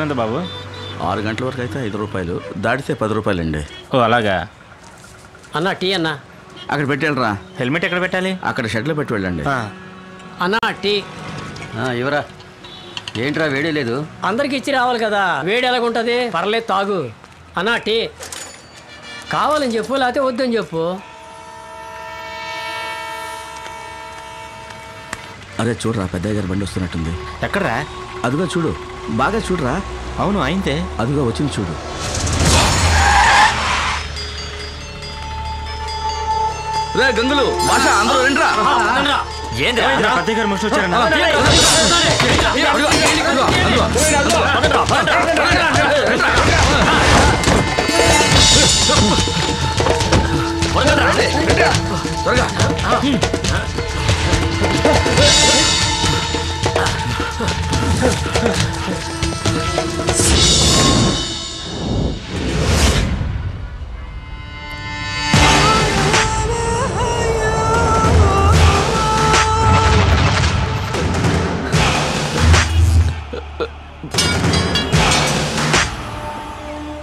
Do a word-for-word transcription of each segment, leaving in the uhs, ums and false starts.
తగినంత బాబు ఆరు గంటల వరకు అయితే ఐదు రూపాయలు దాటితే పది రూపాయలు అండి. ఓ అలాగా అన్నా, టీ అన్నా అక్కడ పెట్టేళ్ళరా. హెల్మెట్ ఎక్కడ పెట్టాలి? అక్కడ షెడ్లో పెట్టి వెళ్ళండి అన్నా. టీ ఇవరా. ఏంట్రా వేడి లేదు? అందరికి ఇచ్చి రావాలి కదా, వేడి ఎలాగుంటుంది? పర్లేదు తాగు అన్నా. టీ కావాలని చెప్పు, లేకపోతే వద్దని చెప్పు. అరే చూడరా, పెద్దయ్య గారి బండి వస్తున్నట్టుంది. ఎక్కడరా? అదిగో చూడు, బాగా చూడరా. అవును అయితే అదిగో వచ్చింది చూడు. గంగులు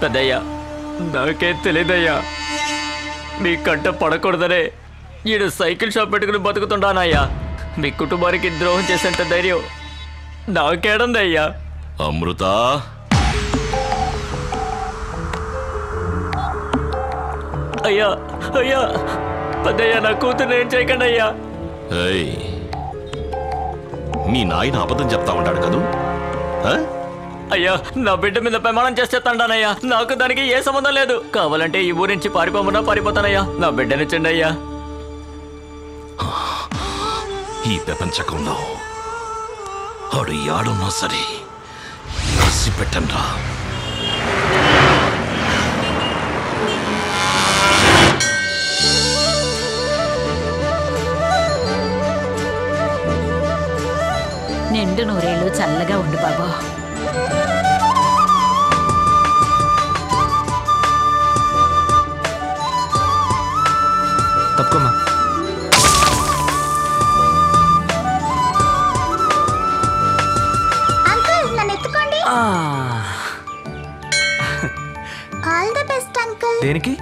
పెద్దయ్యా, నాకే తెలియదయ్యా, మీ కంట పడకూడదనే ఈడు సైకిల్ షాప్ పెట్టుకుని బతుకుతుండానయ్యా. మీ కుటుంబానికి ద్రోహం చేసేంత ధైర్యం నాకేడందయ్యా. అమృత అయ్యా, అయ్యా పెద్దయ్యా, నా కూతురు ఏం చేయకండి అయ్యా. మీ నాయన అబద్ధం చెప్తా ఉంటాడు కదూ. అయ్యా, నా బిడ్డ మీద ప్రమాణం చేసేస్తానయ్యా, నాకు దానికి ఏ సంబంధం లేదు. కావాలంటే ఈ ఊరి నుంచి పారిపోమన్నా పారిపోతానయ్యా, నా బిడ్డనిచ్చండి అయ్యా. ఈ ప్రపంచకంలో ఆడు యాడున్నా సరే రాసి పెట్టండ్రా. నిండు నూరేళ్ళు చల్లగా ఉండు బాబా. తప్పుకోమా. All the best uncle. దేనికి?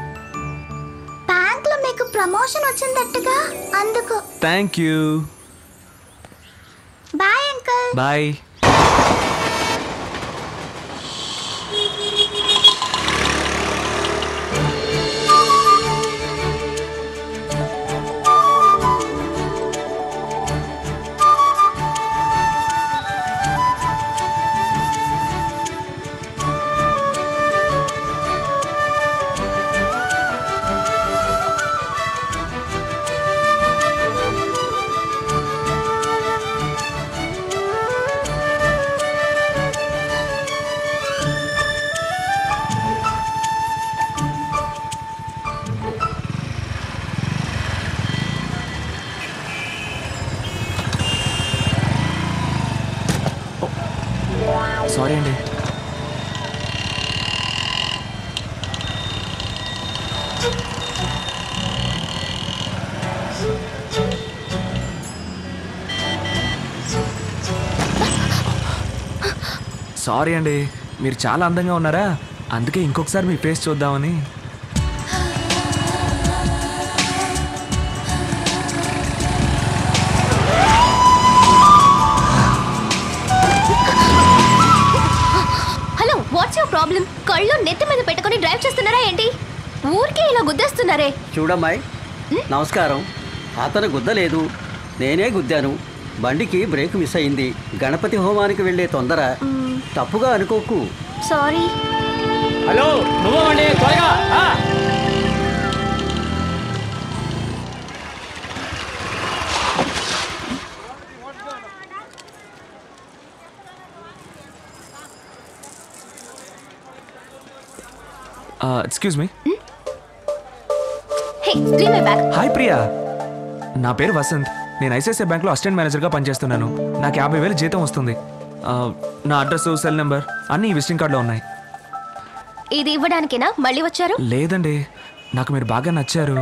బ్యాంక్ లో మీకు ప్రమోషన్ వచ్చిందట్టుగా, అందుకు. Thank you. Bye uncle. Bye. Sorry అండి, మీరు చాలా అందంగా ఉన్నారా, అందుకే ఇంకొకసారి మీ ఫేస్ చూద్దామని. Hello, what's your problem? కళ్ళు నెత్తి మీద పెట్టుకొని డ్రైవ్ చేస్తున్నారా ఏంటి? ఊరికే ఇలా గుద్దేస్తున్నారే. చూడమ్మాయి, నమస్కారం. అతను గుద్దలేదు, నేనే గుద్దాను. బండికి బ్రేక్ మిస్ అయింది. గణపతి హోమానికి వెళ్ళే తొందర, తప్పుగా అనుకోకు. సారీ. హలో నువ్వు అండి, త్వరగా. Excuse me. Hey, leave my bag. Hi Priya, నా పేరు వసంత్. నేను ఐసిఐసిఐ బ్యాంక్లో అసిస్టెంట్ మేనేజర్గా పనిచేస్తున్నాను. నాకు యాభై వేలు జీతం వస్తుంది. నా అడ్రస్, సెల్ నెంబర్ అన్నీ ఈ విజిటింగ్ కార్డులో ఉన్నాయి. ఇది ఇవ్వడానికేనా మళ్ళీ వచ్చారు? లేదండి, నాకు మీరు బాగా నచ్చారు.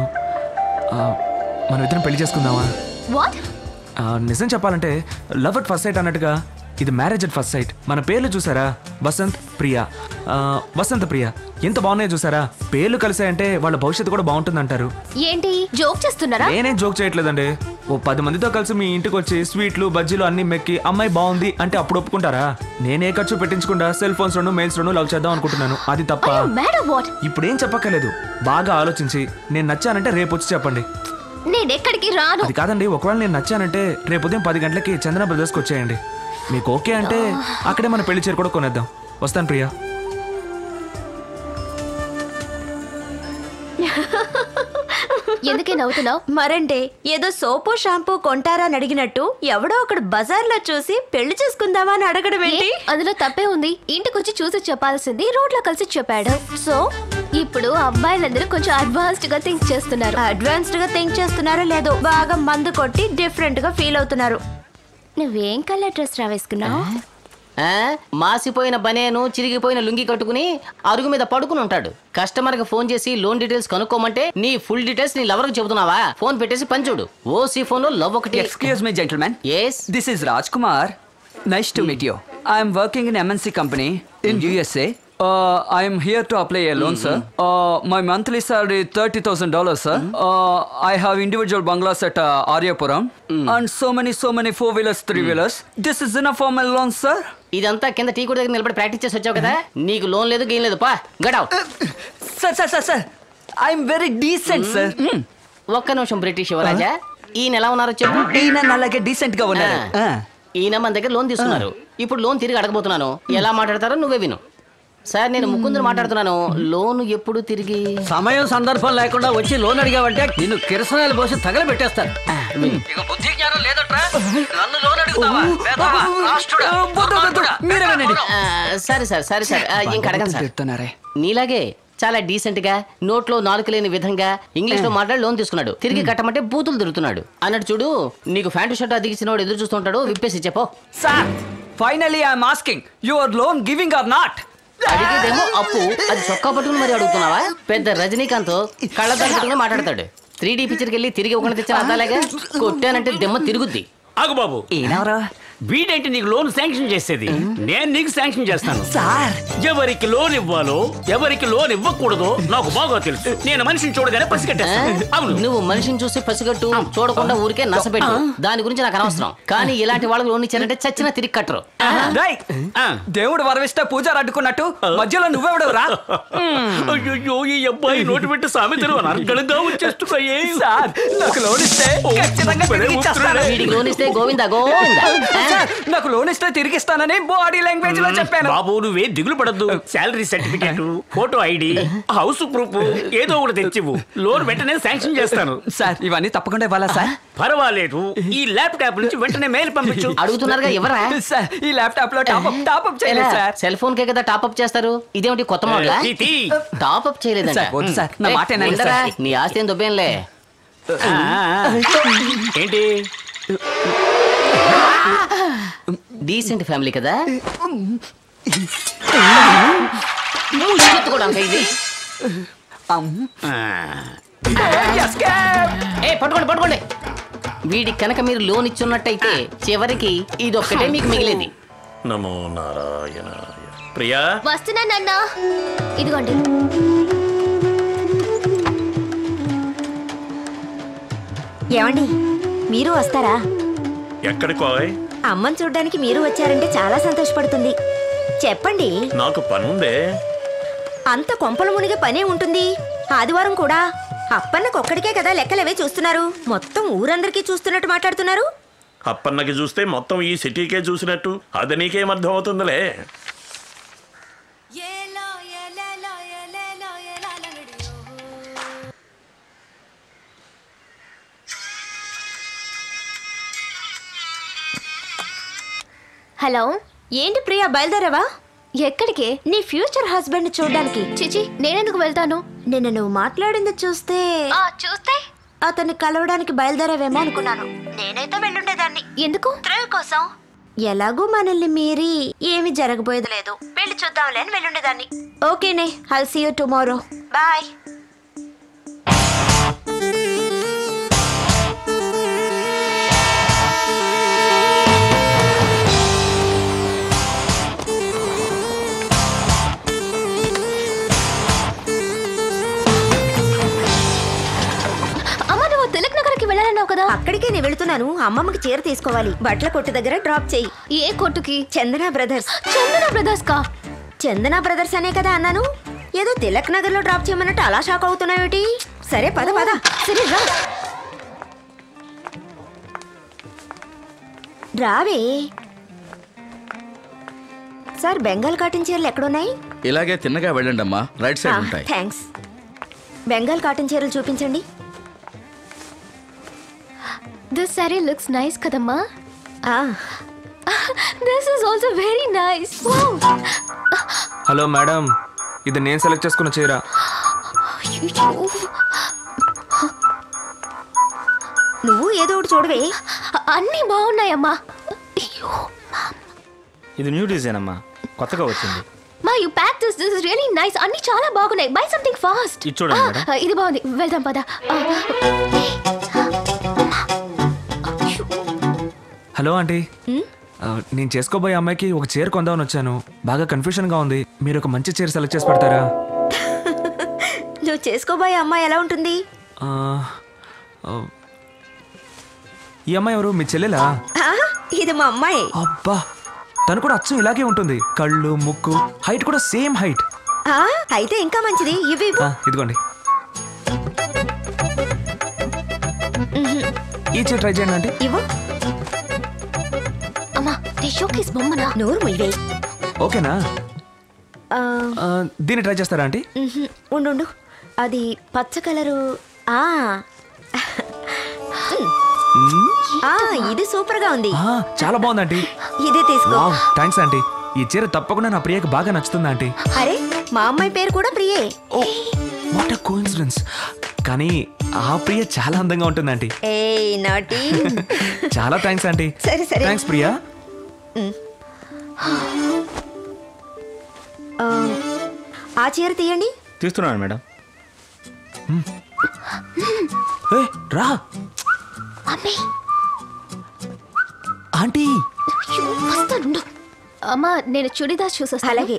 మనం ఇద్దరం పెళ్లి చేసుకుందామా? నిజం చెప్పాలంటే లవ్ అట్ ఫస్ట్ సైట్ అన్నట్టుగా ఇది మ్యారేజ్ అట్ ఫస్ట్ సైట్. మన పేర్లు చూసారా, వసంత్ ప్రియా, వసంత ప్రియా, ఎంత బాగున్నాయో చూసారా. పేర్లు కలిసాయంటే వాళ్ళ భవిష్యత్తు కూడా బాగుంటుంది అంటారు. ఏంటి జోక్ చేస్తున్నారా? నేనే జోక్ చేయట్లేదండి. ఓ పది మందితో కలిసి మీ ఇంటికి వచ్చి స్వీట్లు బజ్జీలు అన్ని మెక్కి అమ్మాయి బాగుంది అంటే అప్పుడు ఒప్పుకుంటారా? నేనే ఖర్చు పెట్టించకుండా సెల్ ఫోన్స్ రెండు మెయిల్స్ రెండు లవ్ చేద్దాం అనుకుంటున్నాను. అది తప్ప? ఇప్పుడేం చెప్పక్కర్లేదు, బాగా ఆలోచించి నేను నచ్చానంటే రేపు వచ్చి చెప్పండి. నేనెక్కడికి రాను. అది కాదండి, ఒకవేళ నేను నచ్చానంటే రేపు ఉదయం పది గంటలకి చందన బ్రదర్స్కి వచ్చేయండి. మీకు ఓకే అంటే అక్కడే మన పెళ్లి చీర కూడా కొనేద్దాం. వస్తాను ప్రియా. ఎందుకే నవ్వుతున్నావు? మరంటే ఏదో సోపు షాంపూ కొంటారా అని అడిగినట్టు ఎవడో ఒకడు బజార్లో చూసి పెళ్లి చేసుకుందామా అని అడగడం ఏంటి? అందులో తప్పే ఉంది. ఇంటికొచ్చి చూసి చెప్పాల్సింది రోడ్లో కలిసి చెప్పాడు. సో ఇప్పుడు అబ్బాయిలందరూ కొంచెం అడ్వాన్స్డ్ గా థింక్ చేస్తున్నారు. అడ్వాన్స్డ్ గా థింక్ చేస్తున్నారో లేదో బాగా మందు కొట్టి డిఫరెంట్ గా ఫీల్ అవుతున్నారు. నువ్వేం కలర్ డ్రెస్ రా వేసుకున్నావు? మాసిపోయిన బనేను చిరిగిపోయిన లుంగి కట్టుకుని అరుగు మీద పడుకుని ఉంటాడు. కస్టమర్ కి ఫోన్ చేసి లోన్ డీటెయిల్స్ కనుక్కోమంటే నీ ఫుల్ డీటెయిల్స్ నీ లవర్ కి చెబుతున్నావా? ఫోన్ పెట్టేసి పని చూడు. ఓసీ ఫోన్ లో లవ్ ఒకటి. Excuse me gentlemen. yes this is Raj Kumar, nice to meet you. I am working in M N C company in U S A. Uh, I am here to apply a loan, mm-hmm. sir. Uh, my monthly salary thirty thousand dollars, sir. Mm-hmm. uh, I have individual bungalows at uh, Aryapuram, mm-hmm. and so many, so many four wheelers, three wheelers. Mm-hmm. This is enough for my loan, sir. ఇదంతా కింద tea కొట్టు దగ్గర నిలబడి practice చేసి వచ్చావు కదా, నీకు loan లేదు గేమ్ లేదు, పా get out. Sir sir sir sir I am very decent sir. ఒక్క నిమిషం బ్రిటిష్ యువరాజా, ఈయన ఎలా ఉన్నారో చెప్పు. ఈయన అలాగే డీసెంట్ గా ఉన్నారు. ఈయన మన దగ్గర లోన్ తీసుకున్నారు. ఇప్పుడు లోన్ తిరిగి అడగబోతున్నాను, ఎలా మాట్లాడతారో నువ్వే విను. సార్ నేను ముకుందరు మాట్లాడుతున్నాను, లోన్ ఎప్పుడు తిరిగి? సమయం సందర్భం లేకుండా వచ్చి లోన్ అడిగావంటే నిన్ను కిరసనాలు పోసి తగలబెట్టేస్తాను. సరే సార్ సరే సార్ ఇంకా అడగండి. నీలాగే చాలా డీసెంట్ గా నోట్లో నాలుక లేని విధంగా ఇంగ్లీష్ లో మాట్లాడి లోన్ తీసుకున్నాడు. తిరిగి కట్టమంటే బూతులు తిరుగుతున్నాడు అన్నట్టు చూడు. నీకు ప్యాంటు షర్ట్ అదిగిచ్చిన వాడు ఎదురు చూస్తుంటాడు, విప్పేసి చెప్పో. Sir finally I'm asking your loan giving or not. అడిగేదేమో అప్పు, అది చొక్కా పట్టుకుని మరి అడుగుతున్నావా? పెద్ద రజనీకాంత్ కళ్ళతో పట్టుకుని మాట్లాడతాడు. త్రీ డీ పిక్చర్కి వెళ్ళి తిరిగి ఒకటి తెచ్చిన అదాలేగా కొట్టానంటే దెమ్మ తిరుగుద్ది. ఆగు బాబు, వీడేంటి నీకు లోన్ శాంక్షన్ చేసేది? నేను నీకు శాంక్షన్ చేస్తాను సార్. ఎవరికి లోన్ ఇవ్వాలో ఎవరికి లోన్ ఇవ్వకూడదో నాకు బాగా తెలుసు. నేను మనిషిని చూడగానే పసిగట్టేస్తాను. అవును, నువ్వు మనిషిని చూసి పసిగట్టు, చూడకుండా ఊరికే నసపెట్టు, దాని గురించి నాకు అనవసరం. కానీ ఇలాంటి వాళ్ళకి లోన్ ఇచ్చారంటే చచ్చినా తిరిగి కట్టరు. దేవుడు వరవిస్తే పూజారు అడ్డుకున్నట్టు మధ్యలో నువ్వెవడవురా? అయ్యో ఈ అబ్బాయి నోటి పెట్టి సామెతలు అర్గళంగా వచ్చేస్తున్నాయే. సార్ నాకు లోన్ ఇస్తే లోన్ ఇస్తే గోవిందా గోవిందా నాకు లోన్ ఇస్తే తిరిగిస్తానని బాడీ లాంగ్వేజ్ లో చెప్పాను. బాబు నువ్వే దిగులు పడద్దు. Salary certificate, photo ID, house proof ఏదో ఒకటి తెచ్చివు, లోన్ వెంటనే శాంక్షన్ చేస్తాను. సార్ ఇవన్నీ తప్పకుండా ఇవ్వాలా సార్? పర్వాలేదు, ఈ ల్యాప్టాప్ నుంచి వెంటనే మెయిల్ పంపించు. అడుగుతున్నారుగా ఎవరా? ఈ ల్యాప్టాప్ లో టాప్అప్ టాప్అప్ చేయలేదు సార్. సెల్ ఫోన్ కే కదా టాప్అప్ చేస్తారు, ఇదేమిటి కొత్త మోడలా? టాప్అప్ చేయలేదండి. వద్దు సార్, నా మాట ఏనంటారా? నీ ఆస్తి ఏం దొబ్బేంలే. ఏంటి డీసెంట్ ఫ్యామిలీ కదా, పట్టుకోండి పట్టుకోండి. వీడికి కనుక మీరు లోన్ ఇచ్చున్నట్టయితే చివరికి ఇదొక్కటే మీకు మిగిలింది. నమో నారాయణ. ప్రియా వస్తున్నానన్నా, ఇదిగోండి. ఏమండి మీరు వస్తారా? ఎక్కడికో అమ్మని చూడ్డానికి మీరు వచ్చారంటే చాలా సంతోషపడుతుంది. చెప్పండి. నాకు పనుందే. అంత కొంపలు మునిగే పనే ఉంటుంది. ఆదివారం కూడా అప్పన్నకొక్కడికే కదా లెక్కలవే చూస్తున్నారు, మొత్తం ఊరందరికీ చూస్తున్నట్టు మాట్లాడుతున్నారు. అప్పన్నకి చూస్తే మొత్తం ఈ సిటీకే చూసినట్టు, అది నీకేం అర్థం అవుతుందిలే. హలో, ఏంటి ప్రియా బయలుదేరావా? ఎక్కడికి? నీ ఫ్యూచర్ హస్బెండ్ చూడడానికి. చిచి, నేనెందుకు వెళ్తాను? నిన్న నువ్వు మాట్లాడింది చూస్తే చూస్తే అతన్ని కలవడానికి బయలుదేరావేమో అనుకున్నాను. నేనైతే వెళ్ళుండేదాన్ని. ఎందుకు? థ్రిల్ కోసం. ఎలాగో మనల్ని మీరి ఏమి జరగబోయేది లేదు, వెళ్ళి చూద్దాంలే అని వెళ్ళుండేదాన్ని. ఓకేనే, I'll see you tomorrow, bye. చెప్పావు కదా, అక్కడికే నేను వెళ్తున్నాను. అమ్మమ్మకి చీర తీసుకోవాలి. బట్టల కొట్టు దగ్గర డ్రాప్ చేయి. ఏ కొట్టుకి? చందన బ్రదర్స్. చందన బ్రదర్స్ కా? చందన బ్రదర్స్ అనే కదా అన్నాను. ఏదో తిలక్ నగర్ లో డ్రాప్ చేయమన్నట్టు అలా షాక్ అవుతున్నావేటి? సరే పద పద. సరే రా. రావే సార్, బెంగాల్ కాటన్ చీరలు ఎక్కడున్నాయి? ఇలాగే తిన్నగా వెళ్ళండి అమ్మా, రైట్ సైడ్ ఉంటాయి. థ్యాంక్స్. బెంగాల్ కాటన్ చీరలు చూపించండి. This saree looks nice kadamma. Ah. This is also very nice. Wow. Hello madam, idu nenu select cheskuna cheera. Nuvu edo odu chodave, anni baagunnayamma. Ayyo mama, idu new design amma, kottaga vachindi. Ma, you packed this. This is really nice. Anni chaala baagunnai. Buy something fast. Idu chodandi madam, idu baagundi. Veldam pada. Hello aunty, నేను చేసుకోబోయే అమ్మాయికి ఒక చీర కొందామని వచ్చాను. బాగా కన్ఫ్యూషన్గా ఉంది. మీరు ఒక మంచి చీర సెలెక్ట్ చేసి పెడతారా? నువ్వు చేసుకోబోయే అమ్మాయి ఎలా ఉంటుంది? ఈ అమ్మాయి ఎవరు? మీ చెల్లెలా? ఇది మా అమ్మాయి. అబ్బా, తను కూడా అచ్చం ఇలాగే ఉంటుంది. కళ్ళు, ముక్కు, హైట్ కూడా సేమ్ హైట్. అయితే ఇంకా మంచిది. ఇవి ఇదిగోండి, ఈ చీర ట్రై చేయండి ఆంటీ. ఇవ్వు. దీన్ని ట్రై చేస్తారా ఆంటీ? ఉండు, అది పచ్చ కలరు. ఇది సూపర్ గా ఉంది. చాలా బాగుంది ఆంటీ, ఇదే తీసుకో. థాంక్స్ ఆంటీ, ఈ చీర తప్పకుండా నా ప్రియకి బాగా నచ్చుతుంది ఆంటీ. అరే, మా అమ్మాయి పేరు కూడా ప్రియే. What a coincidence. కానీ ఆ ప్రియ చాలా అందంగా ఉంటుంది ఆంటీ. చాలా థాంక్స్ ఆంటీ. సరే సరే, థాంక్స్ ప్రియా. ఆ చీర తీయండి. తీస్తున్నాను మేడం. రా ఆంటీ. అమ్మా, నేను చుడిదార్ చూసేస్తా. అలాగే.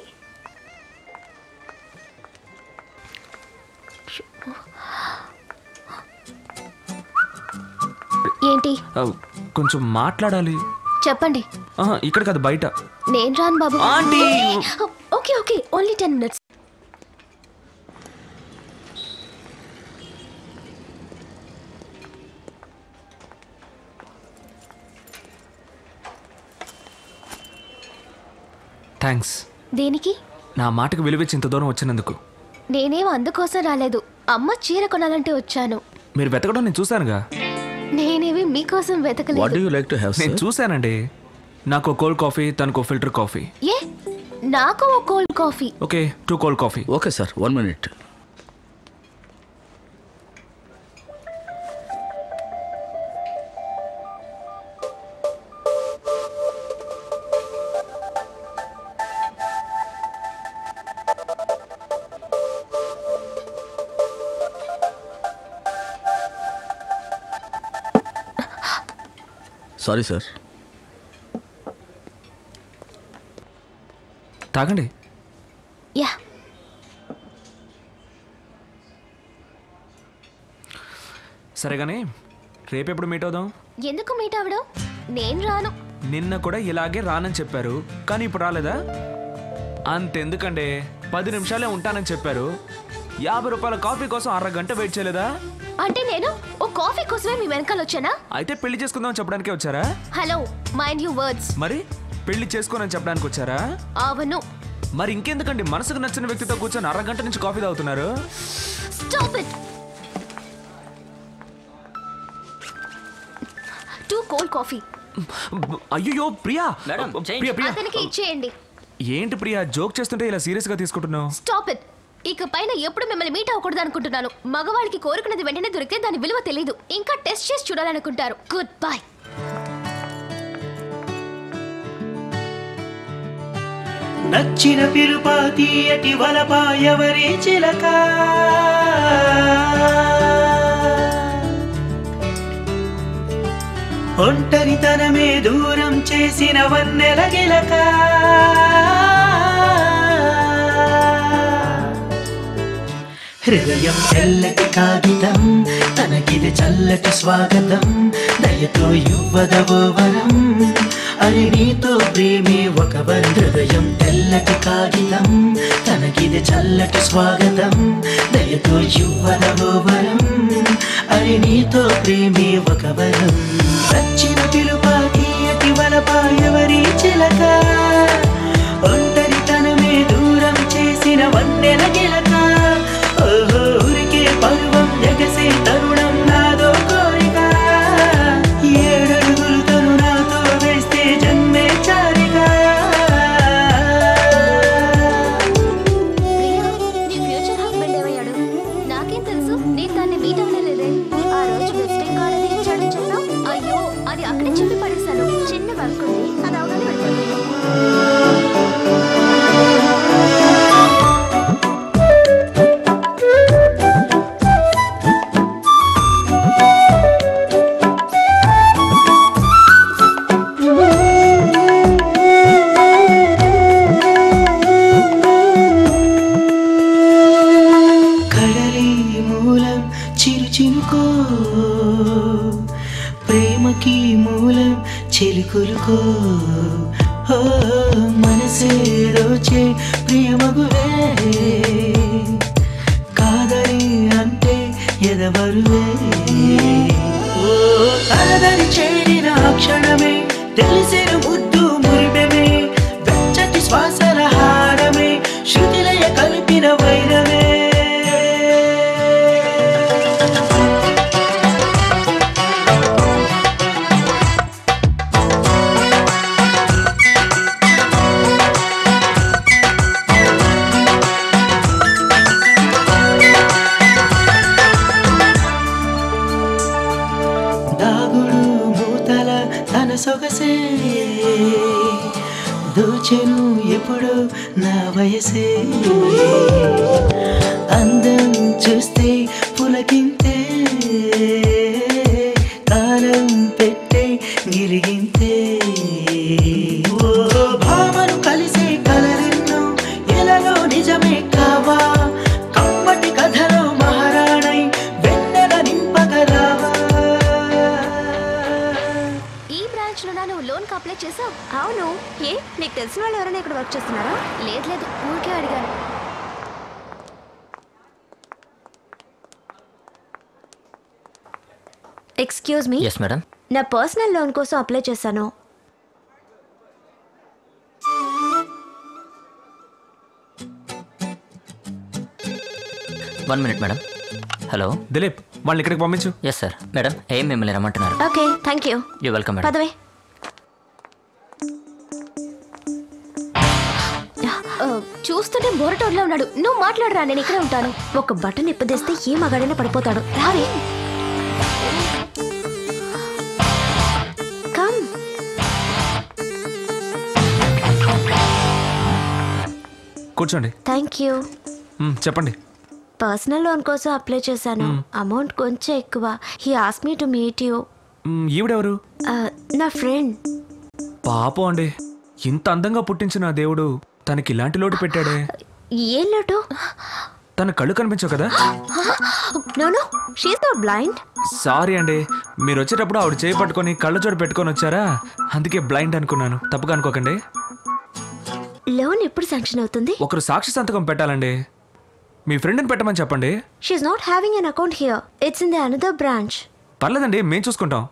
ఏంటి? కొంచెం మాట్లాడాలి. చెప్పండి. ఇక్కడ కాదు, బయట. నేను రాను బాబు. Aunty. Okay okay, only ten minutes. Thanks. దేనికి? నా మాటకు విలువిచ్చి ఇంత దూరం వచ్చినందుకు. నేనేం అందుకోసం రాలేదు, అమ్మ చీర కొనాలంటే వచ్చాను. మీరు వెతకడం నేను చూశానుగా. నేనేవి మీకోసం వెతకలేదు. What do you like to have? నేను చూసానండి. నాకు కోల్డ్ కాఫీ, తనకు ఫిల్టర్ కాఫీ. ఏ నాకు cold coffee. Okay, two cold coffee. Okay sir, one minute. Sorry sir. తాగండి. యా, సరే కానీ రేపెప్పుడు మీట్ అవుదాం? ఎందుకు మీట్ అవ్వడం? నేను రాను. నిన్న కూడా ఇలాగే రానని చెప్పారు, కానీ ఇప్పుడు రాలేదా? అంతెందుకండి, పది నిమిషాలే ఉంటానని చెప్పారు. యాభై రూపాయల కాఫీ కోసం అరగంట వెయిట్ చేయలేదా? అంటే నేను ఓ కాఫీ కోసమే మీ వెనకాల వచ్చానా? అయితే పెళ్లి చేసుకుందాం చెప్పడానికే వచ్చారా? Hello, mind your words. మరి పెళ్లి చేసుకోనని చెప్పడానికి వచ్చారా? అవును. మరి ఇంకెందుకండి మనసుకు నచ్చిన వ్యక్తితో కూర్చొని అరగంట నుంచి కాఫీ తాగుతున్నారు? Stop it. Two cold coffee. అయ్యో ప్రియా, అతనికి ఇచ్చేయండి. ఏంటి ప్రియా, జోక్ చేస్తుంటే ఇలా సీరియస్ గా తీసుకుంటున్నావు? Stop it. ఇక పైన ఎప్పుడు మిమ్మల్ని మీట్ అవ్వకూడదు అనుకుంటున్నాను. మగవాడికి కోరుకున్నది వెంటనే దొరికితే దాని విలువ తెలియదు. ఇంకా టెస్ట్ చేసి చూడాలనుకుంటారు. Good bye. నచ్చిన పిలుపాతి అటి వలపాయవరి చిలక, ఒంటరితనమే దూరం చేసిన వన్నెల గిలక, హృదయం తెల్లటి కాగితం తనకిది చల్లటి స్వాగతం దయతో యువదవో వరం అరి నీతో ప్రేమే ఒక వరం హృదయం తెల్లటి కాగితం తనకిది చల్లటి స్వాగతం దయతో యువదవో వరం అరి నీతో ప్రేమే ఒక వరం రచ్చిన తిరుపాతి అతి వనపాయవరి చిలక ఒంటరితనమే దూరం చేసిన వన్నెల గిలక Excuse me. Yes, madam. నా పర్సనల్ లోన్ కోసం అప్లై చేశాను. One minute madam. Hello Dilip, వాళ్ళని ఇక్కడికి పంపించు. Yes sir. మేడం ఏం మిమ్మల్ని రమ్మంటున్నారు. Okay, thank you. You welcome madam. పదవే. చూస్తుంటే బోరటోడ్లో ఉన్నాడు. నువ్వు మాట్లాడరా, నేను ఇక్కడే ఉంటాను. ఒక బటన్ ఇప్పదేస్తే ఏ మగాడైనా పడిపోతాడు. రావే. కూర్చోండి. Thank you. చెప్పండి. పర్సనల్ లోన్ కోసం అప్లై చేశాను. అమౌంట్ కొంచెం ఎక్కువ. He asked me to meet you. ఈవిడెవరు? నా ఫ్రెండ్. పాపం అండి, ఇంత అందంగా పుట్టించిన దేవుడు తనకి ఇలాంటి లోటు పెట్టాడే. ఏం లోటు? తన కళ్ళు కనిపించవు కదా. No no, she is not blind. Sorry అండి, మీరు వచ్చేటప్పుడు ఆవిడ చేయి పట్టుకొని కళ్ళజోడు పెట్టుకొని వచ్చారా, అందుకే బ్లైండ్ అనుకున్నాను. తప్పుగా అనుకోకండి. లోన్ ఎప్పుడు శాంక్షన్ అవుతుంది? ఒకరు సాక్షి సంతకం పెట్టాలండి. మీ ఫ్రెండ్ని పెట్టమని చెప్పండి. She is not having an account here, it's in the another branch. పర్లేదండి, మేము చూసుకుంటాం.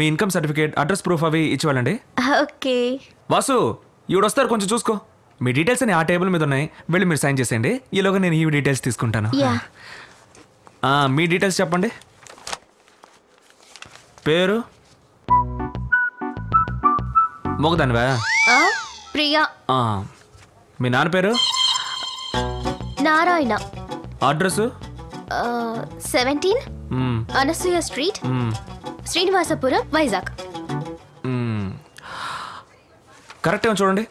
మీ ఇన్కమ్ సర్టిఫికేట్, అడ్రస్ ప్రూఫ్ అవి ఇచ్చేవాళ్ళండి. ఓకే వాసు, ఈవిడొస్తారు, కొంచెం చూసుకో. మీ డీటెయిల్స్ అని ఆ టేబుల్ మీద ఉన్నాయి, వెళ్ళి మీరు సైన్ చేసేయండి. ఈలోగా నేను ఈ డీటెయిల్స్ తీసుకుంటాను. మీ డీటెయిల్స్ చెప్పండి. పేరు? మోగదానివా? ప్రియా. మీ నాన్న పేరు? Narayana. Address? Seventeen Anasuya street, Srinivasapuram, Vizag. Correct గా చూడండి.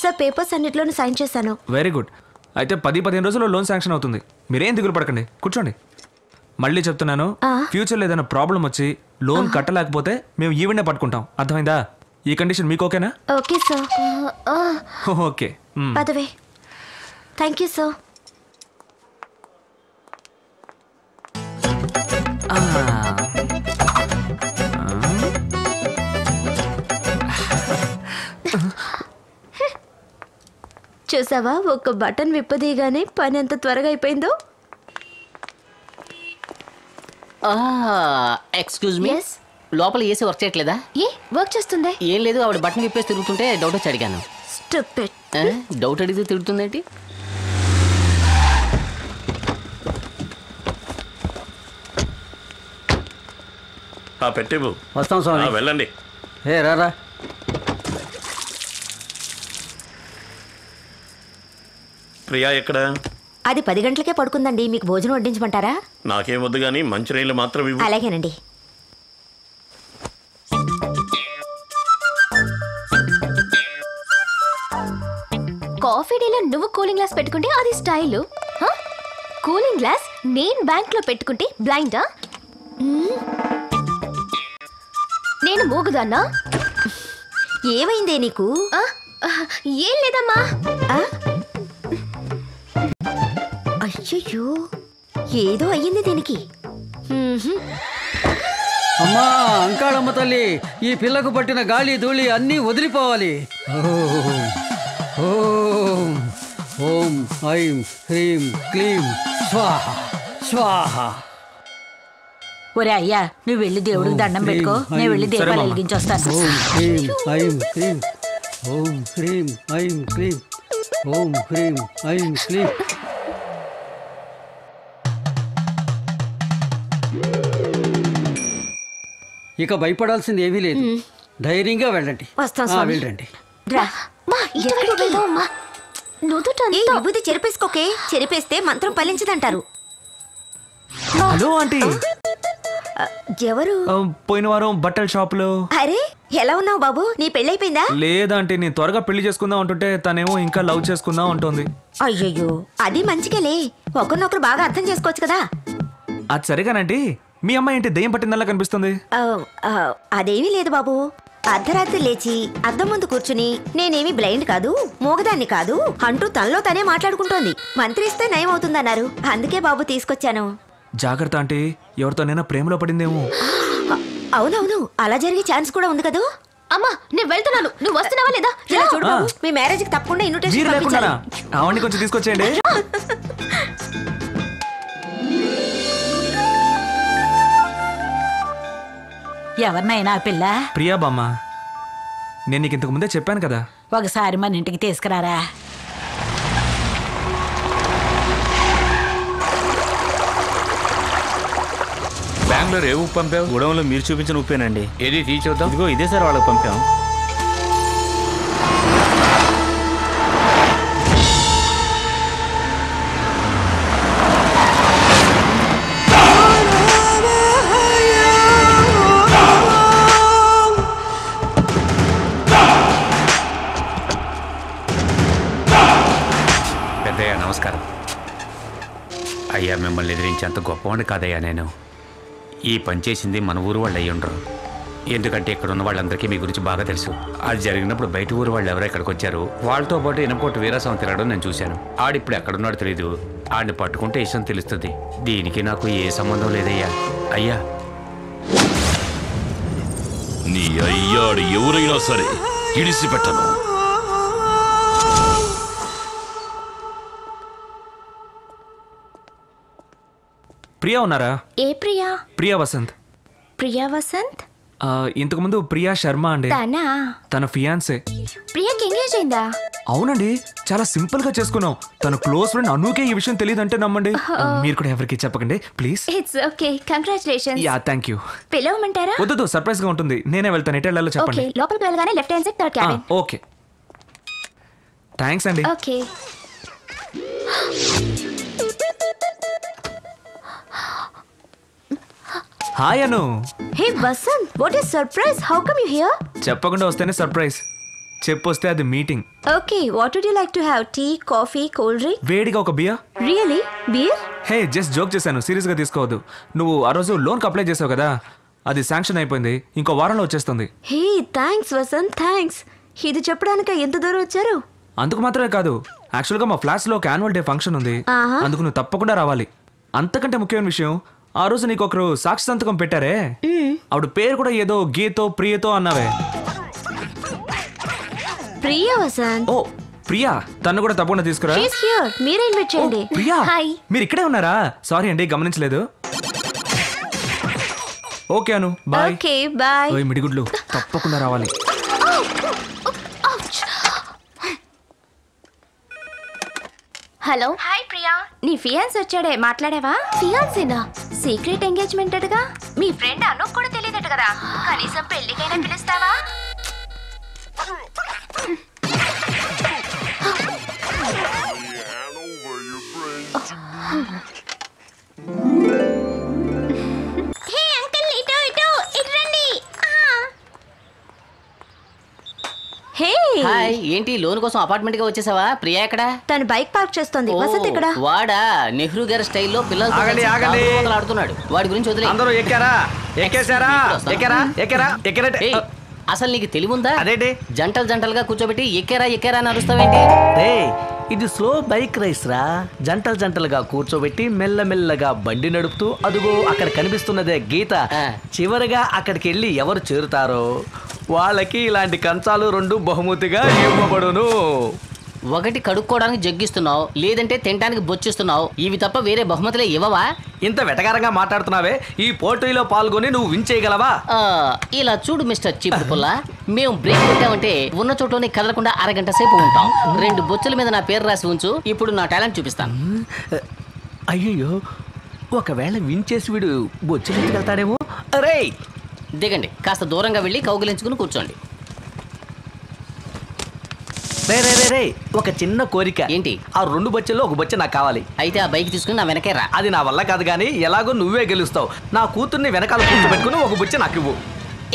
సార్, పేపర్స్ అన్నిట్లోనూ సైన్ చేశాను. Very good. అయితే పది పదిహేను రోజుల్లో లోన్ శాంక్షన్ అవుతుంది. మీరేం దిగులు పడకండి, కూర్చోండి. మళ్ళీ చెప్తున్నాను, ఫ్యూచర్లో ఏదైనా ప్రాబ్లం వచ్చి లోన్ కట్టలేకపోతే మేము ఈవెంట్ పట్టుకుంటాం, అర్థమైందా? ఈ కండిషన్ మీకు ఓకేనా? Okay sir. Okay. By the way thank you sir. చూసావా, ఒక బటన్ విప్పదీగానే పని ఎంత త్వరగా అయిపోయిందో. ఎక్స్క్యూజ్ మీ, లోపల ఏసీ వర్క్ చేయట్లేదా? ఏ వర్క్ చేస్తుందా? ఏం లేదు, ఆవిడ బట్టన్ విప్పేసి తిరుగుతుంటే డౌట్ వచ్చి అడిగాను. డౌట్ అడిగితే తిరుగుతుందేంటి? వస్తాం స్వామి, వెళ్ళండి. ఏ రారా, ప్రియా ఎక్కడ? అది పది గంటలకే పడుకుందండి. మీకు భోజనం వడ్డించమంటారా? నాకేం వద్దు కానీ మంచి రైలు మాత్రం. అలాగేనండి. కాఫీ డేలో నువ్వు కూలింగ్ గ్లాస్ పెట్టుకుంటే అది స్టైలు. కూలింగ్ గ్లాస్ నేను బ్యాంక్లో పెట్టుకుంటే బ్లైండా? నేను మూగుదాన్నా? ఏమైందే నీకు? ఏం లేదమ్మా. అయ్యో, ఏదో అయ్యింది దీనికి. అమ్మా, అంకాళమ్మ తల్లి, ఈ పిల్లకు పట్టిన గాలి ధూళి అన్నీ వదిలిపోవాలి. ఓం ఓం ఐం హ్రీం క్లీం స్వాహ స్వాహ. ఒరే అయ్యా, నువ్వు వెళ్ళి దేవుడికి దండం పెట్టుకో, నేను వెళ్ళి దీపాలు వెలిగించి వస్తాను. ఐం హ్రీం ఓం హ్రీం ఐం క్లీం ఓం హ్రీం ఐం క్లీం. ఇక భయపడాల్సింది ఏమీ లేదు, ధైర్యంగా వెళ్ళండి. వెళ్ళండి. చెరిపేసుకోకే, చెరిపేస్తే మంత్రం ఫలించదంటారు. హలో ఆంటీ, ఎవరు? పోయిన వారం బట్టల షాప్ లో. అరే ఎలా ఉన్నావు బాబు, నీ పెళ్లి అయిపోయిందా? లేదంటే నేను త్వరగా పెళ్లి చేసుకుందాం అంటుంటే తనేమో ఇంకా లవ్ చేసుకుందాం అంటుంది. అయ్యయ్యో, అది మంచిగాలే, ఒకరినొకరు బాగా అర్థం చేసుకోవచ్చు కదా. అది సరేగానండి, మీ అమ్మాయి ఏంటి దయ్యం పట్టిందల్లా కనిపిస్తుంది? అదేమీ లేదు బాబు, అర్ధరాత్రి లేచి అద్దం ముందు కూర్చుని నేనేమి బ్లైండ్ కాదు, మోగదాన్ని కాదు అంటూ తనలో తనే మాట్లాడుకుంటోంది. మంత్రి ఇస్తే నయం అవుతుందన్నారు, అందుకే బాబు తీసుకొచ్చాను. జాగ్రత్త అంటే ఎవరితోనైనా ప్రేమలో పడిందేమో. అవునవును, అలా జరిగే ఛాన్స్ కూడా ఉంది కదా. అమ్మా నేను వెళ్తున్నాను, నువ్వు వస్తున్నావా లేదా? ఇలా చూడు బాబు, మీ మ్యారేజ్ కి తప్పకుండా ఇన్విటేషన్ పంపించాలి. అవన్నీ కొంచెం తీసుకొచ్చేయండి. ఎవరినైనా పిల్ల ప్రియా బామ్మ, నేను నీకు ఇంతకు ముందే చెప్పాను కదా, ఒకసారి మన ఇంటికి తీసుకురారా. బెంగళూరు ఏ ఉప్పు పంపావు? గొడవలో మీరు చూపించిన ఉప్పేనండి. ఏది తీసేద్దాం? ఇదిగో ఇదే సార్ వాళ్ళకి పంపాం. నమస్కారం అయ్యా, మిమ్మల్ని ఎదిరించేంత గొప్పవాడిని కాదయ్యా నేను. ఈ పని చేసింది మన ఊరు వాళ్ళు అయ్యి ఉండరు, ఎందుకంటే ఇక్కడ ఉన్న వాళ్ళందరికీ మీ గురించి బాగా తెలుసు. అది జరిగినప్పుడు బయట ఊరు వాళ్ళు ఎవరో ఇక్కడికి వచ్చారు, వాళ్ళతో పాటు ఇనకోటి వీరాసం తిరగడం నేను చూశాను. ఆడిప్పుడు ఎక్కడున్నాడో తెలీదు, ఆడిని పట్టుకుంటే విషయం తెలుస్తుంది. దీనికి నాకు ఏ సంబంధం లేదయ్యా. అయ్యా నీ అయ్యాడు ఎవరైనా సరే ఇడిసిపెట్టను. ప్రియా ఉన్నారా? ఏ ప్రియా? ప్రియా వసంత్. ప్రియా వసంత్ ఇంతకు ముందు ప్రియా శర్మ అండి, తన ఫియాన్సే. ప్రియాకి ఎంగేజ్ అయిందా? అవునండి, చాలా సింపుల్ గా చేసుకున్నాం. తన క్లోజ్ ఫ్రెండ్ అనుకే ఈ విషయం తెలియదు అంటే నమ్మండి. మీరు కూడా ఎవరికి చెప్పకండి please. It's okay, congratulations. Yeah thank you. పిలవమంటారా? వద్దు, సర్ప్రైజ్ గా ఉంటుంది. నేనే వెళ్తాను, ఎటెళ్ళాలో చెప్పండి. ఓకే, లోపలికి వెళ్ళగానే left hand side third cabin. Okay thanks అండి. Okay hi Anu. Hey Vasanth, what is surprise? How come you here? చెప్పకుండా వస్తేనే సర్ప్రైజ్, చెప్పొస్తే అది meeting. Okay, what would you like to have? Tea, coffee, cool drink? వేడిగా ఒక beer. Really beer? Hey just joke చేశాను, serious గా తీసుకోవద్దు. నువ్వు ఆ రోజు లోన్ కి అప్లై చేసావు కదా, అది శాంక్షన్ అయిపోయింది, ఇంకో వారంలో వచ్చేస్తుంది. Hey thanks Vasanth, thanks. ఇది చెప్పడానికి ఎంత దూరం వచ్చారు? అందుకు మాత్రమే కాదు, యాక్చువల్గా మా ఫ్లాట్స్లో ఒక యాన్యువల్ డే ఫంక్షన్ ఉంది, అందుకు నువ్వు తప్పకుండా రావాలి. అంతకంటే ముఖ్యమైన విషయం, ఆ రోజు నీకు ఒకరు సాక్షి సంతకం పెట్టారే, ఆవిడ పేరు కూడా ఏదో గీతో ప్రియతో అన్నావే. ప్రియా వసంత్? ఓ ప్రియా, తను కూడా తప్పకుండా తీసుకురా. మీరే ఇన్వైట్ చేయండి. ప్రియా మీరు ఇక్కడే ఉన్నారా? సారీ అండి గమనించలేదు. Okay Anu, bye. Okay bye. ఓయ్ మిడిగుడ్లు తప్పకుండా రావాలి. హలో హాయ్ ప్రియా, నీ ఫియాన్స్ వచ్చాడే, మాట్లాడావా? ఫియాన్సేనా? సీక్రెట్ ఎంగేజ్మెంట్ అటగా. మీ ఫ్రెండ్ అనుకు కూడా తెలియదట కదా, కనీసం పెళ్లికైనా పిలుస్తావా? హే అంకుల్ ఇటు ఇటు ఇటు రండి. హే హాయ్, ఏంటి లోన్ కోసం అపార్ట్మెంట్ గా వచ్చేసావా? ప్రియా ఎక్కడ? తను బైక్ పార్క్ చేస్తుంది. వసంత్ ఎక్కడ? వాడా నెహ్రూ గారి స్టైల్లో పిల్లలు ఆడుతున్నాడు, వాడి గురించి వదిలే. అందరూ ఎక్కారా? ఎక్కేసారా? ఎక్కారా? ఎక్కారా? ఎక్కరంటే అసలు నీకు తెలివుందా? అదేంటి జంటలు జంటలుగా కూర్చోబెట్టి ఎక్కేరా ఎక్కేరా అని అరుస్తావేంటి? ఇది స్లో బైక్ రేస్ రా, జంటలు జంటలుగా కూర్చోబెట్టి మెల్లమెల్లగా బండి నడుపుతూ అదుగో అక్కడ కనిపిస్తున్నదే గీత, చివరిగా అక్కడికి వెళ్ళి ఎవరు చేరుతారో వాళ్ళకి ఇలాంటి కంచాలు రెండు బహుమతిగా ఇవ్వబడును. ఒకటి కడుక్కోవడానికి జగ్గిస్తున్నావు, లేదంటే తినడానికి బొచ్చిస్తున్నావు, ఇవి తప్ప వేరే బహుమతులే ఇవ్వవా? ఇంత వెటకారంగా మాట్లాడుతున్నావే, ఈ పోటీలో పాల్గొని నువ్వు విన్ చేయగలవా? ఇలా చూడు మిస్టర్ చీప్ పుల్లా, మేము బ్రేక్ పెట్టామంటే ఉన్న చోటలోనే కదలకుండా అరగంట సేపు ఉంటాం. రెండు బొచ్చుల మీద నా పేరు రాసి ఉంచు, ఇప్పుడు నా టాలెంట్ చూపిస్తాను. అయ్యో, ఒకవేళ విన్ చేసి వీడు బొచ్చులు వెళ్తాడేమో. అరే దిగండి, కాస్త దూరంగా వెళ్ళి కౌగిలించుకుని కూర్చోండి. రే రే రే రే ఒక చిన్న కోరిక. ఏంటి? ఆ రెండు బొచ్చల్లో ఒక బొచ్చ నాకు కావాలి. అయితే ఆ బైక్ తీసుకుని నా వెనకే రా. అది నా వల్ల కాదు, కానీ ఎలాగో నువ్వే గెలుస్తావు. నా కూతుర్ని వెనకాల కూర్చో పెట్టుకుని ఒక బొచ్చ నాకు ఇవ్వు.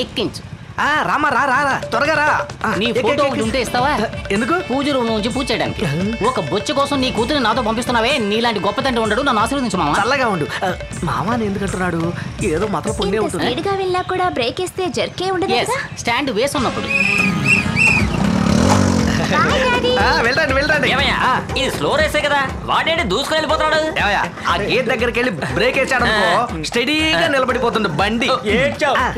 ఎక్కించు. ఆ రామా రా రా రా, త్వరగా రా. నీ ఫోటో ఒకటి ఉంటే ఇస్తావా? ఎందుకు? పూజ రూమ్ నుంచి పూజ చేయడానికి. ఒక బొచ్చ కోసం నీ కూతుర్ని నాతో పంపిస్తున్నావే, నీలాంటి గొప్ప తండ్రి ఉండడు. నన్ను ఆశీర్వదించు మామ. చల్లగా ఉండు మామా. నేను ఎందుకంటున్నాడు, ఏదో మాత్రం పుణ్యం ఉంటుంది. స్పీడ్గా వెళ్ళా కూడా బ్రేక్ ఇస్తే జర్కే ఉండదు. స్టాండ్ వేసి ఉన్నప్పుడు ఇది స్లో రేసే కదా, వాడేంటి దూసుకొని వెళ్ళిపోతాడు? ఆ గేట్ దగ్గరికి వెళ్ళి బ్రేక్ వేసాడు, స్టడీగా నిలబడిపోతుంది బండి.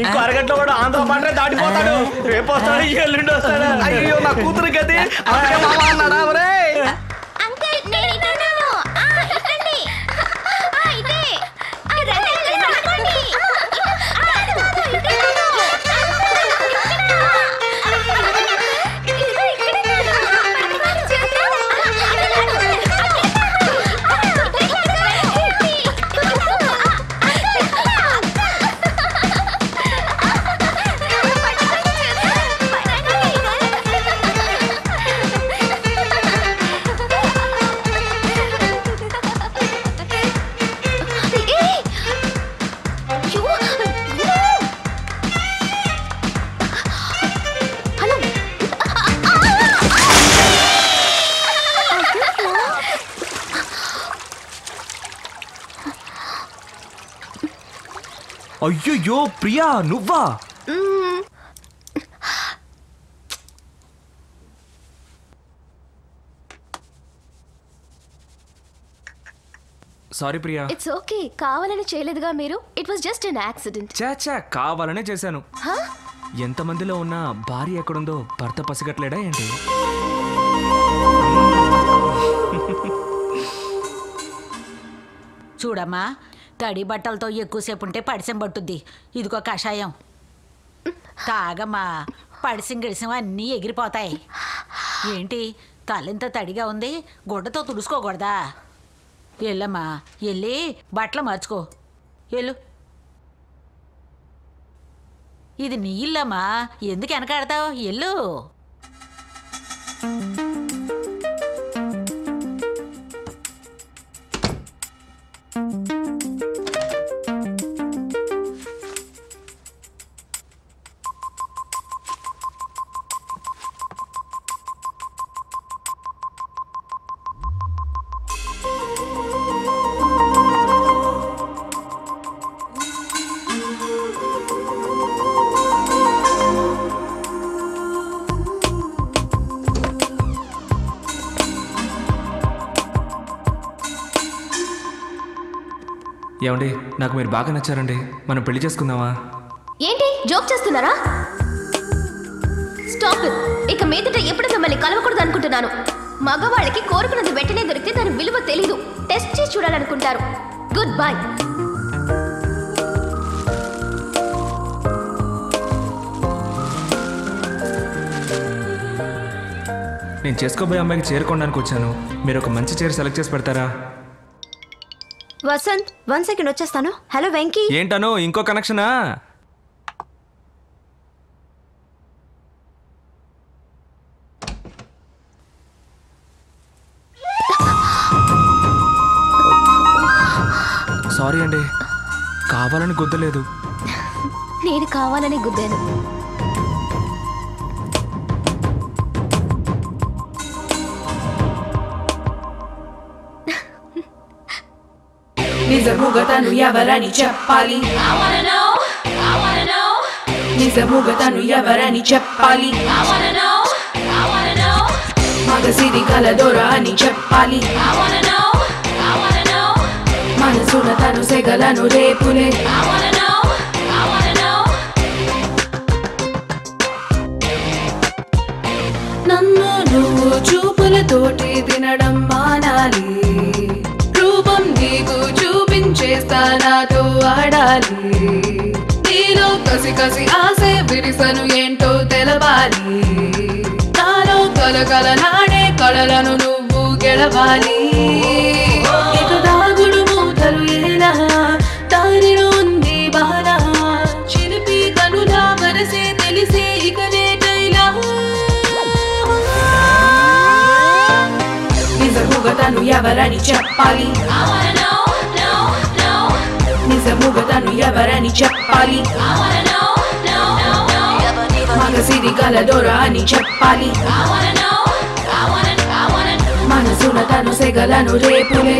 ఇంకో అరగంటలో కూడా ఆంధ్ర పంట దాటిపోతాడు. రేపు వస్తాడు, ఎల్లుండి వస్తాడు. అయ్యో నా కూతురు గది. అయ్యో ప్రియా, నువ్వా? సారీ ప్రియా. ఇట్స్ ఓకే, కావాలని చేయలేదుగా మీరు. It was just an accident. చాచా, కావాలనే చేశాను. ఎంతమందిలో ఉన్న భార్య ఎక్కడుందో భర్త పసిగట్లేడా ఏంటి? చూడమ్మా, తడి బట్టలతో ఎక్కువసేపు ఉంటే పడిసం పట్టుద్ది. ఇదిగో కషాయం తాగమ్మా, పడిసం గిడిసం అన్నీ ఎగిరిపోతాయి. ఏంటి తలంత తడిగా ఉంది, గుడ్డతో తుడుచుకోకూడదా? వెళ్ళమ్మా, వెళ్ళి బట్టలు మార్చుకో. వెళ్ళు. ఇది నీ ఇల్లమ్మా, ఎందుకు వెనకాడతావు? వెళ్ళు. ఏమండి నాకు మీరు బాగా నచ్చారండి, మనం పెళ్లి చేసుకుందామా? ఏంటి జోక్ చేస్తున్నారా? Stop it. ఇక మీదట ఎప్పుడు మిమ్మల్ని కలవకూడదు అనుకుంటున్నాను. మగవాళ్ళకి కోరుకున్నది వెంటనే దొరికితే దాని విలువ తెలీదు, టెస్ట్ చేసి చూడాలనుకుంటారు. Good bye. నేను చేసుకోబోయే అమ్మాయికి చేరుకోవడానికి వచ్చాను, మీరు ఒక మంచి చీర సెలెక్ట్ చేసి పెడతారా? వసంత్ వన్ సెకండ్ వచ్చేస్తాను. హలో వెంకీ. ఏంటనో ఇంకో కనెక్షనా? సారీ అండి, కావాలని గుద్దలేదు. నేను కావాలని గుద్దాను. నిజముగతను ఎవరని చెప్పాలి? I wanna know, I wanna know. నిజముగతను ఎవరని చెప్పాలి? I wanna know, I wanna know. మగసిరి కలదొర అని చెప్పాలి? I wanna know, I wanna know. మనసున తను సెగలను రేపులే. I wanna know, I wanna know. నన్ను నువ్వు చూపులతోటి తినడం మానాలి, రూపం నీకు చేస్తానాతో ఆడాలి, నీలో కసి కసి ఆసే విరిసను ఏంటో తెలవాలి, నాలో కలకల నాడే కళలను నువ్వు గెలవాలి, ఇటు దాగుడు మూతలు ఏలా దారిలో ఉంది బాల, చిరిపి కనులా మనసే తెలిసే ఇకనే కైలా, నిజముగతను ఎవరని చెప్పాలి? నిజముగతను ఎవరని చెప్పాలి? మగసిరి కలదొర అని చెప్పాలి? మనసున తను సెగలను రేపులే.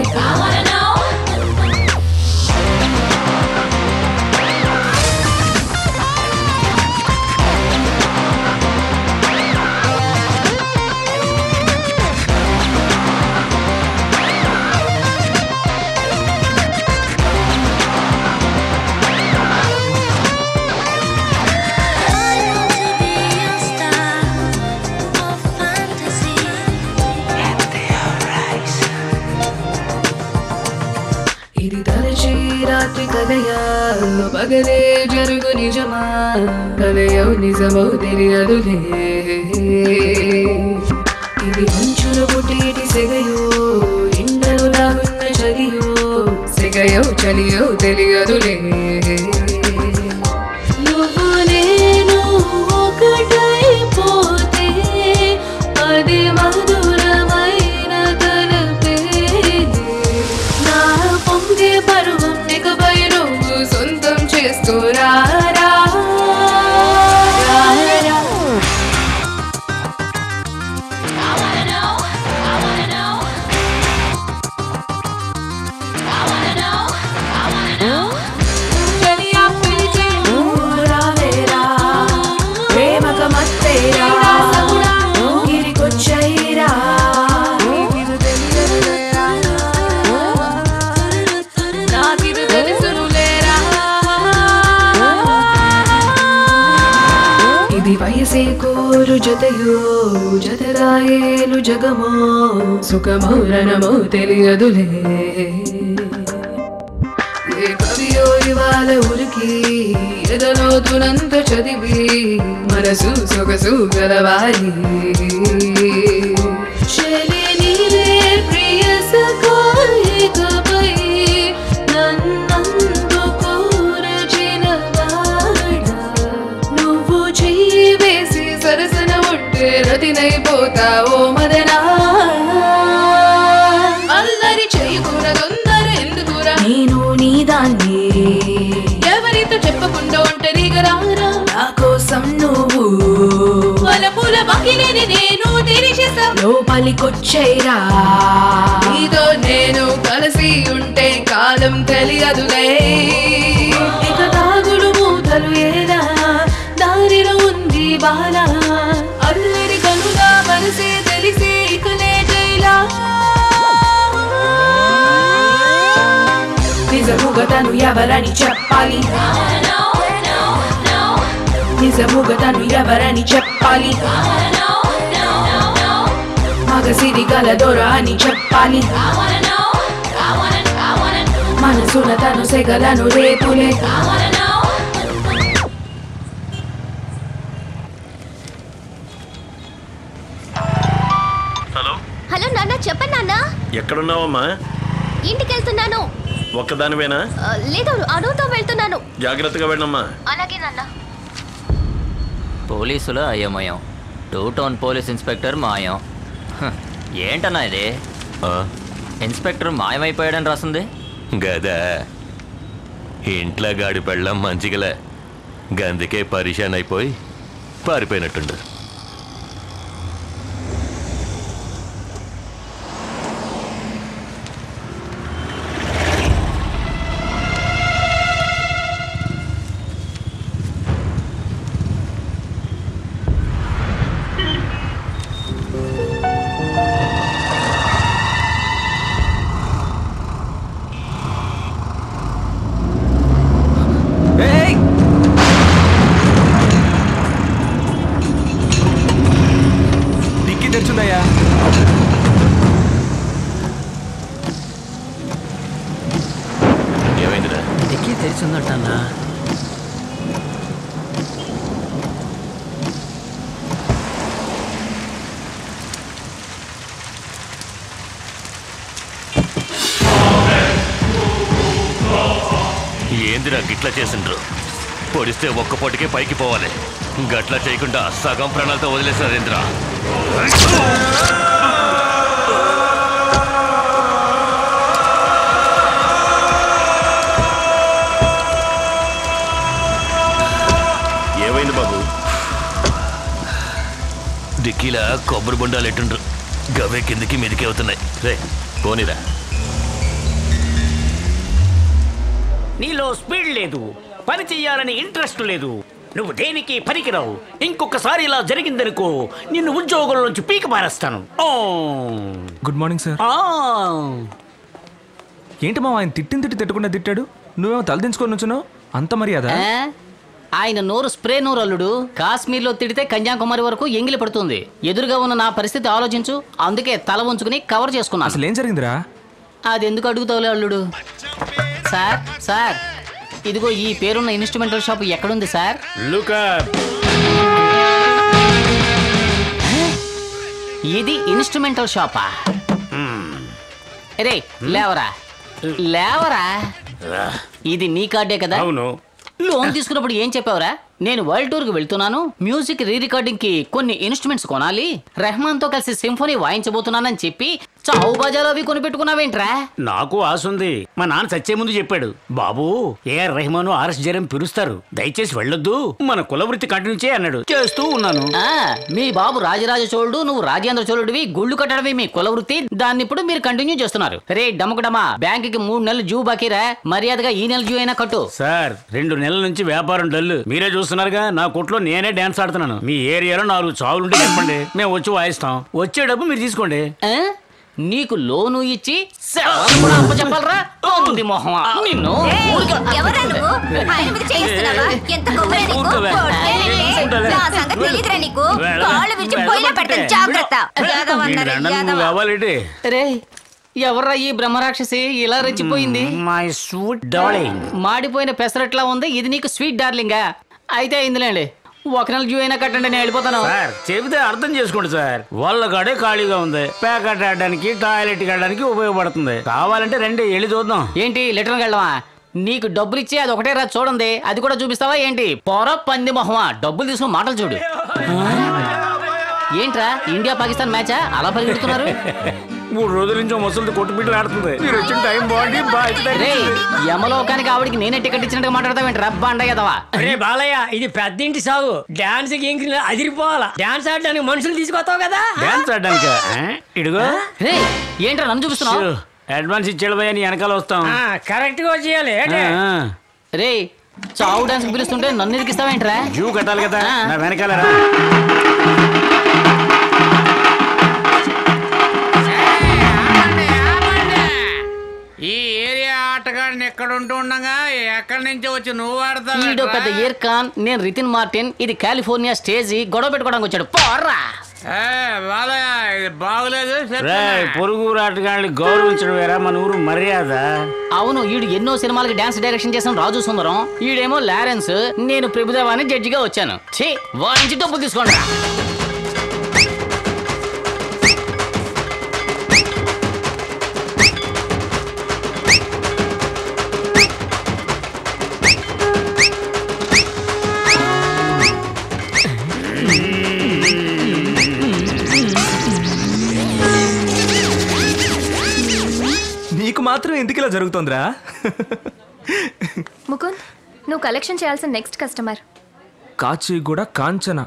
పగలే జరుగు నిజమా, కలయవు నిజమవు తెలియదులే, ఇది మంచుల పుట్టేటి సెగయో, ఎండలు నాగున్న చలియో, సెగయవు చలియవు తెలియదులే, నువ్వు నేను ఒకటైపోతే అది మధురమైన తలపే, నా పొంగే పరువం నెగబై నువ్వు సొంతం చేసుకోరా. కోరు జతయో జతరాయేలు జగమో, సుఖమౌ రణమౌ తెలియదులే, ఏ కవియో ఇవాళ ఉరికి ఎదలో తునంత చదివి, మనసు సొగసు గలవాలి, ప్రియ సఖాయికపై పోతావో మదనా, అందరి చెయ్యి కూర తొందర ఎందుకురా, నేను నీ దాన్ని ఎవరితో చెప్పకుండా ఒంటరి గరారా, నా కోసం నువ్వు వాళ్ళ పూల బాకిలేని నేను తెరిచేసా, లోపలికొచ్చేరా నీతో నేను కలిసి ఉంటే కాలం తెలియదులే, ఇక తాగుడు మూతలు ఏదా దారిలో ఉంది బాల, నిజముగతను ఎవరని చెప్పాలి? నిజముగతను ఎవరని చెప్పాలి? మగసిరి గల దొర అని చెప్పాలి. మనసున తను సెగలను రేపులే. హలో నాన్న, చెప్పండి నాన్న. ఎక్కడున్నావమ్మా? ఇంటికి వెళ్తున్నాను. ఒక్కదానివేనా? లేదు, అనుతో వెళ్తున్నాను. జాగ్రత్తగా వెళ్ళమ్మా. అలాగే నాన్న. పోలీసుల అయోమయం, టూ టౌన్ పోలీస్ ఇన్స్పెక్టర్ మాయం. ఏంటన్నా ఇది? ఇన్స్పెక్టర్ మాయమైపోయాడని రాసింది గదా. ఇంట్లో గాడి పెళ్ళం మంచిగలే, గందుకే పరిశాన్ అయిపోయి పారిపోయినట్టుండు. గిట్లా చేసిండ్రు, పొడిస్తే ఒక్కపొటికే పైకి పోవాలి. గట్లా చేయకుండా సగం ప్రాణాలతో వదిలేసారేంద్ర. ఏమైంది బాబు? డిక్కీలా కొబ్బరి బొండాలు ఎట్టుండ్రు, గవే కిందికి మెదికి అవుతున్నాయి. రే పోనీరా. నీలో స్పీడ్ లేదు, పని చెయ్యాలని ఇంట్రెస్ట్ లేదు, నువ్వు దేనికి పనికిరావు. ఇంకొకసారి ఇలా జరిగిందనుకో, నిన్ను ఉద్యోగం నుంచి పీక పారేస్తాను. Good morning sir. ఏంటి మా ఆయన తిట్టిన తిట్టి తిట్టకుండా తిట్టాడు, నువ్వేమో తలదించుకొని నుంచున్నావు, అంత మర్యాద? ఆయన నోరు స్ప్రే నోరు అల్లుడు. కాశ్మీర్లో తిడితే కన్యాకుమారి వరకు ఎంగిలి పడుతుంది. ఎదురుగా ఉన్న నా పరిస్థితి ఆలోచించు, అందుకే తల ఉంచుకుని కవర్ చేసుకున్నా. అసలు ఏం జరిగిందిరా? అది ఎందుకు అడుగుతావులే అల్లుడు. సార్ సార్ ఇదిగో ఈ పేరున్న ఇన్స్ట్రుమెంటల్ షాప్ ఎక్కడుంది సార్? ఇది ఇన్స్ట్రుమెంటల్ షాపా? రే లేవరా లేవరా, ఇది నీ కార్డే కదా? అవును. లోన్ తీసుకున్నప్పుడు ఏం చెప్పావురా? నేను వరల్డ్ టూర్కి వెళ్తున్నాను, మ్యూజిక్ రీ రికార్డింగ్ కి కొన్ని ఇన్స్ట్రుమెంట్స్ కొనాలి, రెహమాన్ తో కలిసి సింఫనీ వాయించబోతున్నానని చెప్పి చావు బజాలు అవి కొనిపెట్టుకున్నావేంట్రా? నాకు ఆశ ఉంది, మా నాన్న చచ్చే ముందు చెప్పాడు, బాబు ఏఆర్ రెహమాన్ ఆర్ఎస్ జయరాం పిలుస్తారు, దయచేసి వెళ్ళొద్దు, మన కులవృత్తి కంటిన్యూ చేయ అన్నాడు. చేస్తూ ఉన్నాను. మీ బాబు రాజరాజ చోళుడు, నువ్వు రాజేంద్ర చోళుడివి, గుళ్ళు కట్టడమే మీ కులవృత్తి, దాన్ని ఇప్పుడు మీరు కంటిన్యూ చేస్తున్నారు. రే డమకడమా, బ్యాంక్ కి మూడు నెలలు జూ బాకీరా, మర్యాదగా ఈ నెల జూ అయినా కట్టు. సార్ రెండు నెలల నుంచి వ్యాపారం డల్లు, మీరే చూస్తున్నారుగా. నా కొట్లో నేనే డాన్స్ ఆడుతున్నాను, మీ ఏరియాలో నాలుగు చావులుంటే చెప్పండి, మేము వచ్చి వాయిస్తాం, వచ్చే డబ్బు మీరు తీసుకోండి. నీకు లోను ఇచ్చి చెప్పాలరా ఎవర్రా ఈ బ్రహ్మరాక్షసి ఇలా రెచ్చిపోయింది? మాడిపోయిన పెసరట్లా ఉంది ఇది, నీకు స్వీట్ డార్లింగా? అయితే అయిందిలేండి, ఒక నెల జూ అయినా కట్టండి, నేను వెళ్ళిపోతాను. సార్ చెబితే అర్థం చేసుకోండి సార్, వాళ్ళ కాడే ఖాళీగా ఉంది, ప్యాకెట్ ఆడడానికి టాయిలెట్ ఆడడానికి ఉపయోగపడుతుంది. కావాలంటే రండి వెళ్ళి చూద్దాం. ఏంటి లెటర్ వెళ్ళవా? నీకు డబ్బులు ఇచ్చి అది ఒకటే రా చూడండి, అది కూడా చూపిస్తావా ఏంటి? పొర పంది మొహమా, డబ్బులు తీసుకుని మాటలు చూడు. ఏంట్రా ఇండియా పాకిస్తాన్ మ్యాచా అలా పరిగెడుతున్నారు? మూడు రోజుల నుంచి ముసలి కొట్టుబిడ్డలు ఆడుతుంది, యమలోకానికి ఆవిడికి నేనే టికెట్ ఇచ్చినట్టుగా మాట్లాడతావేంటి రబ్బా అండయ్యదవా? అరే బాలయ్య, ఇది పెద్ద ఇంటి సాగు, డాన్స్ కి ఇంక అదిరిపోవాలా, డాన్స్ ఆడడానికి మనుషులు తీసుకొస్తావు కదా? డాన్స్ ఆడడానికి ఇడుగో. రే ఏంట్రా నన్ను చూపిస్తున్నావు? అడ్వాన్స్ ఇచ్చేళ్ళబోయా, నీ వెనకాల వస్తాం. కరెక్ట్ గా చేయాలి. రే చావు డాన్స్ పిలుస్తుంటే నన్ను ఇరికిస్తావేంట్రా? జూ కట్టాలి కదా, నా వెనకాల రా. ఆటగాడిని ఎక్కడ ఉంటుండగా ఎక్కడి నుంచి వచ్చి నువ్వు ఆడతావు? వీడు పెద్ద ఇయర్ ఖాన్, నేను రితిన్ మార్టిన్. ఇది కాలిఫోర్నియా స్టేజీ, గొడవ పెట్టుకోవడానికి వచ్చాడు. పోరా బాగులేదు. పొరుగు రాటగాళ్ళని గౌరవించడం వేరా మన ఊరు మర్యాద. అవును, వీడు ఎన్నో సినిమాలకి డాన్స్ డైరెక్షన్ చేసిన రాజు సుందరం, వీడేమో లారెన్స్, నేను ప్రభుదేవాని జడ్జిగా వచ్చాను. ఛీ, వాడించి డబ్బు తీసుకోండి. మాత్రం ఎందుకు ఇలా జరుగుతుందిరా? ముకుంద్, నువ్వు కలెక్షన్ చేయాల్సిన నెక్స్ట్ కస్టమర్ కాచి కూడా కాంచన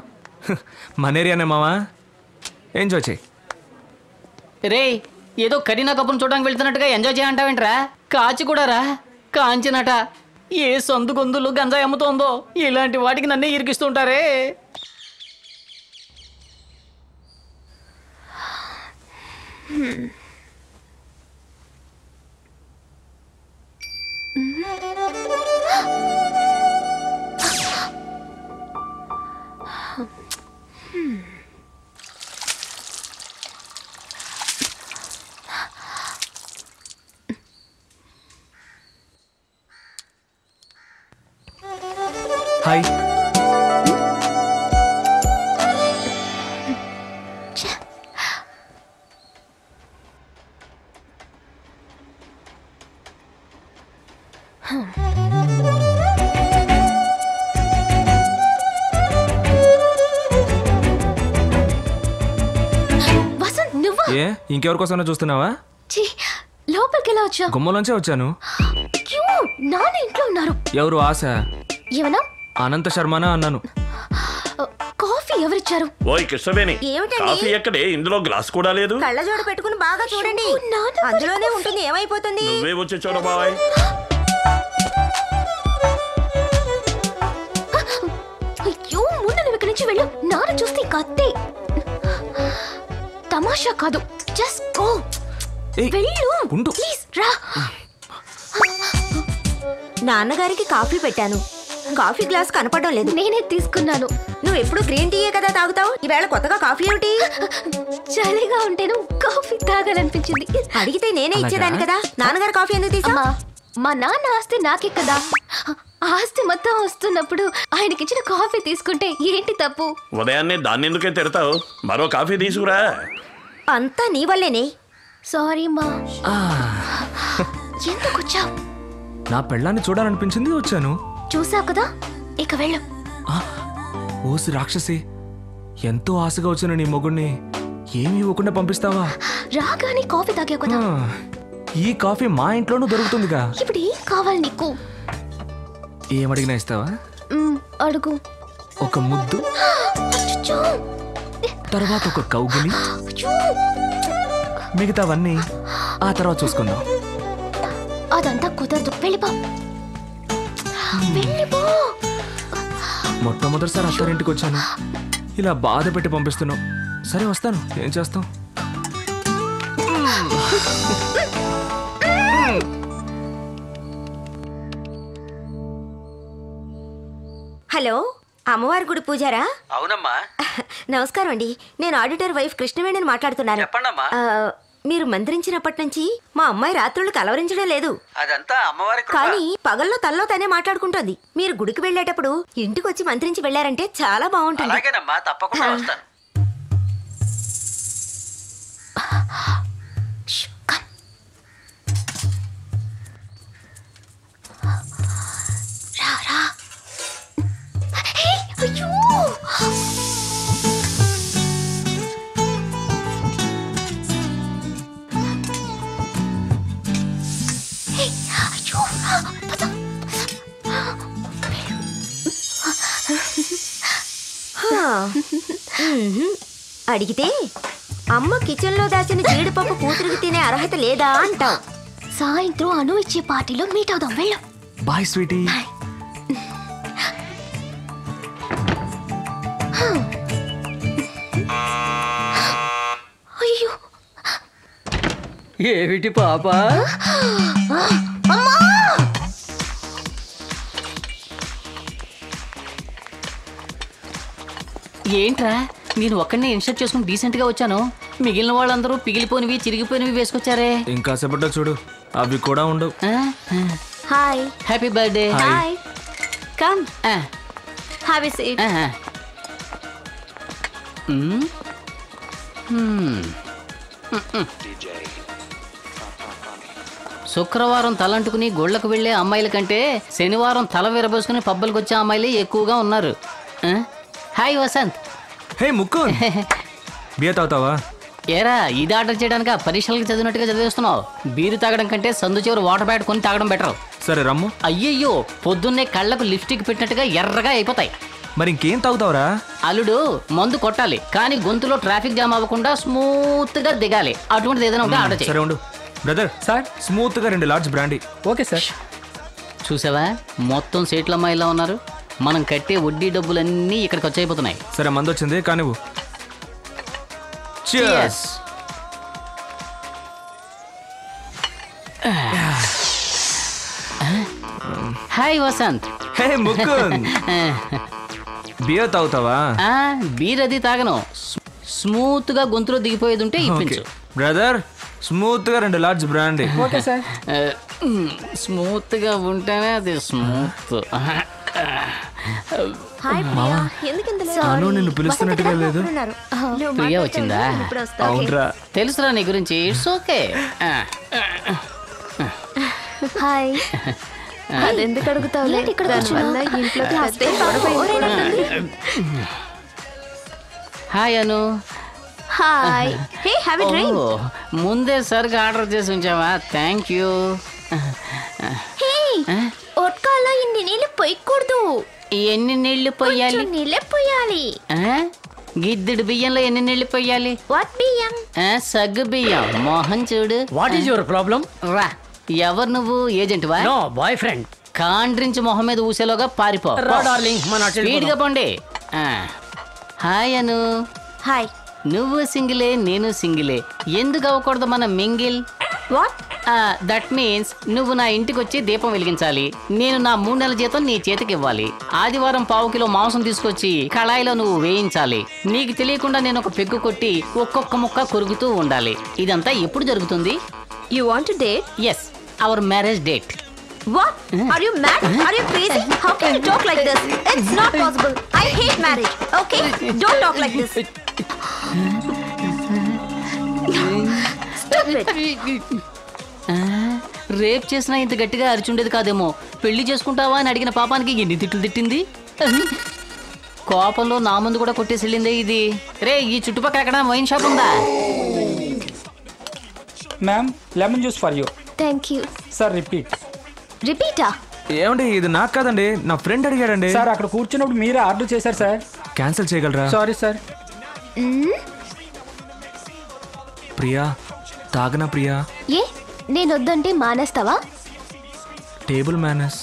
మన ఏరియానే మావా. ఎంజాయ్ చేయి రే. ఏదో కరీనా కపూర్ చూడడానికి వెళ్తున్నట్టుగా ఎంజాయ్ చేయంటావేంట్రా? కాచి కూడా రా, కాంచనట. ఏ సందు గొంతులు గంజాయి అమ్ముతోందో, ఇలాంటి వాటికి నన్నే ఇరికిస్తుంటారే. హాయ్. ఇంకెవరి కోసం చూస్తున్నావా? లోపలికి ఎలా వచ్చా? గుమ్మలోంచే వచ్చాను. ఎవరు ఆశ? ఏమన్నా? అనంత శర్మనా అన్నాను. కాఫీ ఎవరిచ్చారు? ఓయ్ కృష్ణవేణి, కాఫీ ఎక్కడే? ఇందులో గ్లాస్ కూడా లేదు. కళ్ళజోడు పెట్టుకుని బాగా చూడండి, అందులోనే ఉంటుంది. ఏమైపోతుంది? నువ్వే వచ్చి చూడు బాబాయ్. అయ్యో, ముందు నువ్వు ఇక్కడి నుంచి వెళ్ళు. నాన్న చూస్తే కత్తి. తమాషా కాదు, జస్ట్ గో. వెళ్ళు ప్లీజ్. రా, నాన్నగారికి కాఫీ పెట్టాను. కాఫీ గ్లాస్ కనపడడం లేదు, నేనే తీసుకున్నాను. నువ్వు ఎప్పుడు గ్రీన్ టీయే కదా తాగుతావు, ఈవేళ కొత్తగా కాఫీ ఏమిటి? చలిగా ఉంటేను కాఫీ తాగాలనిపించింది. అడిగితే నేనే ఇచ్చేదాన్ని కదా. నాన్నగారు కాఫీ ఎందుకు తీసుకున్నా? మా నాన్న ఆస్తి నాకే కదా, ఆస్తి మొత్తం వస్తున్నప్పుడు ఆయనకి ఇచ్చిన కాఫీ తీసుకుంటే ఏంటి తప్పు? ఉదయాన్నే దాన్ని ఎందుకే తిడతావు? మరో కాఫీ తీసుకురా. అంతా నీ వల్లేనే. సారీ మా. ఎందుకు వచ్చావు? నా పెళ్ళాన్ని చూడాలనిపించింది, వచ్చాను. చూసావు కదా, ఇక వెళ్ళు. ఓసి రాక్షసి, ఎంతో ఆశగా వచ్చాను నీ మొగుడిని ఏమి ఇవ్వకుండా పంపిస్తావా? రాగానే కాఫీ తాగావు కదా. ఈ కాఫీ మా ఇంట్లోనూ దొరుకుతుందిగా. ఇప్పుడు ఏం కావాలి నీకు? ఏమడిగినా ఇస్తావా? అడుగు. ఒక ముద్దు, తర్వాత ఒక కౌగులి, మిగతావన్నీ ఆ తర్వాత చూసుకుందాం. అదంతా కుదరదు, వెళ్ళిపో. మొట్టమొదటిసారి అత్తారింటికి వచ్చాను, ఇలా బాధ పెట్టి పంపిస్తున్నావు. సరే వస్తాను, ఏం చేస్తాం. హలో, అమ్మవారి గుడి పూజారా? అవునమ్మా. నమస్కారం అండి, నేను ఆడిటర్ వైఫ్ కృష్ణవేణిని మాట్లాడుతున్నాను. చెప్పండమ్మా. మీరు మంత్రించినప్పటి నుంచి మా అమ్మాయి రాత్రులు కలవరించడం లేదు, కానీ పగల్లో తల్లో తనే మాట్లాడుకుంటుంది. మీరు గుడికి వెళ్ళేటప్పుడు ఇంటికి వచ్చి మంత్రించి వెళ్ళారంటే చాలా బాగుంటుంది. అడిగితే అమ్మ కిచెన్ లో దాచిన జీడిపప్పు కూతురికి తినే అర్హత లేదా అంటాం. సాయంత్రం అను ఇచ్చే పార్టీలో మీట్ అవుదాం, వెళ్ళాం. Bye Sweety. ఏమిటి పాపా? ఏంట్రా నేను ఒక్కనే ఇన్సర్ట్ చేసుకుని డీసెంట్ గా వచ్చాను, మిగిలిన వాళ్ళందరూ పిగిలిపోనివి చిరిగిపోయినవి వేసుకొచ్చారే. ఇంకా సేపట్లో చూడు అవి కూడా ఉండవు. Hi, happy birthday. Hi, come have a seat. శుక్రవారం తలంటుకుని గోళ్లకు వెళ్లే అమ్మాయిల కంటే శనివారం తల విరబోసుకుని పబ్బలకు వచ్చే అమ్మాయిలే ఎక్కువగా ఉన్నారు. హాయ్ వసంత్. హే ముక్కు, బియర్ తాగుతావా? ఏరా ఇది ఆర్డర్ చేయడానికి పరీక్షలకు చదివినట్టుగా చదివేస్తున్నావు. బీరు తాగడం కంటే సందు చివరి వాటర్ బ్యాట్ కొని తాగడం బెటర్. సరే రమ్ము. అయ్యయ్యో, పొద్దున్నే కళ్ళకు లిప్స్టిక్ పెట్టినట్టుగా ఎర్రగా అయిపోతాయి. మరి ఇంకేం తాగుతావురా? అల్లుడు మందు కొట్టాలి కానీ గొంతులో ట్రాఫిక్ జామ్ అవ్వకుండా స్మూత్ గా దిగాలి. అటువంటిది ఏదైనా ఉంటే ఆర్డర్ చేయి. సరే ఉండు. బ్రదర్ సార్ స్మూత్ గా రెండు లార్జ్ బ్రాండీ. Okay sir. చూసావా మొత్తం సీట్లమ్మ ఇలా ఉన్నారు. మనం కట్టే వడ్డీ డబ్బులన్నీ ఇక్కడికి వచ్చాయిపోతున్నాయి. సరే మందు వచ్చింది కానివ్వు. Cheers. Hi Vasanth. Hey Mukund, beer తాగుతావా? బీర్ అది తాగను. స్మూత్ గా గొంతులో దిగిపోయేది ఉంటే ఇప్పించు. బ్రదర్ స్మూత్ గా రెండు large brandy. Okay sir. Smooth గా ఉంటేనే అది స్మూత్. ప్రియా వచ్చిందా? తెలుసురా నీ గురించి. It's okay. హాయ్. అదెందుకు అడుగుతావులే, దానివల్ల ఇంట్లోకి వస్తే పడపోయింది. Hi Anu. Hi. Hey have a drink. ముందే సరిగా ఆర్డర్ చేసి ఉంచావా? Thank you. హే ఒట్కాలో ఇన్ని నీళ్ళు పోయకూడదు. ఎన్ని నీళ్ళు పోయాలి? నీళ్ళే పోయాలి. గిద్దెడు బియ్యంలో ఎన్ని నీళ్ళు పోయాలి? వాట్ బియ్యం? సగ్గు బియ్యం. మోహన్ చూడు. What is your problem? రా. ఎవరు నువ్వు? ఏజెంట్ వా? No, boy friend. కాండ్రించి మొహం మీద ఊసేలోగా పారిపో. రా డార్లింగ్, మన స్పీడ్‌గా పోండి. హాయ్ అను. హాయ్. నువ్వు సింగిలే, నేను సింగిలే. ఎందుకు అవ్వకూడదు మనం మింగిల్? వాట్? దట్ మీన్స్ నువ్వు నా ఇంటికి వచ్చి దీపం వెలిగించాలి, నేను నా మూడు నెలల జీతం నీ చేతికి ఇవ్వాలి, ఆదివారం పావు కిలో మాంసం తీసుకొచ్చి కళాయిలో నువ్వు వేయించాలి, నీకు తెలియకుండా నేను ఒక పెగ్గు కొట్టి ఒక్కొక్క ముక్క కొరుకుతూ ఉండాలి. ఇదంతా ఎప్పుడు జరుగుతుంది? You want to date? Yes, our marriage date. What? Are you mad? Are you crazy? How can you talk like this? It's not possible. I hate marriage. Okay? Don't talk like this. Stupid. Rape chesna inta gattiga archundedi kademo. Pelli cheskuntava ani adigina paapaniki enni titlu tittindi. Koopamlo na mundu kuda kottesellinde idi. Rey ee chuttupakkala ekkada wine shop unda? Ma'am, lemon juice for you. Thank you. Sir, repeat. Repeat ah? ఏమండి ఇది నాకు కాదండి, నా friend అడిగాడండి. Sir అక్కడ కూర్చున్నప్పుడు మీరే order చేశారు sir. Cancel చేయగలరా? Sorry sir. ప్రియా తాగనా? ప్రియా ఏ నేను వద్దంటే మానేస్తావా? Table manners.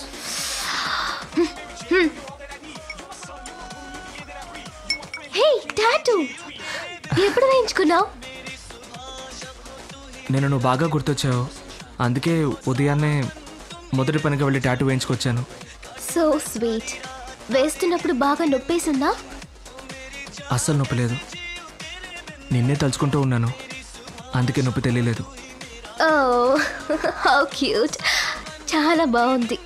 హే టాటూ ఎప్పుడు వేయించుకున్నావు? నేను నువ్వు బాగా గుర్తొచ్చావు, అందుకే ఉదయాన్నే మొదటి పనికి వెళ్ళి టాటూ వేయించుకొచ్చాను. So sweet. వేస్తున్నప్పుడు బాగా నొప్పేసిందా? అస్సలు నొప్పి లేదు, నిన్నే తలుచుకుంటూ ఉన్నాను, అందుకే నొప్పి తెలియలేదు. Oh how cute. చాలా బాగుంది.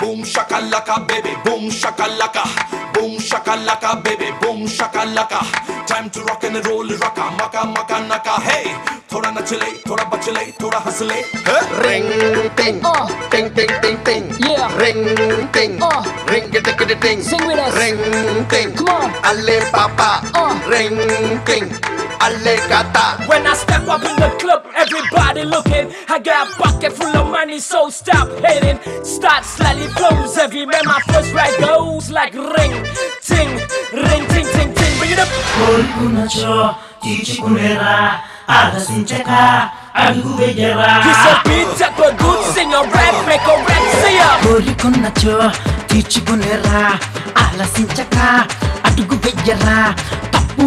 Boom shakalaka baby, boom shakalaka, boom shakalaka baby, boom shakalaka. Time to rock and roll, rocka maka maka naka. Hey, thoda nachle, thoda bachle, thoda hasle. Huh? Ring ting, oh, ting ting ting ting. Yeah, ring ting, oh, ring it it it ting. Sing with us. Ring ting, come on, alle papa, oh, ring ting, alle gata. When I step up in the club, everybody looking. I got a bucket full of money, so stop hating. Start slowly. Flows every man, my first ride goes like ring, ting, ring, ting, ting, ting. Bring it up. Kolkunacho, tichikunera, adasincheka, aguvejera. He's a beat up, a good singer, rap, make a rap, see ya. Kolkunacho, tichikunera, adasincheka, aguvejera. Papu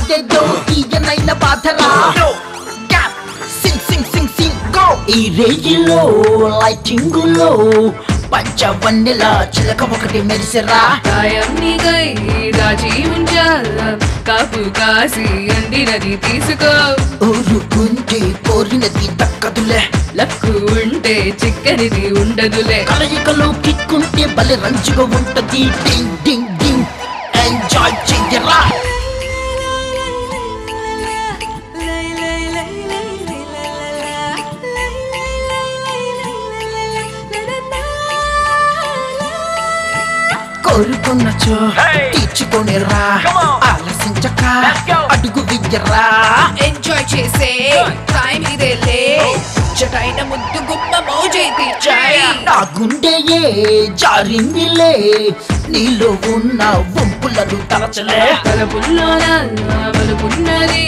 అదేదో తీయనైన బాధరా ఈ రేగిలో లైటింగులో పంచవన్నెలా చిలక ఒకటి మెరిసిరా గాయంనిగై రాజీవించాలా కాపు కాసి ఎండినది తీసుకో ఊరుకుంటే కోరినది దక్కదులే luck ఉంటే చిక్కనిది ఉండదులే కలయికలో కిక్కుంటే బలి రంచుగా ఉంటది డింగ్ డింగ్ డింగ్ ఎంజాయ్ చెయ్యరా కోరుకున్నచో తీర్చుకొనిరా ఆలసించక అడుగు వెయ్యరా ఎంజాయ్ చేసే టైం ఇదేలే చెటైన ముద్దు గుమ్మ మౌజైతే చాయ్ నా గుండెయే జారిందిలే నీలో ఉన్న వంపులను తరచలే తలపుల్లోన బలుపున్నది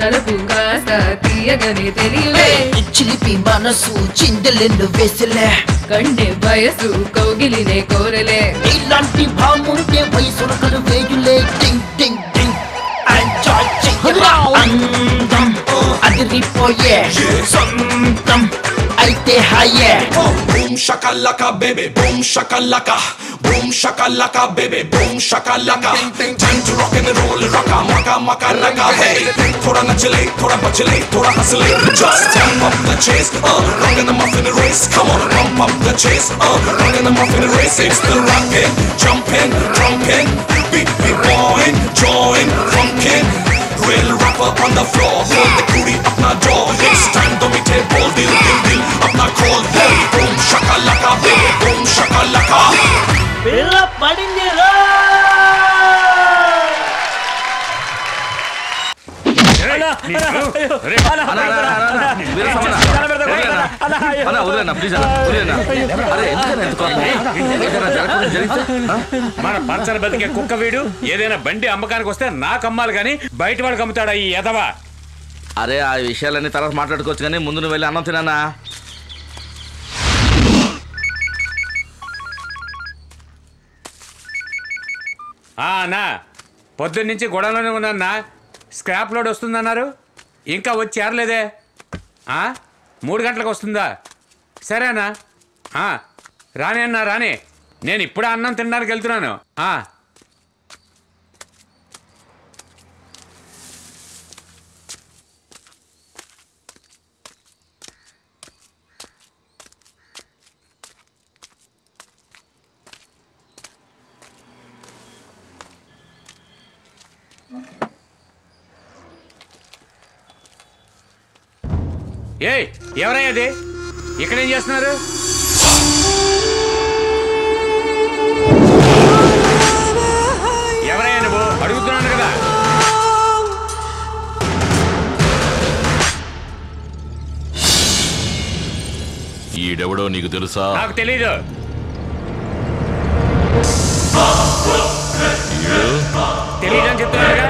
తలపు కాస్త తీయగని తెలివే చిలిపి మనసు చిందెలెన్ను వేసలే కండే వయసు కౌగిలినే కోరలే ఇలాంటి భాముంటే వయసులు వేయులే టింగ్ టింగ్ టింగ్ ఎంజాయ్ చెయ్యరా అందం అదిరిపోయే సొంతం అయితే హాయే boom shakalaka baby boom shakalaka boom shakalaka baby boom shakalaka time to rock and roll రకా మకా మకా రకా హే थोड़ा नचले थोड़ा बचले थोड़ा हंसले just jump up the chase rock and the muffin race come on jump up the chase rock and the muffin race it's the rockin' jumpin' drunken big big boy join funkin' real rapper on the floor hold the booty up na door it's time to meet a bold deal deal apna call hey boom shakalaka baby boom shakalaka billa padindira మన puncture బతికే కుక్క వీడు ఏదైనా బండి అమ్మకానికి వస్తే నాకు అమ్మాలి కానీ బయట వాడికి అమ్ముతాడా ఈ ఎదవా? అరే ఆ విషయాలన్నీ తర్వాత మాట్లాడుకోవచ్చు కానీ ముందు నువ్వు వెళ్ళి అన్నం తిన్నా. అన్నా పొద్దున్న నుంచి గొడవలోనే ఉన్నానా? స్క్రాప్ లోడ్ వస్తుందన్నారు, ఇంకా వచ్చి చేరలేదే. మూడు గంటలకు వస్తుందా? సరే అన్నా రానే అన్నా రానే, నేను ఇప్పుడు అన్నం తినడానికి వెళ్తున్నాను. ఏయ్ ఎవరయ్య అది? ఇక్కడేం చేస్తున్నారు? ఎవరయ్యా నువ్వు? అడుగుతున్నాను కదా. ఈడెవడో నీకు తెలుసా? నాకు తెలీదు. తెలీదని చెప్తున్నారుగా.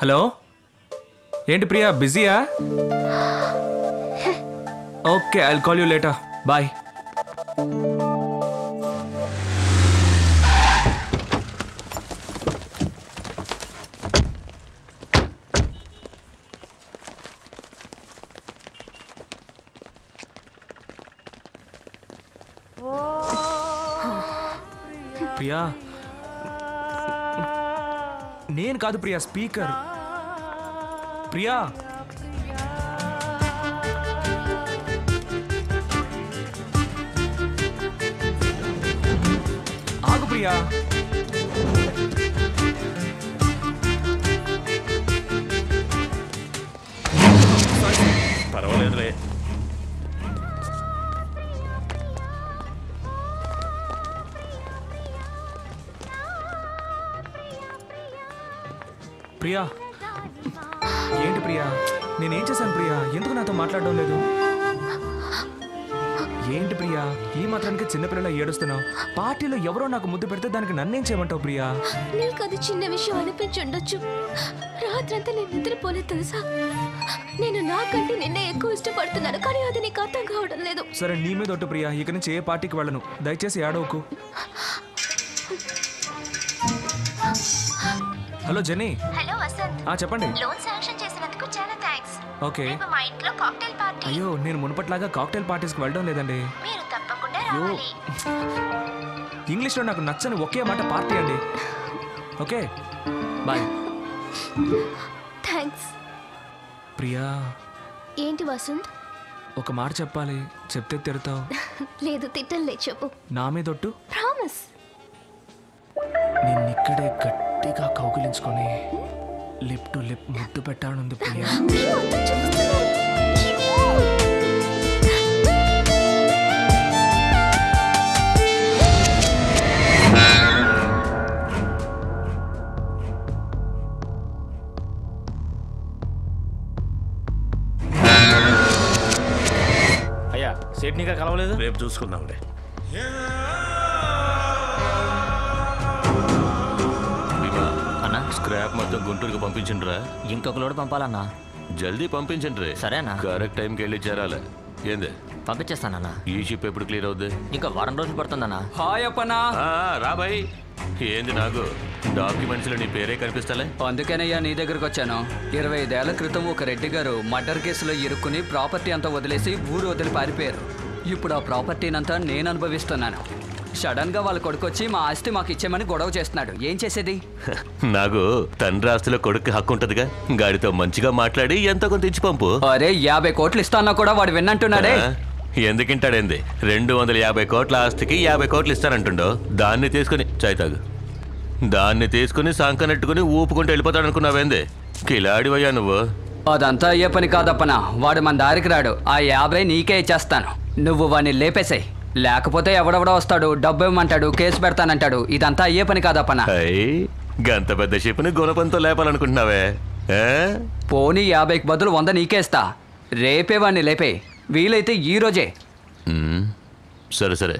హలో ఏంటి ప్రియా బిజీయా? Okay I'll call you later bye. Priya నేను కాదు ప్రియా స్పీకర్. ప్రియా ఆగు ప్రియా. పర్వాలేదులే. ప్రియా ఏంటి ప్రియా నేనేం చేశాను ప్రియా? ఎందుకు నాతో మాట్లాడడం లేదు? ఏంటి ప్రియా ఈ మాత్రానికి చిన్నపిల్లల ఏడుస్తున్నావు? పార్టీలో ఎవరో నాకు ముద్దు పెడితే దానికి నన్నేం చేయమంటావు ప్రియా? నీకు అది చిన్న విషయం అనిపించి ఉండొచ్చు. రాత్రంతా నేను నిద్రపోలేదు తెలుసా. నేను నాకంటే నిన్నే ఎక్కువ ఇష్టపడుతున్నాను కానీ అది నీకు అర్థం కావడం లేదు. సరే నీ మీద ఒట్టు ప్రియా ఇక నుంచి ఏ పార్టీకి వెళ్ళను. దయచేసి ఏడవకు. Hello Jenny. హలో వసంత్. ఆ చెప్పండి. లోన్ శాంక్షన్ చేసినందుకు చాలా థాంక్స్. ఓకే రేపు మా ఇంట్లో కాక్టైల్ పార్టీ. అయ్యో నేను మునుపట్లాగా కాక్టైల్ పార్టీస్కి వెళ్ళడం లేదండి. మీరు తప్పకుండా రావాలి. ఇంగ్లీష్లో నాకు నచ్చని ఒకే మాట పార్టీ అండి. Okay bye. థాంక్స్ ప్రియా. ఏంటి వసంత్ ఒక మాట చెప్పాలి. చెప్తే తిడతావు. లేదు తిట్టలే చెప్పు. నా మీద ఒట్టు. ప్రామిస్. నేను ఇక్కడే గట్టిగా కౌగిలించుకొని లిప్ టు లిప్ ముద్దు పెట్టానుంది ప్రియా. అయ్యా సెట్నిగా కలవలేదు. రేపు చూసుకుందాంలే. స్క్రాప్ మొత్తం గుంటూరుకి పంపించండిరా. ఇంకొక లోడ్ పంపాలన్నా. జల్దీ పంపించండి. సరేనా కరెక్ట్ టైంకి వెళ్ళి చేరాలి. ఏంది పంపించేస్తానన్నా. ఈ షిప్ ఎప్పుడు క్లియర్ అవుద్ది? ఇంకా వారం రోజులు పడుతుందన్నా. హాయ్ అప్పనా రాబాయ్. ఏంది నాకు డాక్యుమెంట్స్లో నీ పేరే కనిపిస్తలే. అందుకేనయ్యా నీ దగ్గరకు వచ్చాను. ఇరవై ఐదేళ్ల క్రితం ఒక రెడ్డి గారు మర్డర్ కేసులో ఇరుక్కుని ప్రాపర్టీ అంతా వదిలేసి ఊరు వదిలి పారిపోయారు. ఇప్పుడు ఆ ప్రాపర్టీనంతా నేను అనుభవిస్తున్నాను. సడన్ గా వాళ్ళ కొడుకు వచ్చి మా ఆస్తి మాకు ఇచ్చేమని గొడవ చేస్తున్నాడు. ఏం చేసేది? నాకు తండ్రి ఆస్తిలో కొడుకు హక్కు ఉంటదిగా. గాడితో మంచిగా మాట్లాడి ఎంతో కొంత ఇచ్చి పంపు. అరే యాభై కోట్లు ఇస్తానో కూడా వాడు విన్నంటున్నాడే. ఎందుకింటాడేంది? రెండు వందల యాభై కోట్ల ఆస్తికి యాభై కోట్లు ఇస్తానంటుండో. దాన్ని తీసుకుని చైతాగు దాన్ని తీసుకుని సంకనెట్టుకుని ఊపుకుంటూ వెళ్ళిపోతాడు అనుకున్నావేంది? కిలాడివయ్యా నువ్వు. అదంతా అయ్యే పని కాదప్పనా. వాడు మన దారికి రాడు. ఆ యాభై నీకే ఇచ్చేస్తాను. నువ్వు వాడిని లేపేసాయి. లేకపోతే ఎవడెవడో వస్తాడు. డబ్బు ఇవ్వమంటాడు. కేసు పెడతానంటాడు. ఇదంతా అయ్యే పని కాదప్పనా. గంత పెద్ద షిప్ని గుణపంతో లేపాలనుకుంటున్నావే. పోనీ యాభైకి బదులు వంద నీకేస్తా. రేపే వాడిని లేపే. వీలైతే ఈ రోజే. సరే సరే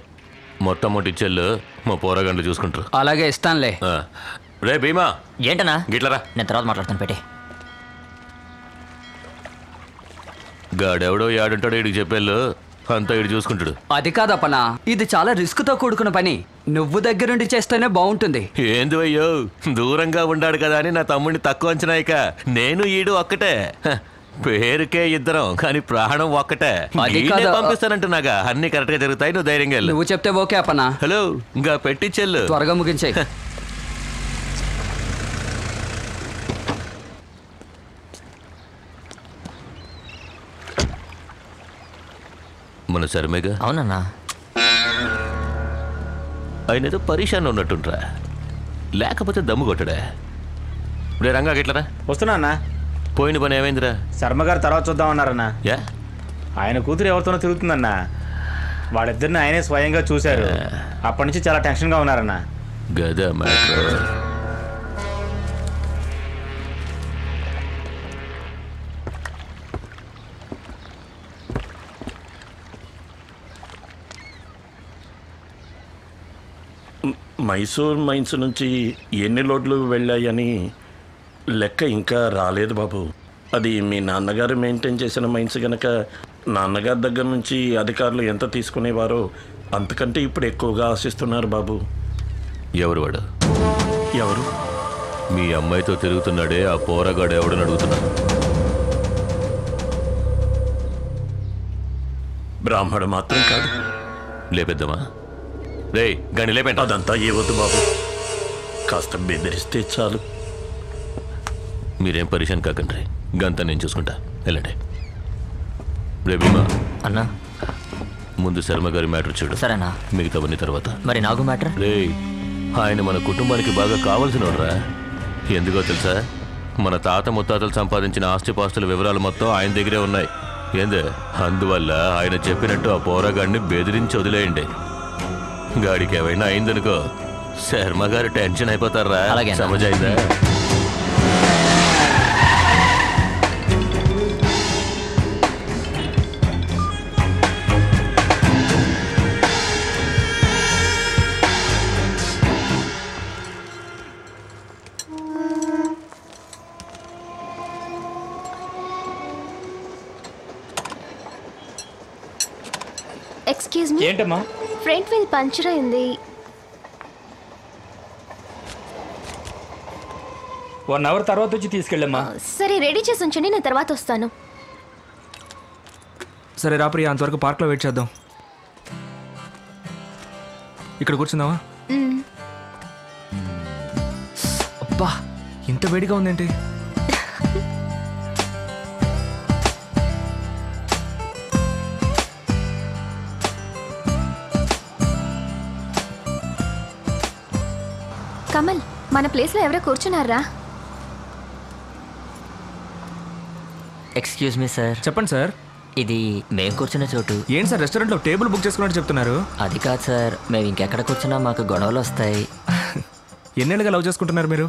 మొత్తం మొట్టి చెల్లు మా పోరాగండ్లు చూసుకుంటారు. అలాగే ఇస్తానులే. రే భీమా ఏంటనా గిట్లరా. నేను తర్వాత మాట్లాడతాను. పెట్టి గాడెవడో యాడుంటాడో ఇడికి చెప్పేళ్ళు అంతా ఇడు చూసుకుంటాడు. అది కాదప్పనా ఇది చాలా రిస్క్ తో కూడుకున్న పని. నువ్వు దగ్గరుండి చేస్తేనే బాగుంటుంది. ఏంది అయ్యో దూరంగా ఉండాడు కదా అని నా తమ్ముడిని తక్కువ అంచనా. ఇక నేను ఈడు ఒక్కటే. పేరుకే ఇద్దరం కానీ ప్రాణం ఒక్కటే. పంపిస్తానంటున్నాగా అన్ని కరెక్ట్ గా జరుగుతాయి. నువ్వు ధైర్యంగా నువ్వు చెప్తే ఓకే అప్పనా. హలో ఇంకా పెట్టి చెల్లు త్వరగా ముగించే. మన శర్మేగా. అవునన్నా ఆయన ఏదో పరీక్షాన్ని ఉన్నట్టుంట్రా. లేకపోతే దమ్ము కొట్టడా. రే రంగా గిట్లరా. వస్తున్నా అన్న. పోయిన పని ఏమైందిరా? శర్మగారు తర్వాత చూద్దామన్నారన్నా. యా ఆయన కూతురు ఎవరితోనో తిరుగుతుందన్నా. వాళ్ళిద్దరిని ఆయనే స్వయంగా చూశారు. అప్పటి నుంచి చాలా టెన్షన్గా ఉన్నారన్నా. గదా మైసూర్ మైన్స్ నుంచి ఎన్ని లోడ్లు వెళ్ళాయని లెక్క ఇంకా రాలేదు బాబు. అది మీ నాన్నగారు మెయింటైన్ చేసిన మైన్స్ కనుక నాన్నగారి దగ్గర నుంచి అధికారులు ఎంత తీసుకునేవారో అంతకంటే ఇప్పుడు ఎక్కువగా ఆశిస్తున్నారు బాబు. ఎవరు వాడు? ఎవరు? మీ అమ్మాయితో తిరుగుతున్నాడే ఆ పోరగాడు ఎవడని అడుగుతున్నా. బ్రాహ్మడు మాత్రం కాదు. లేపేద్దామా? రే గని లేపే. అదంతా ఏవద్దు బాబు, కాస్త బెదిరిస్తే చాలు. మీరేం పరిశాన్ కాకండి, గంతా నేను చూసుకుంటా. వెళ్ళండి. రే భీమా అన్నా, ముందు శర్మ గారి మ్యాటర్ చూడు. సరేనా? మిగతావన్నీ తర్వాత. మరి నాగు మ్యాటర్? రే ఆయన మన కుటుంబానికి బాగా కావాల్సినోడ్రా. ఎందుకో తెలుసా? మన తాత ముత్తాతలు సంపాదించిన ఆస్తిపాస్తుల వివరాలు మొత్తం ఆయన దగ్గరే ఉన్నాయి. ఏందే, అందువల్ల ఆయన చెప్పినట్టు ఆ పోరాగాడిని బెదిరించి వదిలేయండి. గాడికి ఏమైనా అయిందనుకో శర్మ గారు టెన్షన్ అయిపోతారా. సమజైందా? Excuse me. ఏంటమ్మా? ఫ్రంట్ వీల్ పంచర్ అయింది. వన్ అవర్ తర్వాత వచ్చి తీసుకెళ్ళమ్మా. సరే, రెడీ చేసి ఉంచండి, నేను తర్వాత వస్తాను. సరే రాప్రియా, అంతవరకు పార్క్లో వెయిట్ చేద్దాం. ఇక్కడ కూర్చుందామా? అబ్బా ఇంత వేడిగా ఉందేంటి? కమల్, మన ప్లేస్లో ఎవరో కూర్చున్నారా? Excuse me sir. చెప్పండి సార్. ఇది మేము కూర్చున్న చోటు. ఏంటి సార్ రెస్టారెంట్లో టేబుల్ బుక్ చేసుకున్నట్టు చెప్తున్నారు? అది కాదు సార్, మేము ఇంకెక్కడ కూర్చున్నా మాకు గొడవలు వస్తాయి. ఎన్నేళ్ళుగా లవ్ చేసుకుంటున్నారు మీరు?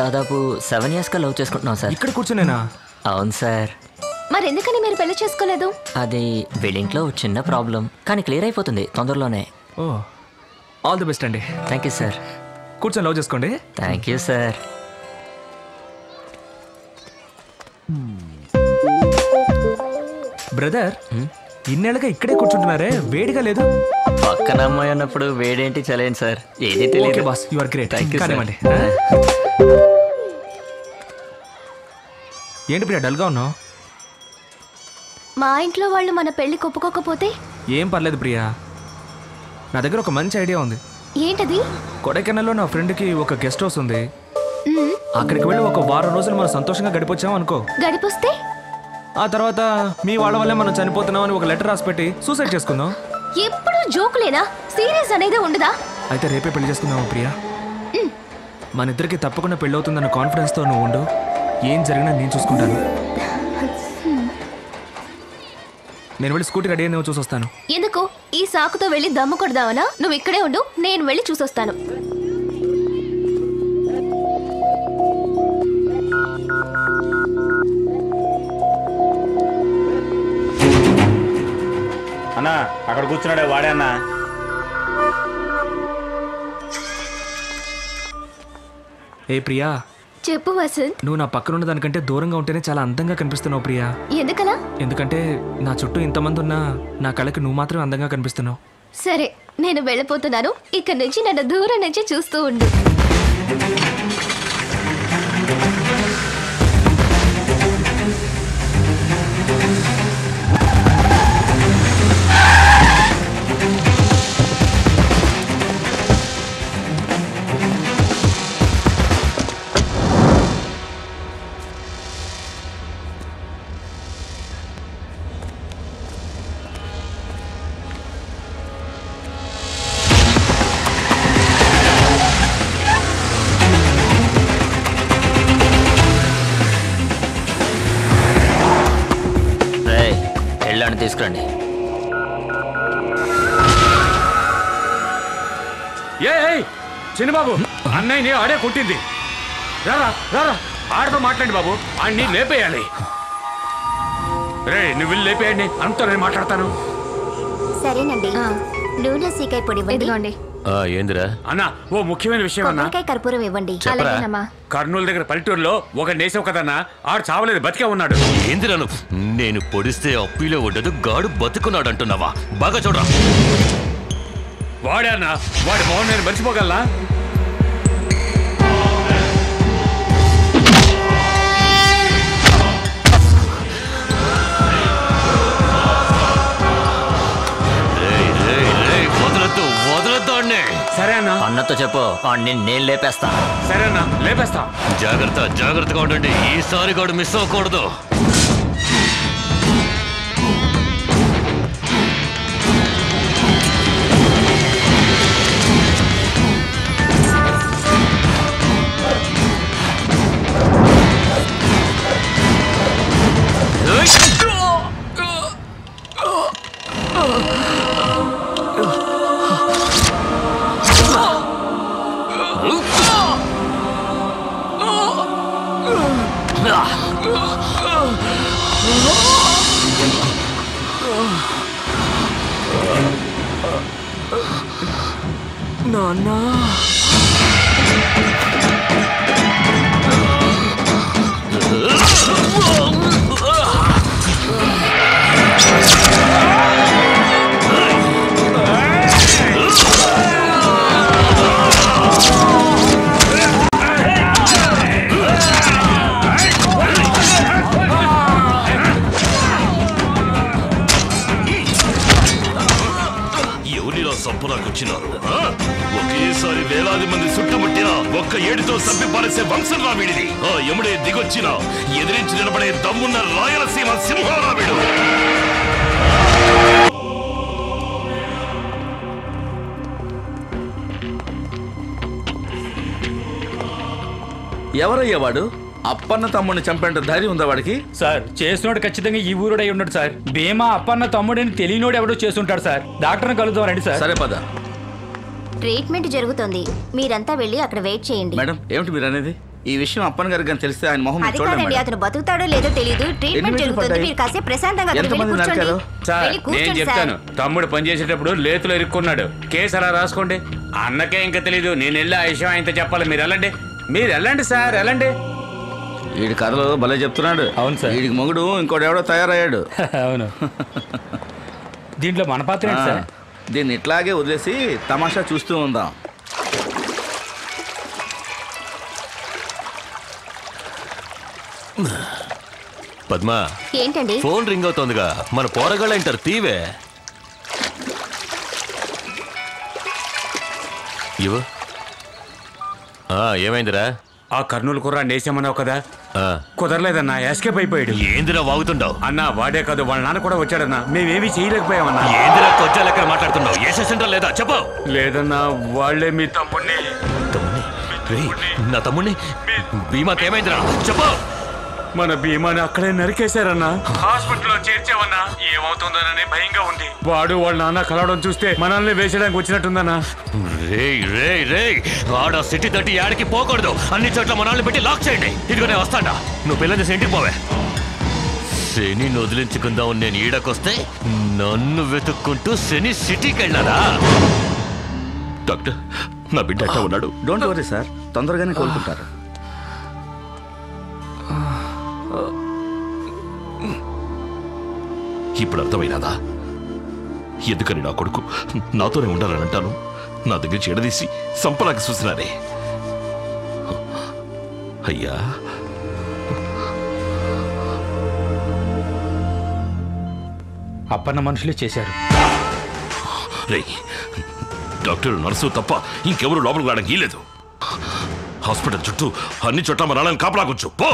దాదాపు సెవెన్ ఇయర్స్గా లవ్ చేసుకుంటున్నాం సార్. ఇక్కడ కూర్చునేనా? అవును సార్. మరి ఎందుకని మీరు పెళ్లి చేసుకోలేదు? అది బిల్డింగ్లో చిన్న ప్రాబ్లం, కానీ క్లియర్ అయిపోతుంది తొందరలోనే. ఓ, ఆల్ ది బెస్ట్ అండి. Thank you sir. కూర్చొని లవ్ చేసుకోండి. Thank you sir. బ్రదర్, ఇన్నేళ్ళగా ఇక్కడే కూర్చుంటున్నారే, వేడిగా లేదు? పక్కన అమ్మాయి అన్నప్పుడు వేడేంటి చలేండి సార్, ఏది తెలియదు. Boss you are great. కానివ్వండి. ఏంటి ప్రియా డల్గా ఉన్నావు? మా ఇంట్లో వాళ్ళు మన పెళ్లి ఒప్పుకోకపోతే? ఏం పర్లేదు ప్రియా, నా దగ్గర ఒక మంచి ఐడియా ఉంది. ఏంటది? కొడైకెనాల్లో నా ఫ్రెండ్కి ఒక గెస్ట్ హౌస్ ఉంది. అక్కడికి వెళ్ళి ఒక వారం రోజులు మనం సంతోషంగా గడిపొచ్చాం అనుకో. గడిపొస్తే ఆ తర్వాత మీ వాళ్ళ వల్లే మనం చనిపోతున్నాం అని ఒక లెటర్ రాసి పెట్టి సూసైడ్ చేసుకుందాం. ఎప్పుడు జోకులేనా? సీరియస్ అనేది ఉండదా? అయితే రేపే పెళ్లి చేసుకుందాం ప్రియా. మన ఇద్దరికి తప్పకుండా పెళ్లి అవుతుందన్న కాన్ఫిడెన్స్తో నువ్వు ఉండు. ఏం జరిగినా నేను చూసుకుంటాను. నేను వెళ్ళి స్కూటీ రెడీ నువ్వు చూసొస్తాను. ఎందుకు ఈ సాకుతో వెళ్ళి దమ్ము కొడదావనా? నువ్వు ఇక్కడే ఉండు, నేను వెళ్ళి చూసొస్తాను. అన్నా అక్కడ కూర్చున్నాడే వాడే అన్నా. ఏ ప్రియా చెప్పు. వసంత్, నువ్వు నా పక్కన ఉన్న దానికంటే దూరంగా ఉంటేనే చాలా అందంగా కనిపిస్తున్నావు ప్రియా. ఎందుకలా? ఎందుకంటే నా చుట్టూ ఇంతమంది ఉన్నా నా కళ్ళకి నువ్వు మాత్రం అందంగా కనిపిస్తున్నావు. సరే నేను వెళ్ళిపోతున్నాను, ఇక్కడ నుంచి నన్ను దూరం నుంచి చూస్తూ ఉండు. తీసుకురండి. ఏ చిన్నబాబు, అన్నయ్యని ఆడే కొట్టింది. రారా రారా, ఆడతో మాట్లాడి బాబు. అన్ని లేపేయాలి. రే నువ్వు వెళ్ళి లేపేయండి, అంతా నేను మాట్లాడతాను. సరేనండి. నూనె సీకాయ పొడి ఇదిగోండి. కర్నూలు దగ్గర పల్లెటూరులో ఒక నేసవ కదన్నా ఆడు చావలేదు బతికే ఉన్నాడు. ఏందిరాను నేను పొడిస్తే అప్పిలో ఉండదు గాడు బతుకున్నాడు అంటున్నావా? బాగా చూడరా వాడానా వాడి మౌన్ నేను మర్చిపోగలనా? అన్నతో చెప్పు నేను లేపేస్తా. సరేనా లేపేస్తా. జాగ్రత్త జాగ్రత్తగా ఉండండి, ఈసారి కూడా మిస్ అవ్వకూడదు. ఎవరయ్యా వాడు? అప్పన్న తమ్ముడిని చంపేంత ధైర్యం ఉందా వాడికి? సార్ చేసినోడు ఖచ్చితంగా ఈ ఊరుడై ఉన్నాడు సార్. భీమా అప్పన్న తమ్ముడిని తెలియనోడు ఎవడో చేస్తుంటాడు సార్. డాక్టర్ని కలుద్దాం రండి సార్. సరే పద. ట్రీట్మెంట్ జరుగుతుంది, మీరంతా వెళ్ళి అక్కడ వెయిట్ చేయండి. మేడం ఏమిటి మీరు అనేది? ఈ విషయం అప్పన్న గారికి గాని తెలిస్తే ఆయన మొహం చూడండి. అతను బతుకుతాడో లేదో తెలియదు, ట్రీట్మెంట్ జరుగుతుంది, మీరు కాస్త ప్రశాంతంగా కూర్చోండి. సార్ నేను చెప్తాను, తమ్ముడు పనిచేసేటప్పుడు లేతులు ఇరుక్కున్నాడు, కేసు అలా రాసుకోండి. అన్నకే ఇంకా తెలీదు, నేను వెళ్ళి ఆ విషయం ఆయనతో చెప్పాలి. మీరు వెళ్ళండి, మీరు వెళ్ళండి సార్ వెళ్ళండి. వీడి కథలు భలే చెప్తున్నాడు. అవును సార్, వీడికి మొగుడు ఇంకోటి ఎవడో తయారయ్యాడు. అవును, దీంట్లో మన పాత్ర ఏంటి సార్? దీన్ని ఇట్లాగే వదిలేసి తమాషా చూస్తూ ఉందాం. పద్మ ఏంటండి ఫోన్ రింగ్ అవుతుందిగా, మన పోరగాళ్ళు అంటారు తీవే ఇవ. ఏమైందిరా? ఆ కర్నూలు కుర్రాన్ని వేసామన్నావు కదా, కుదరలేదన్నా, ఎస్కేప్ అయిపోయాడు. ఏందిరా వాగుతుండవు? అన్నా వాడే కాదు వాళ్ళ నాన్న కూడా వచ్చాడన్నా, మేమేమి చేయలేకపోయామన్నా. ఏందిరా కొచ్చాల ఎక్కడ మాట్లాడుతున్నావు? ఏసేసంటా లేదా చెప్పు. లేదన్నా వాళ్లే మీ తమ్ముడిని. నా తమ్ముడిని భీమాకి ఏమైందిరా చెప్పు. మన భీమాని అక్కడే నరికేశారన్నా, హాస్పిటల్లో చేర్చామన్నా. ఏమవుతుందోనని భయంగా ఉంది. వాడు వాళ్ళ నాన్న కలవడం చూస్తే మనల్ని వేసేయడానికి వచ్చినట్టుందన్నా. రే రే రే ఆడ సిటీ తట్టి యాడికి పోకూడదు, అన్ని చోట్ల మనల్ని పెట్టి లాక్ చేయండి. ఇదిగోనే వస్తాడా, నువ్వు పిల్లలు చేసి ఇంటికి పోవే. శని వదిలించుకుందాం నేను ఈడకొస్తే నన్ను వెతుక్కుంటూ శని సిటీకి వెళ్ళారా? డాక్టర్ నా బిడ్డ అట్లా ఉన్నాడు. డోంట్ వరీ సార్, తొందరగానే కోలుకుంటారు. ఇప్పుడు అర్థమైనదా ఎందుకని నా కొడుకు నాతోనే ఉండాలని అంటాను? నా దగ్గర చెడదీసి సంపలాకి చూసినారే అయ్యా. అప్పన్న మనుషులే చేశారు. రే డాక్టర్ నర్సు తప్ప ఇంకెవరు లోపలికి రావడానికి వీలేదు. హాస్పిటల్ చుట్టూ అన్ని చోట్ల మా నాన్నని కాపలాకొచ్చు పో.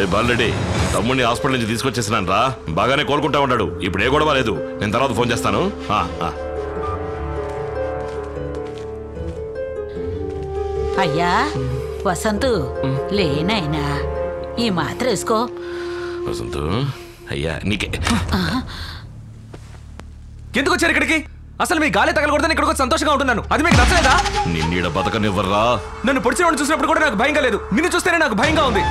రేపు ఆల్రెడీ తమ్ముడిని హాస్పిటల్ నుంచి తీసుకొచ్చేసినాను రా, బాగానే కోలుకుంటా ఉన్నాడు. ఇప్పుడు ఏ గొడవ లేదు, నేను తర్వాత ఫోన్ చేస్తాను. అయ్యా వసంతు లేనైనా ఈ మాత్ర వేసుకో. వసంతు అయ్యా నీకే ఎందుకు వచ్చారు ఇక్కడికి? అసలు మీ గాలి తగలకూడదని ఇక్కడ కొంచెం సంతోషంగా ఉంటున్నాను. అది మీకు నచ్చలేదా? నిన్నీడ బతకనివ్వరా. నన్ను పొడిచినోడిని చూసినప్పుడు కూడా నాకు భయంగా లేదు, నిన్ను చూస్తేనే నాకు భయంగా ఉంది.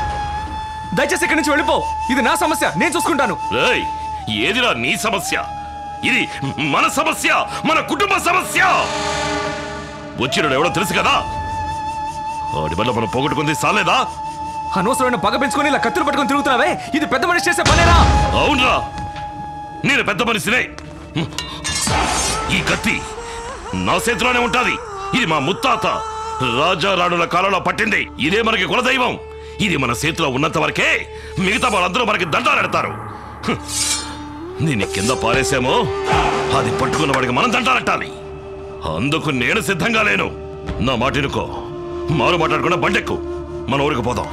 దయచేసి ఇక్కడి నుంచి వెళ్ళిపో. ఇది నా సమస్య, నేను చూసుకుంటాను. ఏదిరా నీ సమస్య? ఇది మన సమస్య, మన కుటుంబ సమస్య. వచ్చిన ఎవడో తెలుసు కదా, వాడి వల్ల మనం పోగొట్టుకుంది సాలేదా? అనవసరమైన పగ పెంచుకొని ఇలా కత్తులు పట్టుకుని తిరుగుతున్నావే, ఇది పెద్ద మనిషి చేసే పనేరా? అవునరా, నేను పెద్ద మనిషినే. ఈ కత్తి నా చేతిలోనే ఉంటాది. ఇది మా ముత్తాత రాజారాణుల కాలంలో పట్టింది. ఇదే మనకి కులదైవం. ఇది మన చేతిలో ఉన్నంత వరకే మిగతా వాళ్ళందరూ మనకి దండాలు పెడతారు. దీన్ని కింద పారేసామో అది పట్టుకున్న వాడికి మనం దండాలట్టాలి. అందుకు నేను సిద్ధంగా లేను. నా మాటినుకో, మారు మాట్లాడకుండా బండెక్కు, మన ఊరికి పోదాం.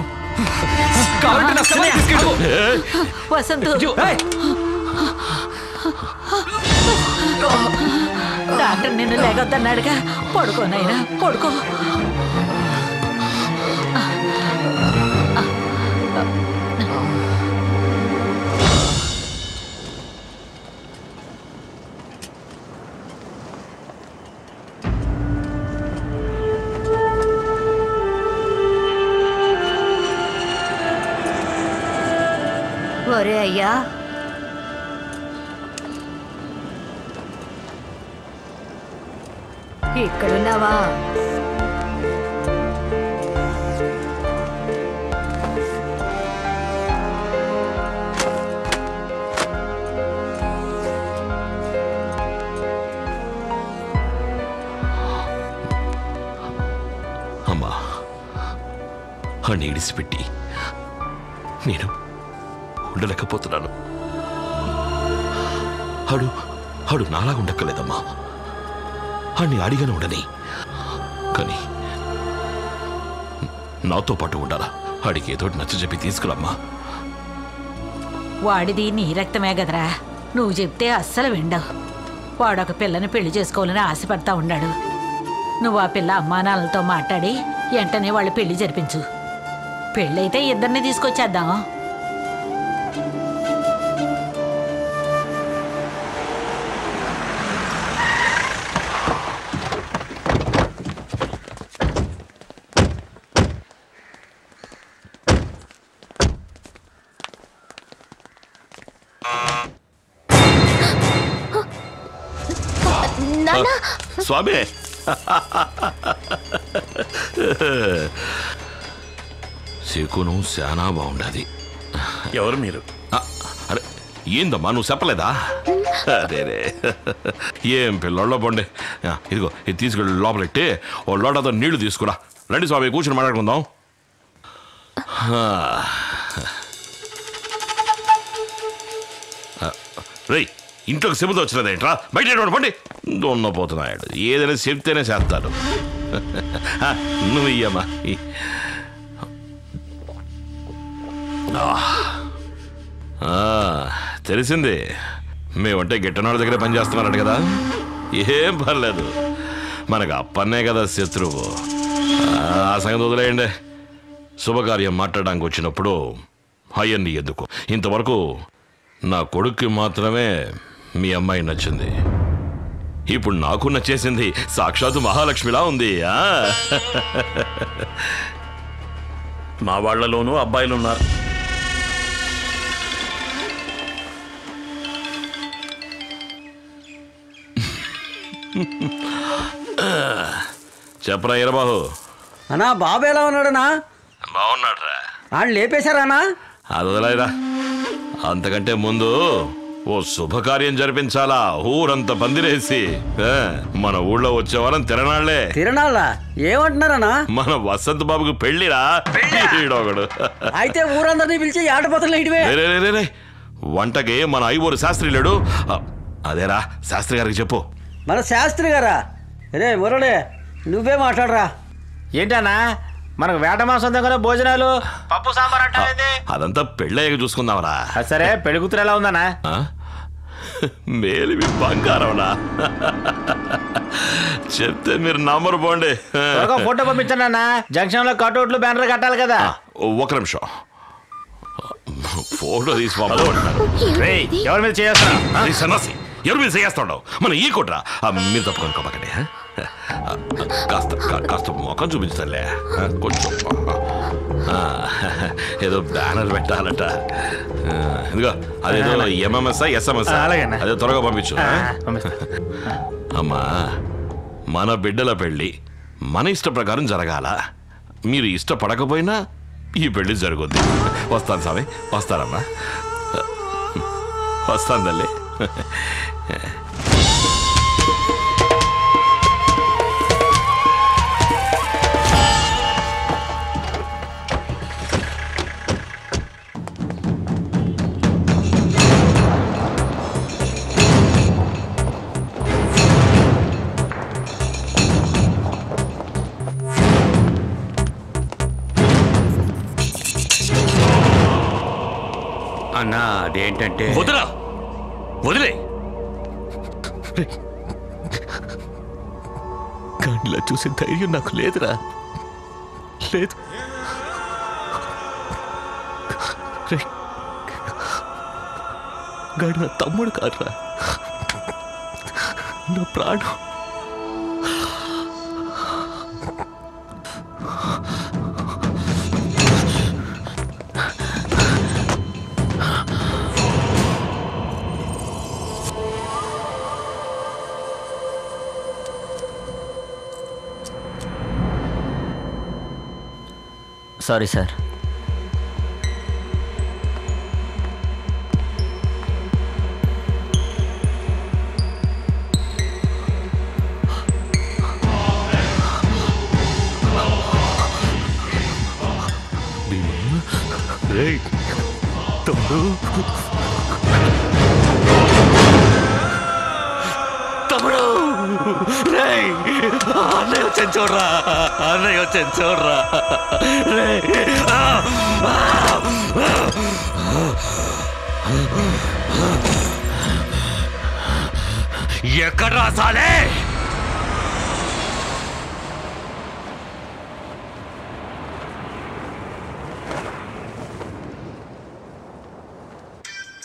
డాక్టర్ నిన్ను లేకొద్దన్నాడుగా, పడుకోనైనా పడుకో. ఒరే అయ్యా, ఇక్కడున్నావా? అమ్మా, అన్ని ఇడిసిపెట్టి నేను ఉండలేకపోతున్నాను. అడు అడు నాలా ఉండక్కలేదమ్మా, అన్ని అడిగాను ఉండని, కానీ నాతో పాటు ఉండాలా? అడిగి ఏదో నచ్చ చెప్పి తీసుకురమ్మా. వాడిది నీ రక్తమే కదరా, నువ్వు చెప్తే అస్సలు విండవు. వాడొక పిల్లని పెళ్లి చేసుకోవాలని ఆశపడతా ఉన్నాడు. నువ్వు ఆ పిల్ల అమ్మానాలతో మాట్లాడి వెంటనే వాళ్ళు పెళ్లి జరిపించు. పెళ్ళైతే ఇద్దరిని తీసుకొచ్చేద్దాం. స్వామి, శకునం చాలా బాగుండది. ఎవరు మీరు? అరే ఏందమ్మా, నువ్వు చెప్పలేదా? అరేరే, ఏం పిల్లల్లో పండే. ఇదిగో ఇది తీసుకెళ్ళి లోపలెట్టి ఓ లోటతో నీళ్లు తీసుకురా. రండి స్వామి, కూర్చొని మాట్లాడుకుందాం. రేయ్, ఇంట్లోకి చెబుతూ వచ్చినదేంట్రా? బయట పండి దొన్నపోతున్నాడు. ఏదైనా చెప్తేనే చేస్తాడు. నువ్వు ఇయ్యమ్మా. తెలిసింది, మేమంటే గిట్టనాడు దగ్గర పనిచేస్తున్నాడు కదా. ఏం పర్లేదు, మనకు అప్పన్నే కదా శత్రువు. ఆ సంగతి వదిలేయండి. శుభకార్యం మాట్లాడడానికి వచ్చినప్పుడు అయ్యన్ని ఎందుకు? ఇంతవరకు నా కొడుక్కి మాత్రమే మీ అమ్మాయి నచ్చింది. ఇప్పుడు నాకు నచ్చేసింది. సాక్షాత్ మహాలక్ష్మిలా ఉంది. మా వాళ్లలోనూ అబ్బాయిలున్నారు. చెప్పరా ఈరబాబు. అనా బాబు ఎలా ఉన్నాడనా? బాగున్నాడరా. ఆయన లేపేశారానా? అది వదిలేరా. అంతకంటే ముందు ఓ శుభకార్యం జరిపించాలా, ఊరంత పందిరేసి. మన ఊళ్ళో వచ్చేవారం తిరణాళ్లే. తిరణాళ్ళా? ఏమంటున్నారనా? మన వసంత్ బాబుకు పెళ్లిరా. ఈడొకడు అయితే ఊరందరినీ పిలిచి ఆటపోతలు. వంటకి మన ఐవోరు శాస్త్రి లేడు. అదేరా, శాస్త్రి గారికి చెప్పు. మన శాస్త్రి గారా? రే మురళే, నువ్వే మాట్లాడరా. ఏంటన్నా, మనకు వేట మాసం దగ్గర భోజనాలు, పప్పు సాంబార్ అంటే అదంతా పెళ్ళయ్యాక చూసుకుందామరా. సరే, పెళ్లి కూతురు ఎలా ఉందనా? మేలివి బంగారంనా, చెప్తే మీరు నమ్మరు. పోండి, ఫోటో పంపించండి అన్న. జంక్షన్ లో కటౌట్లు బ్యానర్ కట్టాలి కదా. ఒక నిమిషం, ఫోటో తీసి పంపండి. ఎవరి మీద చేస్తా? ఎవరు మీరు చేస్తాండో మనం ఈ కొట్రా మీరు తప్పుకొని కబకడే కాస్త కాస్త మొఖం చూపించాలే కొంచెం ఏదో బ్యానర్ పెట్టాలట ఇదిగో అదేదో ఎంఎంఎస్ ఎస్ఎంఎస్ అదే త్వరగా పంపించు అమ్మా మన బిడ్డల పెళ్ళి మన ఇష్ట ప్రకారం జరగాల మీరు ఇష్టపడకపోయినా ఈ పెళ్లి జరుగుద్ది వస్తాను స్వామి వస్తారమ్మా వస్తాను తల్లి అన్నా అదేంటంటే వదరా వదిలే కండ్లా చూసే ధైర్యం నాకు లేదురా లేదు గాడు నా తమ్ముడు కాదురా నా ప్రాణం సారీ సార్ తమ్ముడు తమ్ముడు అన్నయ్య వచ్చాను చూడరా అన్నయ్య వచ్చాను చూడరా ఎక్కడ రాసాలే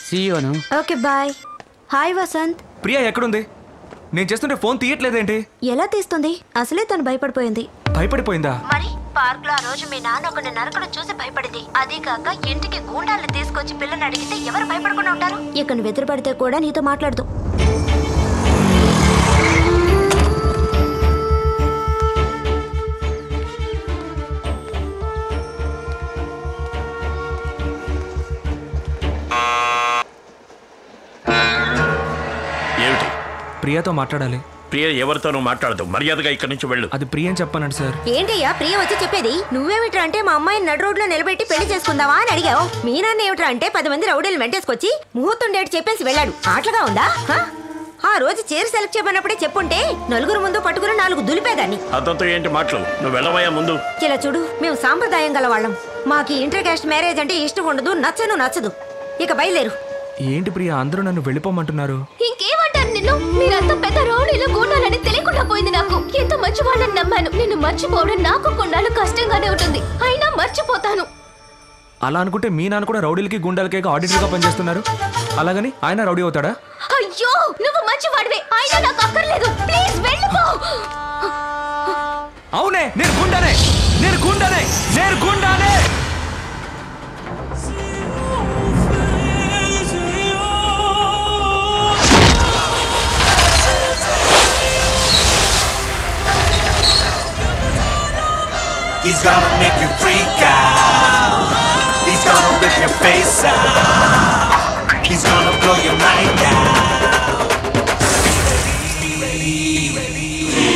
సీయోను okay bye hi Vasanth Priya ఎక్కడుంది నేను చేస్తుంటే ఫోన్ తీయట్లేదేంటి ఎలా తీస్తుంది అసలే తను భయపడిపోయింది భయపడిపోయిందా మరి పార్క్ లో ఆ రోజు మీ నాన్న ఒకటి నరకడం చూసి భయపడింది అదే కాక ఇంటికి గూండాలను తీసుకొచ్చి పిల్లని అడిగితే ఎవరు భయపడకుండా ఉంటారు ఇక నువ్వు ఎదురుపడితే కూడా నీతో మాట్లాడదు ప్రియాతో మాట్లాడాలి ప్రియ ఎవరితోనూ మాట్లాడదు మర్యాదగా ఇక్కడ నుంచి వెళ్ళు అది ప్రియ అని చెప్పానండి సార్ ఏంటయ్యా ప్రియ వచ్చి చెప్పేది నువ్వేమిట్రా అంటే మా అమ్మాయిని నడు రోడ్లో నిలబెట్టి పెళ్లి చేసుకుందావా అని అడిగావు మీ నాన్న ఏమిట్రా అంటే పది మంది రౌడీలు వెంటేసుకొచ్చి ముహూర్తం డేట్ చెప్పేసి వెళ్ళాడు ఆటలుగా ఉందా ఆ రోజు చీర సెలెక్ట్ చేయమన్నప్పుడే చెప్పుంటే నలుగురు ముందు పట్టుకుని నాలుగు దులిపేదాన్ని అదంతా ఏంటి మాటలు నువ్వు వెళ్ళవయ్యా ముందు ఇలా చూడు మేము సాంప్రదాయం గల వాళ్ళం మాకు ఇంటర్ క్యాస్ట్ మ్యారేజ్ అంటే ఇష్టం ఉండదు నచ్చను నచ్చదు ఇక బయలుదేరు ఏంటి ప్రియ అందరూ నన్ను వెళ్ళిపోమంటున్నారు నిన్ను మీరంతా పెద్ద రౌడీలో గూండాలని తెలియకుండా పోయింది నాకు ఎంత మంచి వాళ్ళని నమ్మాను నిన్ను మర్చిపోవడం నాకు కొండాలు కష్టంగానే ఉంటుంది అయినా మర్చిపోతాను అలా అనుకుంటే మీ నాన్న కూడా రౌడీలకి గుండాలకే ఆడిటర్ గా పనిచేస్తున్నారు అలాగని ఆయన రౌడీ అవుతాడా అయ్యో నువ్వు మంచివాడివే అయినా నాకు అక్కర్లేదు ప్లీజ్ వెళ్ళిపో అవునే నేను గుండానే నేను గుండానే నేను గుండానే He's gonna make you freak out He's gonna rip your face out He's gonna blow your mind out Be ready, be ready, be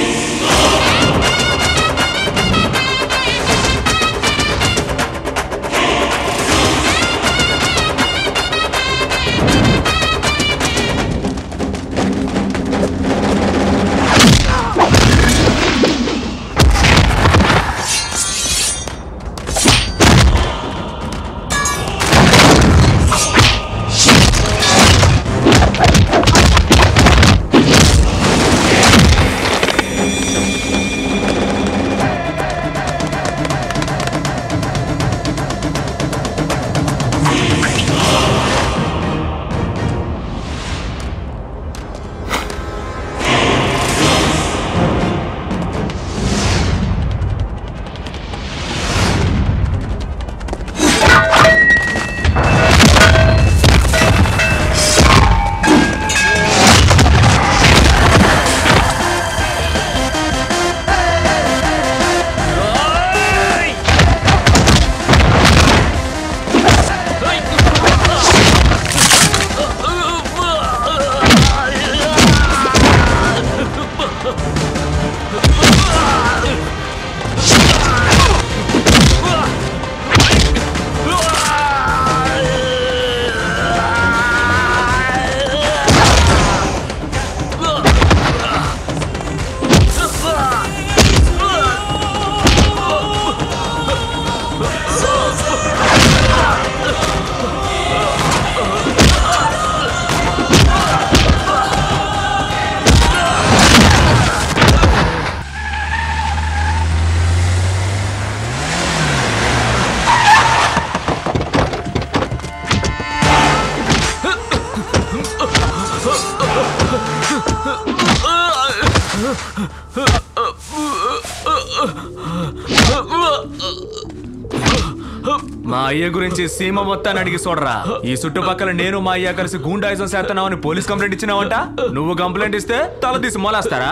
మా అయ్య గురించి సీమ మొత్తాన్ని అడిగి చూడరా. ఈ చుట్టుపక్కల నేను మా అయ్య కలిసి గూండాయిజం చేస్తున్నామని పోలీస్ కంప్లైంట్ ఇచ్చినావంట. నువ్వు కంప్లైంట్ ఇస్తే తల తీసి మొలేస్తారా?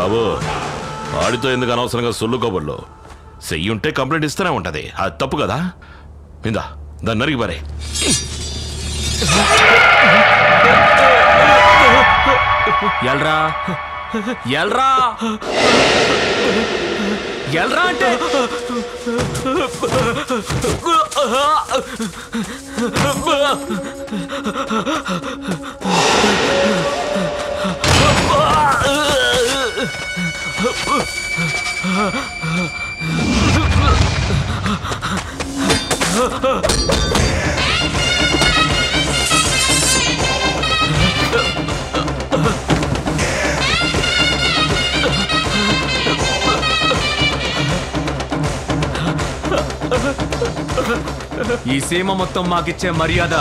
బాబు వాడితో ఎందుకు అనవసరంగా సొల్లు కబుర్లు? చెయ్యుంటే కంప్లైంట్ ఇస్తూనే ఉంటది, అది తప్పు కదా. ఇందా దాన్ని నరికి పారే. ఎల్రా ఎల్రా ఎల్రా అంటే ఈ సీమ మొత్తం మాకిచ్చే మర్యాద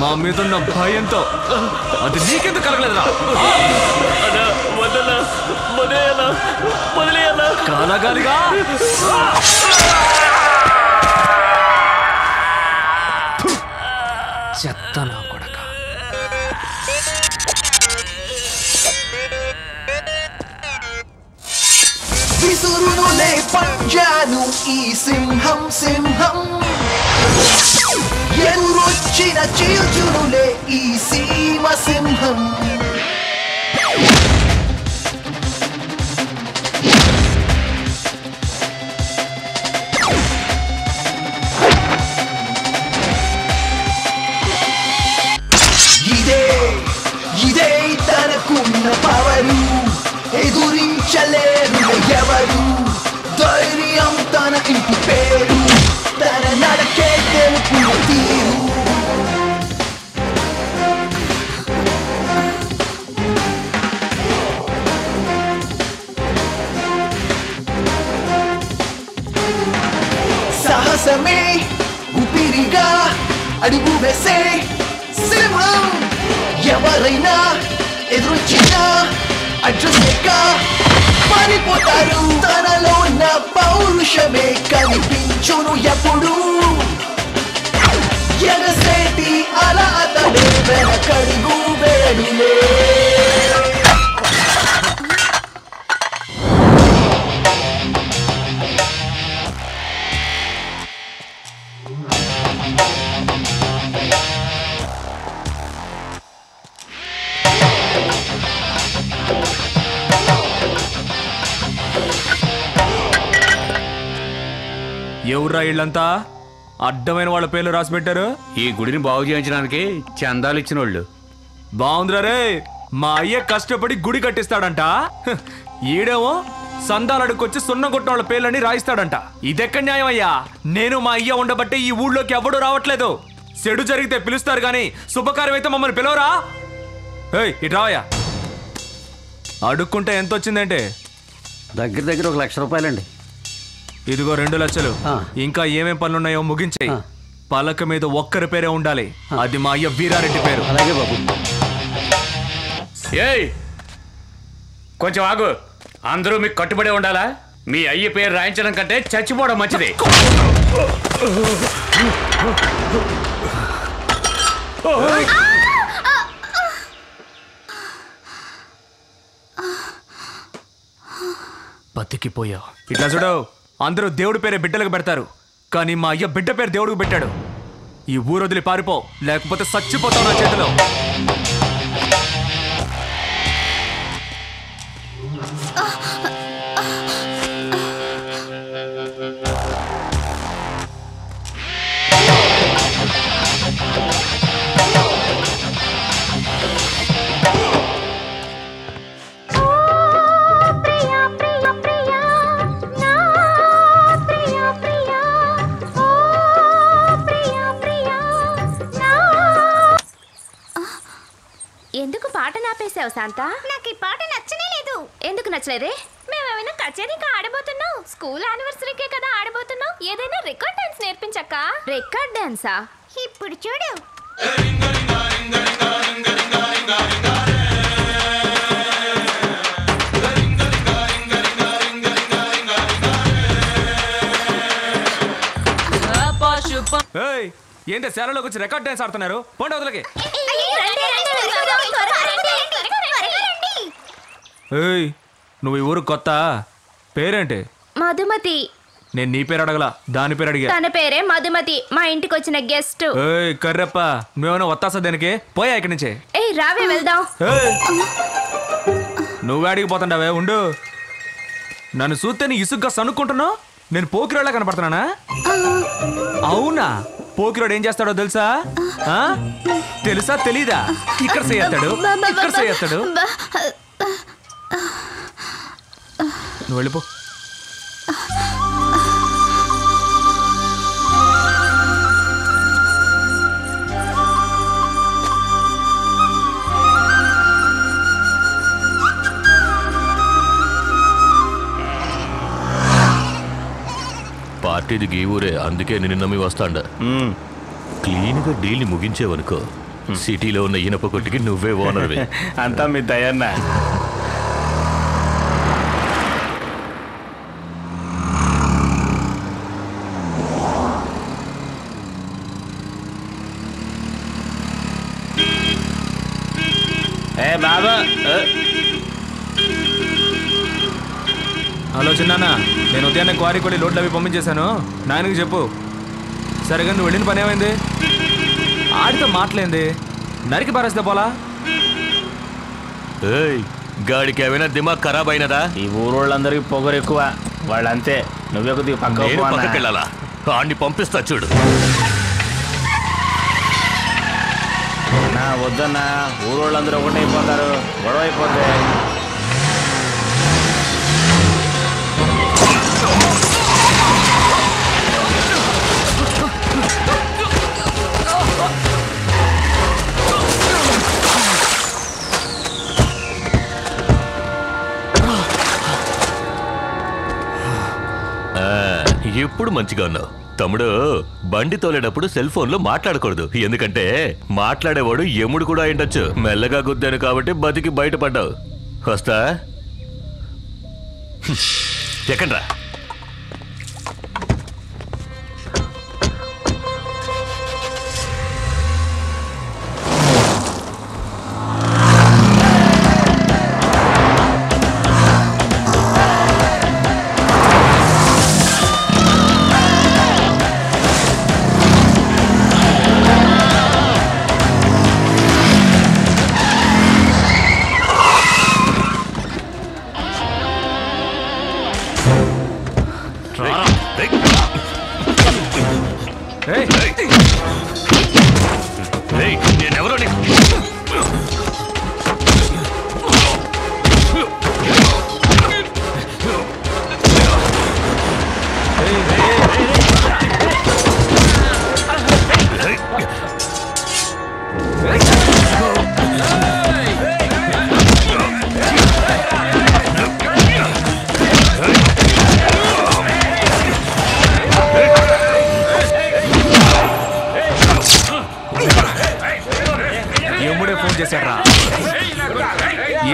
మా మీదున్న భయంతో అది నీకెందుకు కలగలేదురా? కలగలిగా చెత్త నా కొడక. విసురునే పంజాను ఈ సింహం సింహం, ఎదురొచ్చిన చీల్చురులే ఈ సీమ సింహం. ఎదురించలేరు ఎవరు, ధైర్యం తన ఇంటి పేరు, తన నడకే తెలుపు తీరు. సాహసమే ఊపిరిగా అడుగు వేసే సింహం, ఎవరైనా ఎదురొచ్చినా అడ్రస్గా పారిపోతారు. తనలో ఉన్న పౌరుషమే కనిపించును ఎప్పుడు, ఎగసేటి అలా అతడే వెనకడుగు వేడులే. ఎవరా ఇళ్ళంతా అడ్డమైన వాళ్ళ పేర్లు రాసి పెట్టారు? ఈ గుడిని బాగు చేయించడానికి చందాలు ఇచ్చిన వాళ్ళు. బాగుందిరా రే, మా అయ్య కష్టపడి గుడి కట్టిస్తాడంట, ఈడేమో సందాలు అడుక్కొచ్చి సున్నం కొట్టిన వాళ్ళ పేర్లని రాయిస్తాడంట. ఇదెక్క న్యాయం అయ్యా? నేను మా అయ్య ఉండబట్టే ఈ ఊళ్ళోకి ఎవడూ రావట్లేదు. చెడు జరిగితే పిలుస్తారు కానీ శుభకార్యం అయితే మమ్మల్ని పిలవరా? ఏయ్ ఇటు రావయ్యా. అడుక్కుంటే ఎంత వచ్చిందంటే దగ్గర దగ్గర ఒక లక్ష రూపాయలండి. ఇదిగో రెండు లక్షలు. ఇంకా ఏమేం పనులున్నాయో ముగించే. పలక మీద ఒక్కరి పేరే ఉండాలి, అది మా అయ్య వీరారెడ్డి పేరు. అలాగే బాబు. ఏయ్ కొంచెం ఆగు, అందరూ మీకు కట్టుబడే ఉండాలా? మీ అయ్య పేరు రాయించడం కంటే చచ్చిపోవడం మంచిది. బతికిపోయావు. ఇట్లా చూడవు, అందరూ దేవుడి పేరే బిడ్డలకు పెడతారు, కానీ మా అయ్య బిడ్డ పేరు దేవుడికి పెట్టాడు. ఈ ఊరు వదిలి పారిపో, లేకపోతే చచ్చిపోతావు నా చేతిలో. నాకు ఈ పాట నచ్చనే లేదు. ఎందుకు నచ్చలేదే? మేమేమైనా కచేరీకి ఆడబోతున్నాం, స్కూల్ యానివర్సరీకే కదా ఆడబోతున్నాం. ఏదైనా రికార్డ్ డాన్స్ నేర్పించక్క. రికార్డ్ డాన్సా? ఇప్పుడు చూడు. ఏంటే శాలలో వచ్చి రికార్డ్ డాన్స్ ఆడుతున్నారు పోండి వదలకి. ఏయ్ నువ్వు ఈ ఊరు కొత్త, పేరేంటి? మధుమతి. నేను నీ పేరు అడగల, దాని పేరు అడిగా. తన పేరే మధుమతి, మా ఇంటికి వచ్చిన గెస్ట్. ఏయ్ కర్రప్ప నువ్వేమైనా వస్తాసా దానికి? పోయా ఇక్కడి నుంచే. ఏయ్ రావే వెళ్దాం. నువ్వు అడిగిపోతాండావే ఉండు. నన్ను చూస్తే నీ ఇసుగ్గా సనుక్కుంటున్నావు, నేను పోకిరాళ్ళ కనపడుతున్నానా? అవునా, పోకిరాడు ఏం చేస్తాడో తెలుసా? తెలుసా తెలీదా? ఇక్కడ చేస్తాడు, ఇక్కడ చేస్తాడు. నువ్వు వెళ్ళిపో. పార్టీది గీ ఊరే, అందుకే నేను నమ్మి వస్తాండ. క్లీన్గా డీల్ని ముగించేవనుకో, సిటీలో ఉన్న ఇనప కొట్టుకి నువ్వే ఓనర్వి. అంతా మీ దయన్న. ఏ బాబా, హలో చిన్నాన్న, నేను ఉదయాన్నే క్వారీ కొడి లోడ్లు అవి పంపించేశాను, నాయనకి చెప్పు. సరేగా నువ్వు వెళ్ళిన పని ఏమైంది? ఆడితో మాట్లాడింది, నరికి పారేస్తే పోలా. గాడికి ఏమైనా దిమాగ్ ఖరాబ్ అయినదా? ఈ ఊరోళ్ళందరికీ పొగరు ఎక్కువ, వాళ్ళంతే. నువ్వే కొద్దిగా పక్కకి వెళ్ళాలా? ఆడిని పంపిస్తా చూడు. నా వద్దన్నా, ఊరోళ్ళందరూ ఒకటైపోతారు, గొడవ అయిపోతాయి. ఎప్పుడు మంచిగా ఉన్నావు తమ్ముడు. బండి తోలేటప్పుడు సెల్ ఫోన్లో మాట్లాడకూడదు, ఎందుకంటే మాట్లాడేవాడు ఎముడు కూడా అయిండొచ్చు. మెల్లగా గుద్దాను కాబట్టి బతికి బయటపడ్డావు. వస్తా. ఎక్కడ్రా?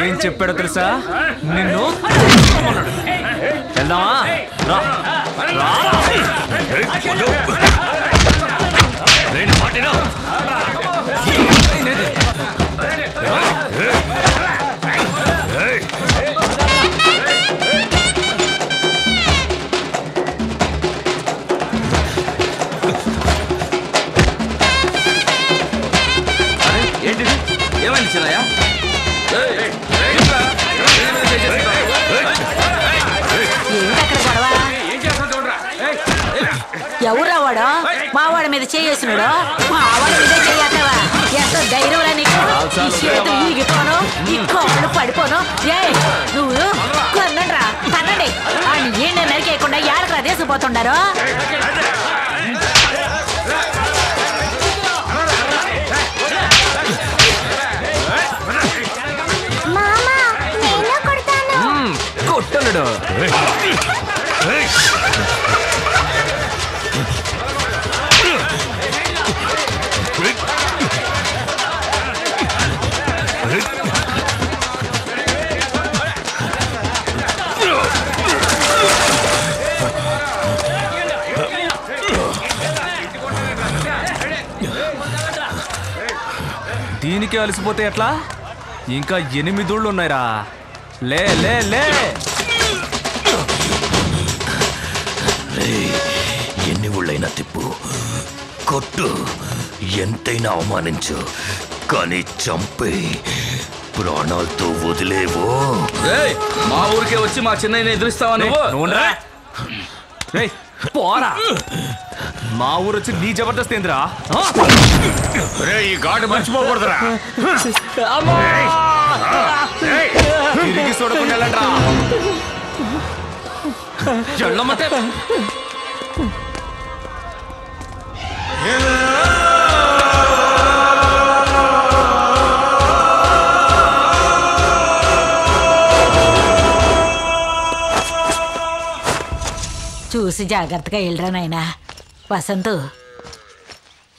ఏం చెప్పాడో తెలుసా? నిన్ను వెళ్దామా? ఎవరా వాడు? మా వాడి మీద చేస్తున్నాడు, మా వాడి మీద చేయటవా? ఎంత ధైర్యం రా నీకు! ఈగిపోను, ఇంకోళ్ళు పడిపోను. ఏ నువ్వు కొన్నండ్రా, తనండి అని ఏంటో నరికేయకుండా ఏడకరా దేసిపోతుండారు. కొట్టడు దీనికి అలసిపోతే ఎట్లా? ఇంకా ఎనిమిదిళ్ళు ఉన్నాయిరా. లే లే లే. ఎన్ని ఊళ్ళైనా తిప్పు, కొట్టు, ఎంతైనా అవమానించు, కానీ చంపే ప్రాణాలతో వదిలేవో. మా ఊరికే వచ్చి మా చిన్నయ్యని ఎదురిస్తావా నువ్వు? పోరా, మా ఊరు వచ్చి నీ జబర్దస్త్ ఏంద్రా? ఈ ఘాటు మర్చిపోకూడదురా, తిరిగి చూడకుండా వెళ్ళండి రా. వెళ్ళమంటే చూసి జాగ్రత్తగా వెళ్ళరా నాయనా. వసంతు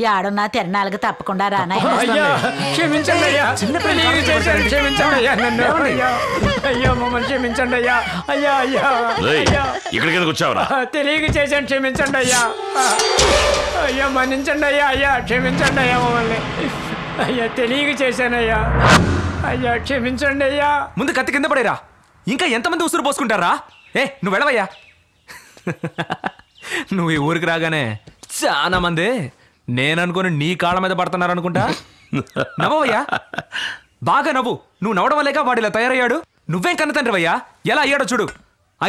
యాడున్నా తిరణాలకు తప్పకుండా రానాయనా. ఇక్కడికి వచ్చావరా? తెలియక చేశాను, క్షమించండి అయ్యా. అయ్యా మన్నించండి అయ్యా. అయ్యా క్షమించండి అయ్యా మమ్మల్ని. అయ్యా తెలియక చేశానయ్యా. అయ్యా క్షమించండి అయ్యా. ముందు కత్తి కింద పడేరా, ఇంకా ఎంతమంది ఉసురు పోసుకుంటారా? ఏ నువ్వు వెళ్ళవయ్యా. నువ్వు ఈ ఊరికి రాగానే చాలా మంది నేననుకుని నీ కాళ్ళ మీద పడుతున్నారు అనుకుంటా. నవ్వయ్యా, బాగా నవ్వు. నువ్వు నవ్వడం వల్లేక వాడు ఇలా తయారయ్యాడు. నువ్వేం కన్న తండ్రివయ్యా, ఎలా అయ్యాడో చూడు.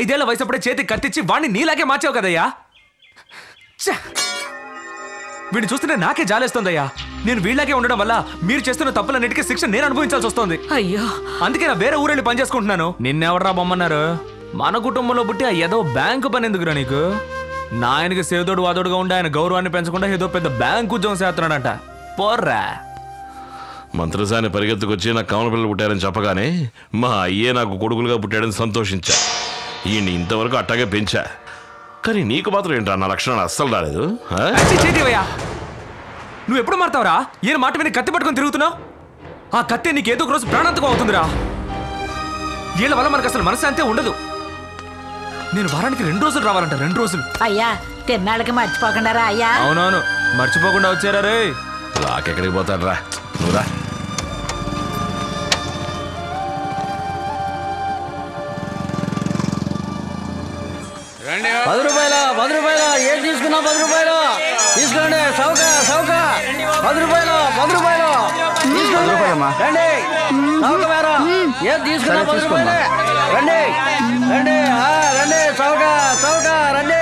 ఐదేళ్ల వయసప్పుడే చేతికి కత్తిచ్చి వాడిని నీలాగే మార్చావు కదయ్యా. వీడిని చూస్తుంటే నాకే జాలేస్తుందయ్యా. నేను వీళ్ళలాగే ఉండడం వల్ల మీరు చేస్తున్న తప్పులన్నిటికీ శిక్ష నేను అనుభవించాల్సి వస్తుంది. అయ్యో అందుకే నా వేరే ఊరెళ్ళి పనిచేసుకుంటున్నాను. నిన్నెవడరా బొమ్మన్నారు? మన కుటుంబంలో పుట్టి ఆ ఏదో బ్యాంకు పని ఎందుకురా నీకు? నాయనకి సేదోడు వాదోడుగా ఉండి ఆయన గౌరవాన్ని పెంచకుండా ఏదో పెద్ద బ్యాంకు ఉద్యోగం చేస్తున్నాడంట. పోర్రా, మంత్రసాని పరిగెత్తుకొచ్చి నాకు కమల పిల్లలు పుట్టారని చెప్పగానే మా అయ్యే నాకు కొడుకులుగా పుట్టాడని సంతోషించా. ఈయన్ని ఇంతవరకు అట్టాగే పెంచా, కానీ నీకు మాత్రం ఏంటా నా లక్షణాలు అస్సలు రాలేదు. నువ్వు ఎప్పుడు మారుతావురా? ఈయన మాట మీద కత్తి పట్టుకొని తిరుగుతున్నావు. ఆ కత్తి నీకు ఏదో ఒక రోజు ప్రాణాంతకం అవుతుందిరా. వీళ్ళ వల్ల మనకు అసలు మనశ్శాంతే ఉండదు. నేను వారానికి రెండు రోజులు రావాలంట. రెండు రోజులు అయ్యా. తిన్నాళ్ళకి మర్చిపోకుండా రా అయ్యా. అవునవును మర్చిపోకుండా వచ్చారా రే. నాకెక్కడికి పోతాడు రా నువ్వు రా. పది రూపాయల పది రూపాయల ఏం తీసుకున్నా? పది రూపాయలు తీసుకురండి. సౌక సౌక పది రూపాయలు పది రూపాయలు రండి. సౌక మేర ఏం తీసుకున్నా? పది రూపాయలు రండి రండి రండి. సౌక సౌక రండి.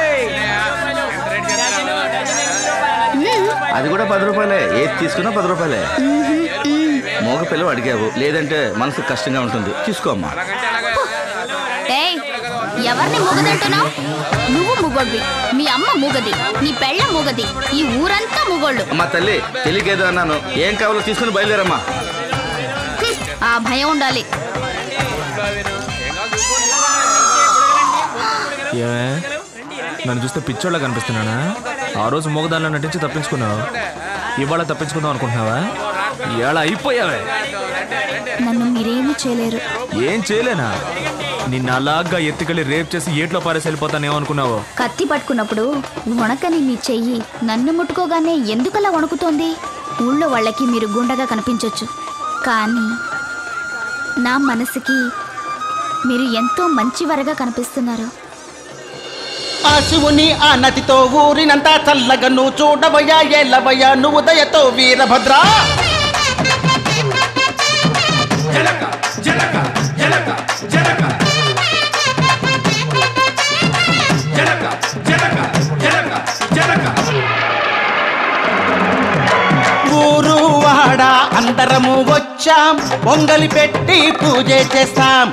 అది కూడా పది రూపాయలే. ఏది తీసుకున్నా పది రూపాయలే. మోగ పిల్లలు అడిగావు లేదంటే మనసు కష్టంగా ఉంటుంది. తీసుకోమ్మా. ఎవరిని మూగదంటున్నావు? నువ్వు మూగోడ్వి, మీ అమ్మ మూగది, నీ పెళ్ళ మూగది, ఈ ఊరంతా మూగోళ్ళు. అమ్మా తల్లి తెలియకేదో అన్నాను. ఏం కావాలో తీసుకుని బయలుదేరమ్మా. ఆ భయం ఉండాలి. నన్ను చూస్తే పిచ్చోళ్ళ కనిపిస్తున్నానా? ఆ రోజు మూగదానిలో నటించి తప్పించుకున్నావు, ఇవాళ తప్పించుకుందాం అనుకుంటున్నావా? ఇవాళ అయిపోయావే. నన్ను మీరేమీ చేయలేరు. ఏం చేయలేనా? నిన్న అలాగా ఎత్తుకెళ్ళి రేప్ చేసి ఏట్లో పారేసి వెళ్ళిపోతాను ఏమనుకున్నావో? కత్తి పట్టుకున్నప్పుడు వణకని మీ చెయ్యి నన్ను ముట్టుకోగానే ఎందుకలా వణుకుతోంది? ఊళ్ళో వాళ్ళకి మీరు గుండగా కనిపించవచ్చు, కానీ నా మనసుకి మీరు ఎంతో మంచివారుగా కనిపిస్తున్నారు. ఆశువుని ఆ నదితో ఊరినంతా చల్లగా నువ్వు చూడవయ్యా. ఏలవయ్యా నువ్వు దయతో వీరభద్రా. జలక జలక జలక జలక జలక జలక జలక జలక. ఊరు వాడ అందరము వచ్చాం, పొంగలి పెట్టి పూజ చేస్తాం,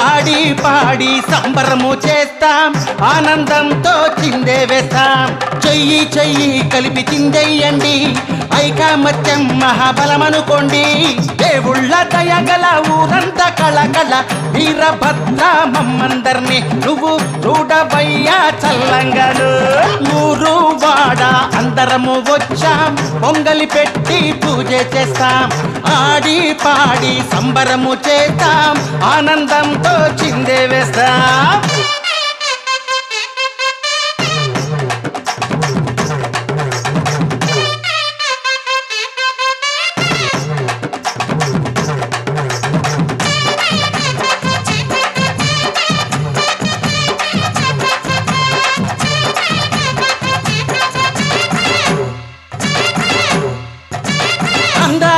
ఆడి పాడి సంబరము చేస్తాం, ఆనందంతో చిందే వేస్తాం, చెయ్యి చెయ్యి కలిపి చిందెయ్యండి, ఐకమత్యం మహాబలమనుకోండి, దేవుళ్ళ దయగల ఊరంతా కళకళ వీరభద్ర మమ్మందర్ని నువ్వు చూడబయ్యా చల్లంగలు. ఊరు వాడ అందరము వచ్చాం, పొంగలి పెట్టి పూజ చేస్తాం, ఆడి పాడి సంబరము చేస్తాం, ఆనందం చిందే వేస్తా.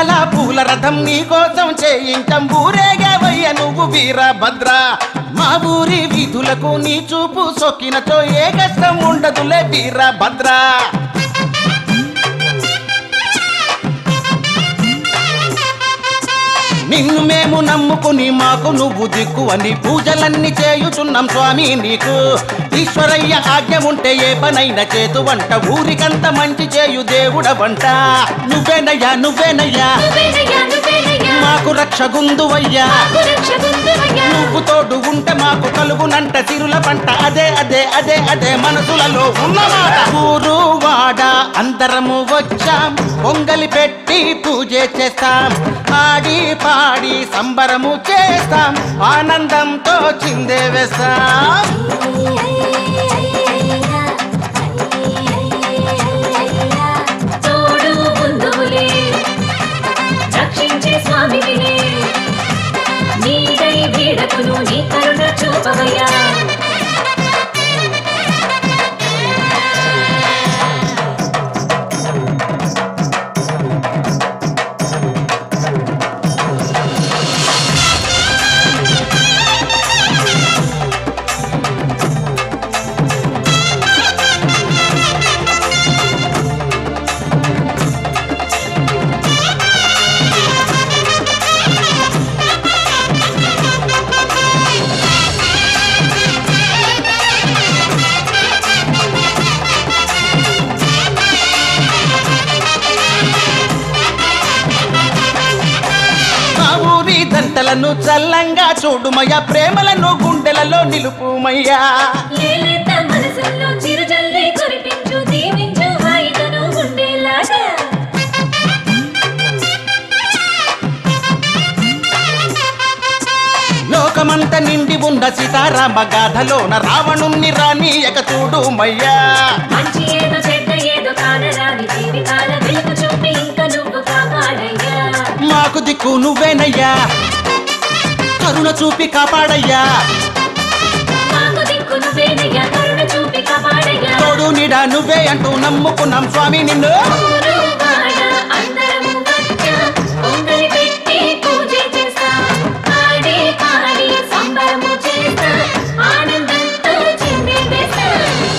అలా పూల రథం నీ కోసం చేయించంబూరేగా వయ్య నువ్వు వీరభద్ర. మా ఊరి వీధులకు నీ చూపు సొక్కినతో ఏ కష్టం ఉండదులే వీరభద్ర. నిన్ను మేము నమ్ముకుని మాకు నువ్వు దిక్కు అని పూజలన్నీ చేయుచున్నాం స్వామి నీకు. ఈశ్వరయ్య ఆజ్ఞ ఉంటే ఏ పనైనా చేతు వంట, ఊరికంత మంచి చేయు దేవుడ వంట. నువ్వేనయ్యా నువ్వేనయ్యా మాకు రక్ష గుందువయ్యా, నువ్వు తోడు ఉంటే మాకు కలుగునంట తిరుల పంట. అదే అదే అదే అదే మనసులలో ఉన్నమాట. ఊరు వాడ అందరము వచ్చాం, పొంగలి పెట్టి పూజ చేస్తాం, ఆడి పాడి సంబరము చేస్తాం, ఆనందంతో చిందే వేస్తాం. దంతలను చల్లంగా చూడుమయ్యా, ప్రేమలను గుండెలలో నిలుపుమయ్యా. లోకమంత నిండి ఉన్న సీతారామ గాథలోన రావణుణ్ణి రానీయక చూడుమయ్యా. మాకు దిక్కు నువ్వేనయ్యా, కరుణ చూపి కాపాడయ్యా. తోడు నీడా నువ్వే అంటూ నమ్ముకున్నాం స్వామి నిన్ను.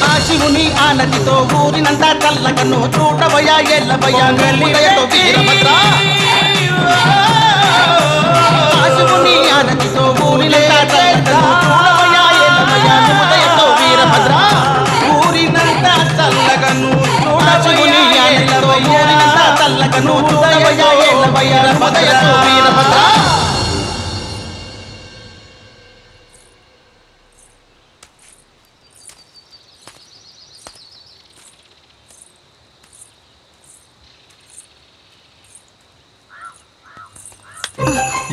ఆ శివుని ఆనతితో ఊరినంతా కళ్ళకను చూడబోయా ఎల్లబోయా వీరభద్రా.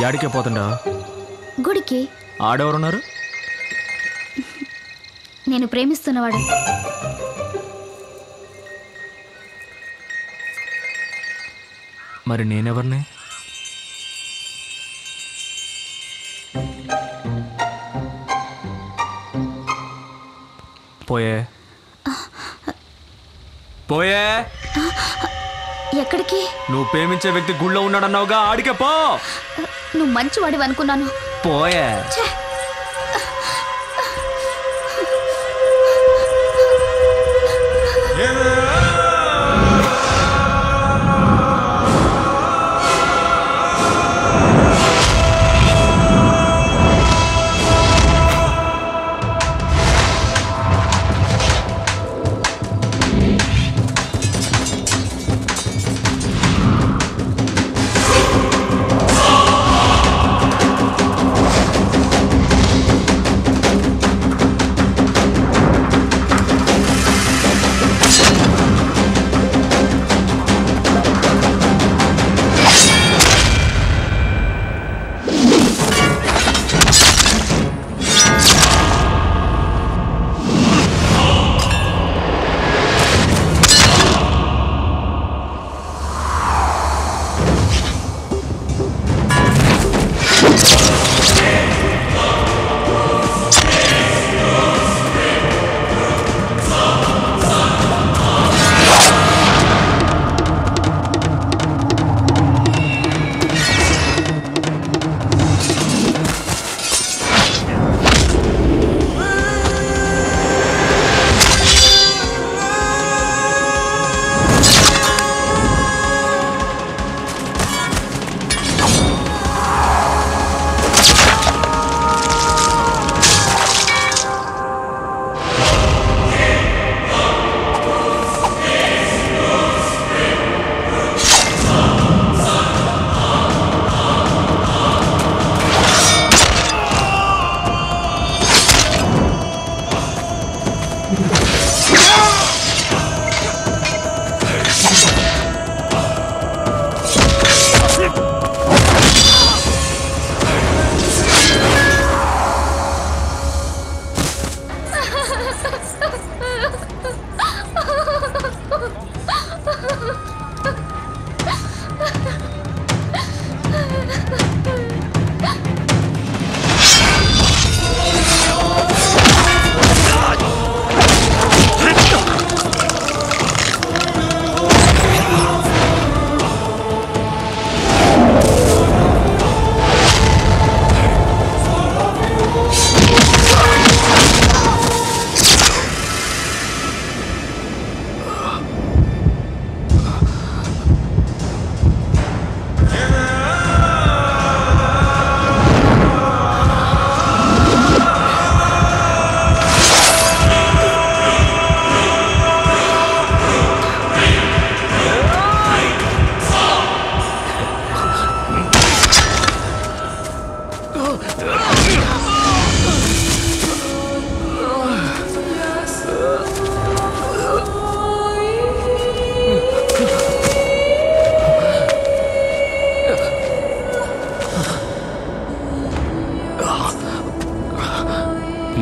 యాడికే పోతుండా? గుడికి. ఆడెవరున్నారు? నేను ప్రేమిస్తున్నవాడు. మరి నేనెవర్ని? పోయే పోయే ఎక్కడికి? నువ్వు ప్రేమించే వ్యక్తి గుళ్ళో ఉన్నాడన్నావుగా, ఆడికే పో. నువ్వు మంచివాడివి అనుకున్నాను. పోయే.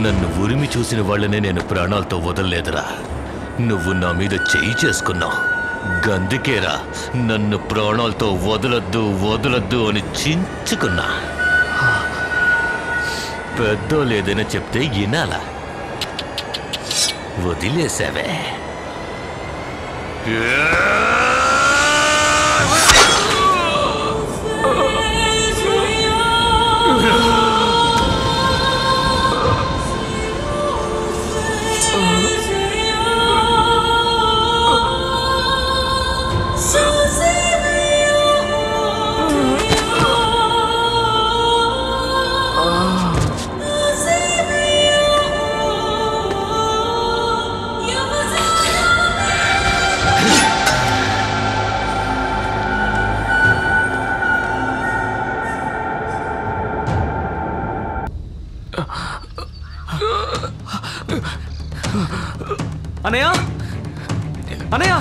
నన్ను ఉరిమి చూసిన వాళ్ళనే నేను ప్రాణాలతో వదలలేదురా. నువ్వు నా మీద చేయి చేసుకున్నావు, గందుకేరా నన్ను ప్రాణాలతో వదలొద్దు వదలొద్దు అని చించుకున్నా. పెద్దోళ్ళు ఏదైనా చెప్తే వినాలా? వదిలేసావే. అనయా అనయా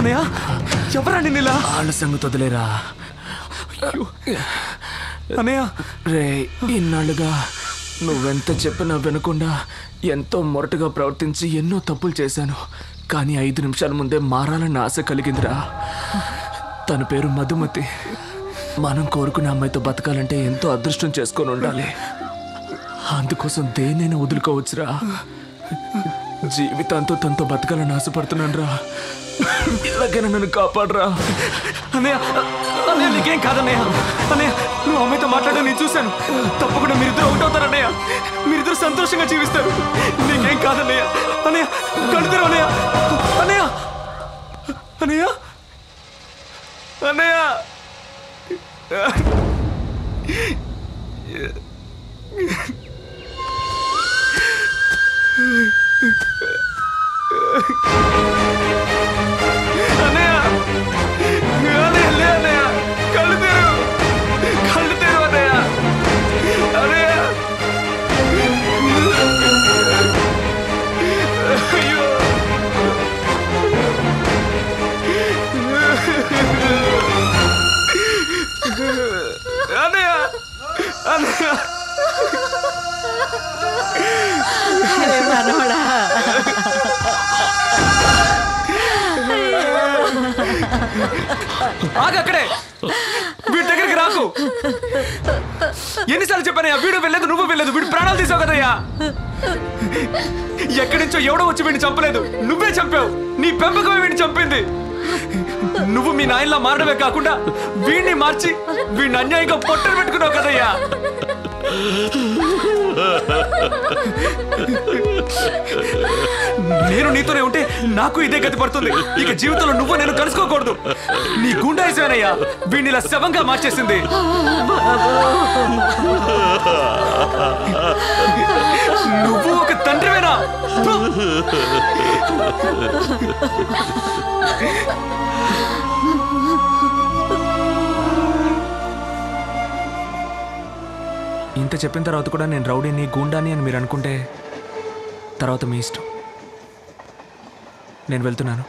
అనయా ఎవరా నిన్నలా? వాళ్ళ సంగతి వదిలేరా అనయా. రే, ఇన్నాళ్ళుగా నువ్వెంత చెప్పినా వినకుండా ఎంతో మొరటుగా ప్రవర్తించి ఎన్నో తప్పులు చేశాను. కానీ ఐదు నిమిషాల ముందే మారాలని ఆశ కలిగిందిరా. తన పేరు మధుమతి. మనం కోరుకున్న అమ్మాయితో బతకాలంటే ఎంతో అదృష్టం చేసుకొని ఉండాలి. అందుకోసం దేన్నైనా వదులుకోవచ్చురా. జీవితాంతో తనతో బతకాలని ఆశపడుతున్నాను రా. ఇలాగైనా నన్ను కాపాడరా. అనే అనే నీకేం కాదన్నయ్య. అన్నయ్య, నువ్వు అమ్మాయితో మాట్లాడడం నేను చూశాను. తప్పకుండా మీరిద్దరు అవుట్ అవుతారన్నయ్య. మీరిద్దరు సంతోషంగా జీవిస్తారు. నీకేం కాదన్నయ్య. అన్నయ్య కడుతారు. అన్నయ్య అన్నయ్య అన్నయ్య అన్నయ్య అన్నయ్య అన్నయ్య అన్నయ్య కళ్ళు తెరు కళ్ళు తెరు అన్నయ్య అన్నయ్య. అయ్యో అన్నయ్య అన్నయ్య. ఆగక్కడే, వీడి దగ్గరికి రాకు. ఎన్నిసార్లు చెప్పానయ్యా వీడు వెళ్ళలేదు, నువ్వు వెళ్ళలేదు. వీడు ప్రాణాలు తీసావు కదయ్యా. ఎక్కడి నుంచో ఎవడో వచ్చి వీడిని చంపలేదు, నువ్వే చంపావు. నీ పెంపకమే వీడిని చంపింది. నువ్వు మీ నాయనలా మారడమే కాకుండా వీడిని మార్చి వీడిని అన్యాయంగా పొట్టలు పెట్టుకున్నావు కదయ్యా. నేను నీతోనే ఉంటే నాకు ఇదే గతి పడుతుంది. ఇక జీవితంలో నువ్వు నేను కలుసుకోకూడదు. నీ గుండాయిసేనయ్యా వీడిని ఇలా శవంగా మార్చేసింది. నువ్వు ఒక తండ్రివేనా? ఇంత చెప్పిన తర్వాత కూడా నేను రౌడీని గూండాని అని మీరు అనుకుంటే తర్వాత మీ ఇష్టం. నేను వెళ్తున్నాను.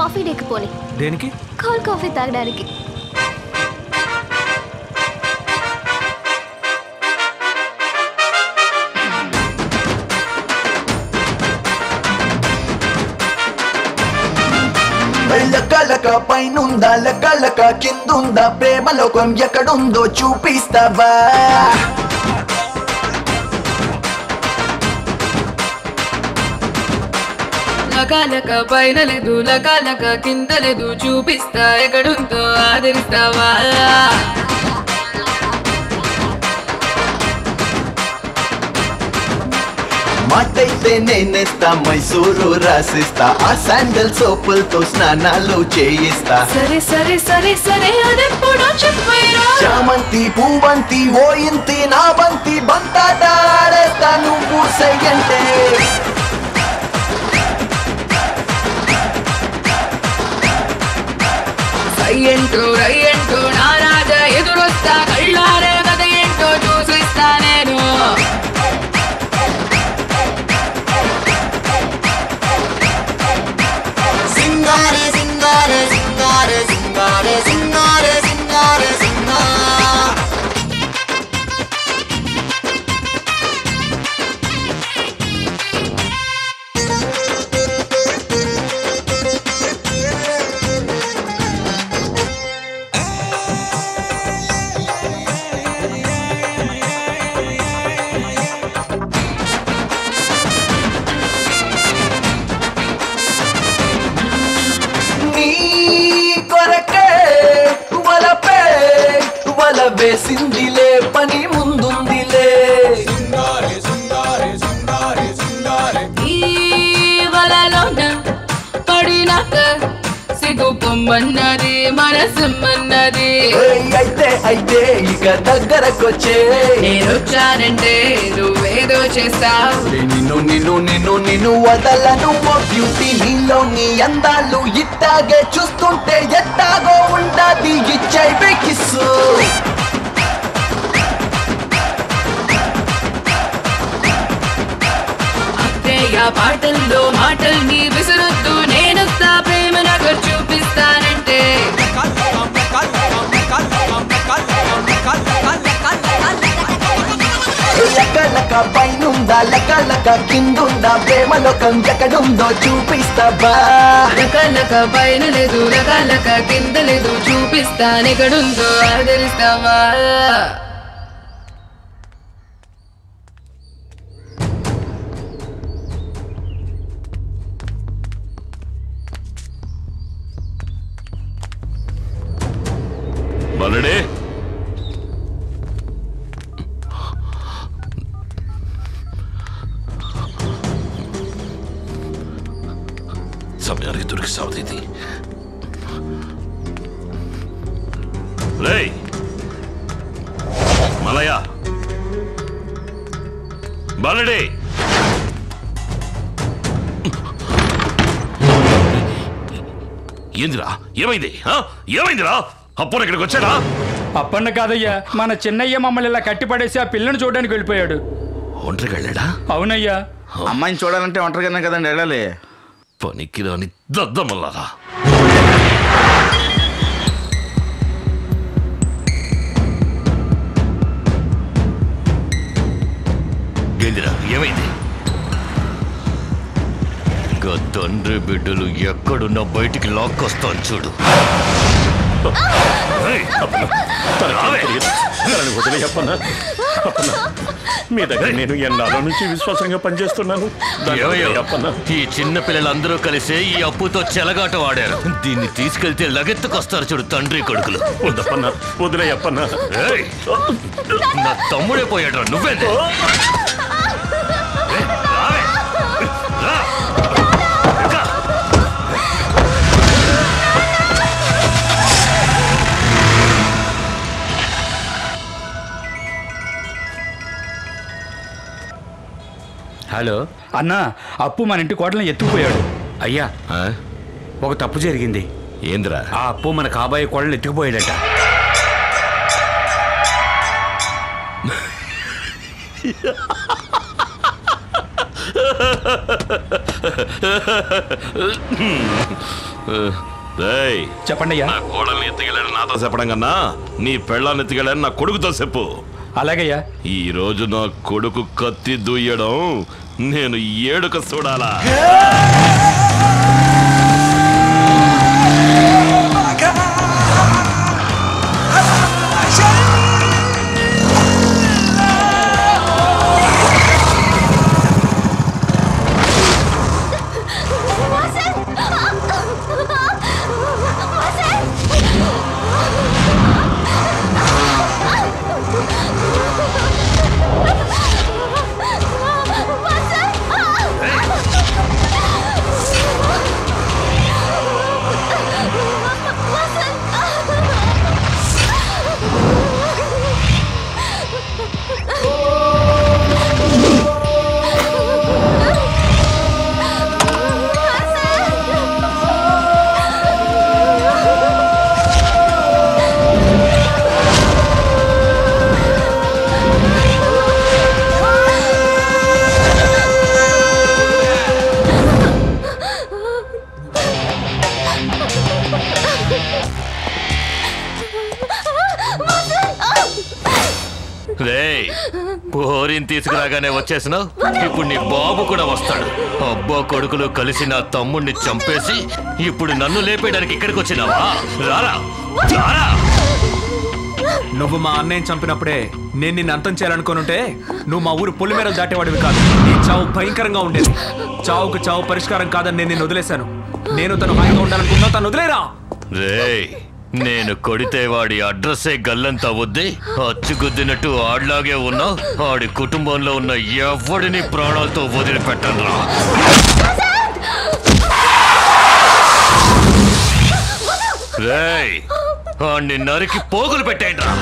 కాఫీ డేకి పోనీ. దేనికి? కాల్ కాఫీ తాగడానికి. లక పైనుందా లక లక కిందుందా ప్రేమ లోకం ఎక్కడుందో చూపిస్తావా? లక లక పైన లేదు లక లక కింద లేదు, చూపిస్తా ఎక్కడుందో ఆదరిస్తావా? మాటైతే నేనేస్తా, మైసూరు రాసిస్తా, ఆ శాండల్ సోపులతో స్నానాలు చేయిస్తా. సరే సరే సరే సరే అదెప్పుడో చెప్పేరా. చామంతి పూవంతి ఓయింతి నా బంతి బంతాడాడేస్తా. నువ్వు సెయ్యంటే సయ్యంటూ రయ్యంటూ నారాజ ఎదురు వేసిందిలే పని ముందుందిలే ఈ వలలోన పడినాక సిగ్గుపొమ్మన్నది మనసుమన్నది అయితే అయితే ఇక దగ్గరకొచ్చే నేనొచ్చానంటే నువ్వేదో చేస్తావు నిన్ను నిన్ను నిన్ను నిన్ను వదలను ఓ బ్యూటీ నీలో నీ అందాలు ఇట్టాగే చూస్తుంటే ఎట్టాగో ఉండాది ఇచ్చైవే కిస్సు పాటల్లో మాటల్ని విసురుతూ నేనొస్తా ప్రేమ నాకు చూపిస్తానంటే లెక్కలక పైనుందా లెక్కలక కిందుందా ప్రేమలోకం ఎక్కడుందో చూపిస్తావా లెక్కలక పైన లేదు లెక్కలక కింద లేదు చూపిస్తానెక్కడుందో ఆదరిస్తావా అప్పుడు ఇక్కడికి వచ్చారా? అప్పన్న కాదయ్యా, మన చిన్నయ్య మమ్మల్ని ఇలా కట్టిపడేసి ఆ పిల్లని చూడడానికి వెళ్ళిపోయాడు. ఒంటరికి వెళ్ళాడా? అవునయ్యా. అమ్మాయిని చూడాలంటే ఒంటరిగానే కదండి వెళ్ళాలి. పనికిరాని దద్దమల్లారా. గేంద్రా ఏమైంది? ఇంకా తండ్రి బిడ్డలు ఎక్కడున్నా బయటికి లాక్కొస్తాను చూడు. మీ దగ్గర నేను ఎన్నాళ్ళ నుంచి విశ్వాసంగా పనిచేస్తున్నాను. ఈ చిన్న పిల్లలందరూ కలిసి ఈ అప్పుతో చెలగాట వాడారు. దీన్ని తీసుకెళ్తే లగెత్తుకొస్తారు చూడు తండ్రి కొడుకులు. వద్దప్పన్న, వదిలేయప్పన్న. నా తమ్ముడే పోయాడు, నువ్వేంటే? హలో అన్న, అప్పు మన ఇంటి కోటలను ఎత్తుకుపోయాడు. అయ్యా, ఒక తప్పు జరిగింది. ఏంద్రా? ఆ అప్పు మన కాబాయి కోడలను ఎత్తుకుపోయాడట. చెప్పండి అయ్యా. నా కోడల్ని ఎత్తుకెళ్ళాడు నాతో చెప్పడం కన్నా నీ పెళ్ళాన్ని ఎత్తుకెళ్ళాడు నా కొడుకుతో చెప్పు. అలాగయ్యా. ఈ రోజు నా కొడుకు కత్తి దుయ్యడం నేను ఏడుక చూడాలా? తీసుకురాగానే వచ్చేసినావు, ఇప్పుడు నీ బాబు కూడా వస్తాడు. అబ్బా కొడుకులు కలిసి నా తమ్ముడిని చంపేసి ఇప్పుడు నన్ను లేపేయడానికి ఇక్కడికి వచ్చినావా? రారా రారా. నువ్వు మా అన్నయ్యని చంపినప్పుడే నేను నిన్ను అంతం చేయాలనుకుని ఉంటే నువ్వు మా ఊరు పొలిమేరలు దాటేవాడివి కాదు. నీ చావు భయంకరంగా ఉండేది. చావుకు చావు పరిష్కారం కాదని నేను నిన్ను వదిలేశాను. నేను తను హాయిగా ఉండాలనుకున్నా, తను వదిలేరా? నేను కొడితే వాడి అడ్రస్సే గల్లంతా వద్ది, అచ్చుగుద్దినట్టు ఆడిలాగే ఉన్నా ఆడి కుటుంబంలో ఉన్న ఎవడిని ప్రాణాలతో వదిలిపెట్టనురా. రేయ్, ఆడిని నరికి పోగులు పెట్టేయండి రా.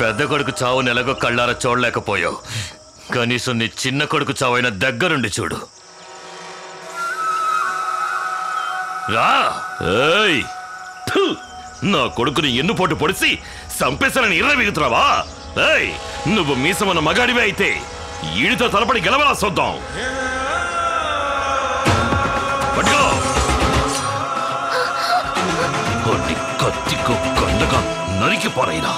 పెద్ద కొడుకు చావు నెలగో కళ్ళారా చూడలేకపోయావు, కనీసం నీ చిన్న కొడుకు చావైన దగ్గరుండి చూడు రా. ఏయ్, నా కొడుకుని ఎన్ను పోటు పొడిసి సంపేశాలని ఇర్ర మిగుతున్నావా? ఏయ్, నువ్వు మీసమన్న మగాడివే అయితే ఈడితో తలపడి గెలవలా చూద్దాం. కొట్టి కత్తికు కండగా నరికి పారైనా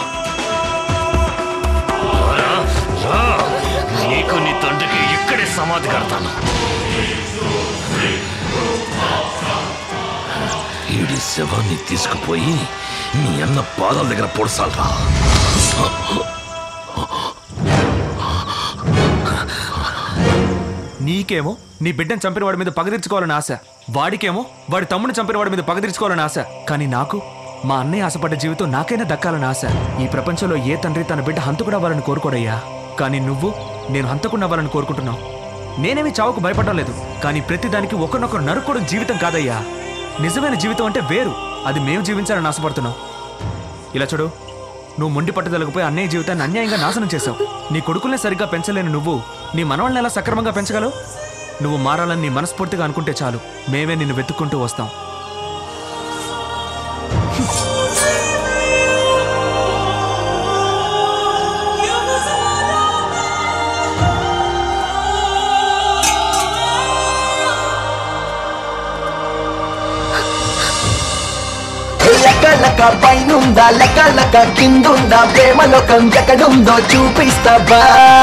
నీకు నీ తండ్రికి ఇక్కడే సమాధి కడతాను. ఈడి శవాన్ని తీసుకుపోయి మీ అన్న పాదాల దగ్గర పొడసాలరా. నీకేమో నీ బిడ్డను చంపిన వాడి మీద పగ తీర్చుకోవాలని ఆశ, వాడికేమో వాడి తమ్ముడిని చంపిన వాడి మీద పగ తీర్చుకోవాలని ఆశ, కానీ నాకు మా అన్నయ్య ఆశపడ్డ జీవితం నాకైనా దక్కాలని ఆశ. ఈ ప్రపంచంలో ఏ తండ్రి తన బిడ్డ హంతకుడవ్వాలని కోరుకోడయ్యా, కానీ నువ్వు నేను హంతకున్నవ్వాలని కోరుకుంటున్నావు. నేనేమి చావుకు భయపడడం లేదు, కానీ ప్రతిదానికి ఒకరినొకరు నరుక్కోవడం జీవితం కాదయ్యా. నిజమైన జీవితం అంటే వేరు, అది మేము జీవించాలని ఆశపడుతున్నావు. ఇలా చూడు, నువ్వు మొండి పట్టుదలకపోయి అన్నయ్య జీవితాన్ని అన్యాయంగా నాశనం చేశావు. నీ కొడుకుల్ని సరిగ్గా పెంచలేని నువ్వు నీ మనవాళ్ళని ఎలా సక్రమంగా పెంచగలవు? నువ్వు మారాలని నీ మనస్ఫూర్తిగా అనుకుంటే చాలు, మేమే నిన్ను వెతుక్కుంటూ వస్తాం. లక లక పైనుందా లక లక కిందుందా ప్రేమలోకం ఎక్కడుందో చూపిస్తావా?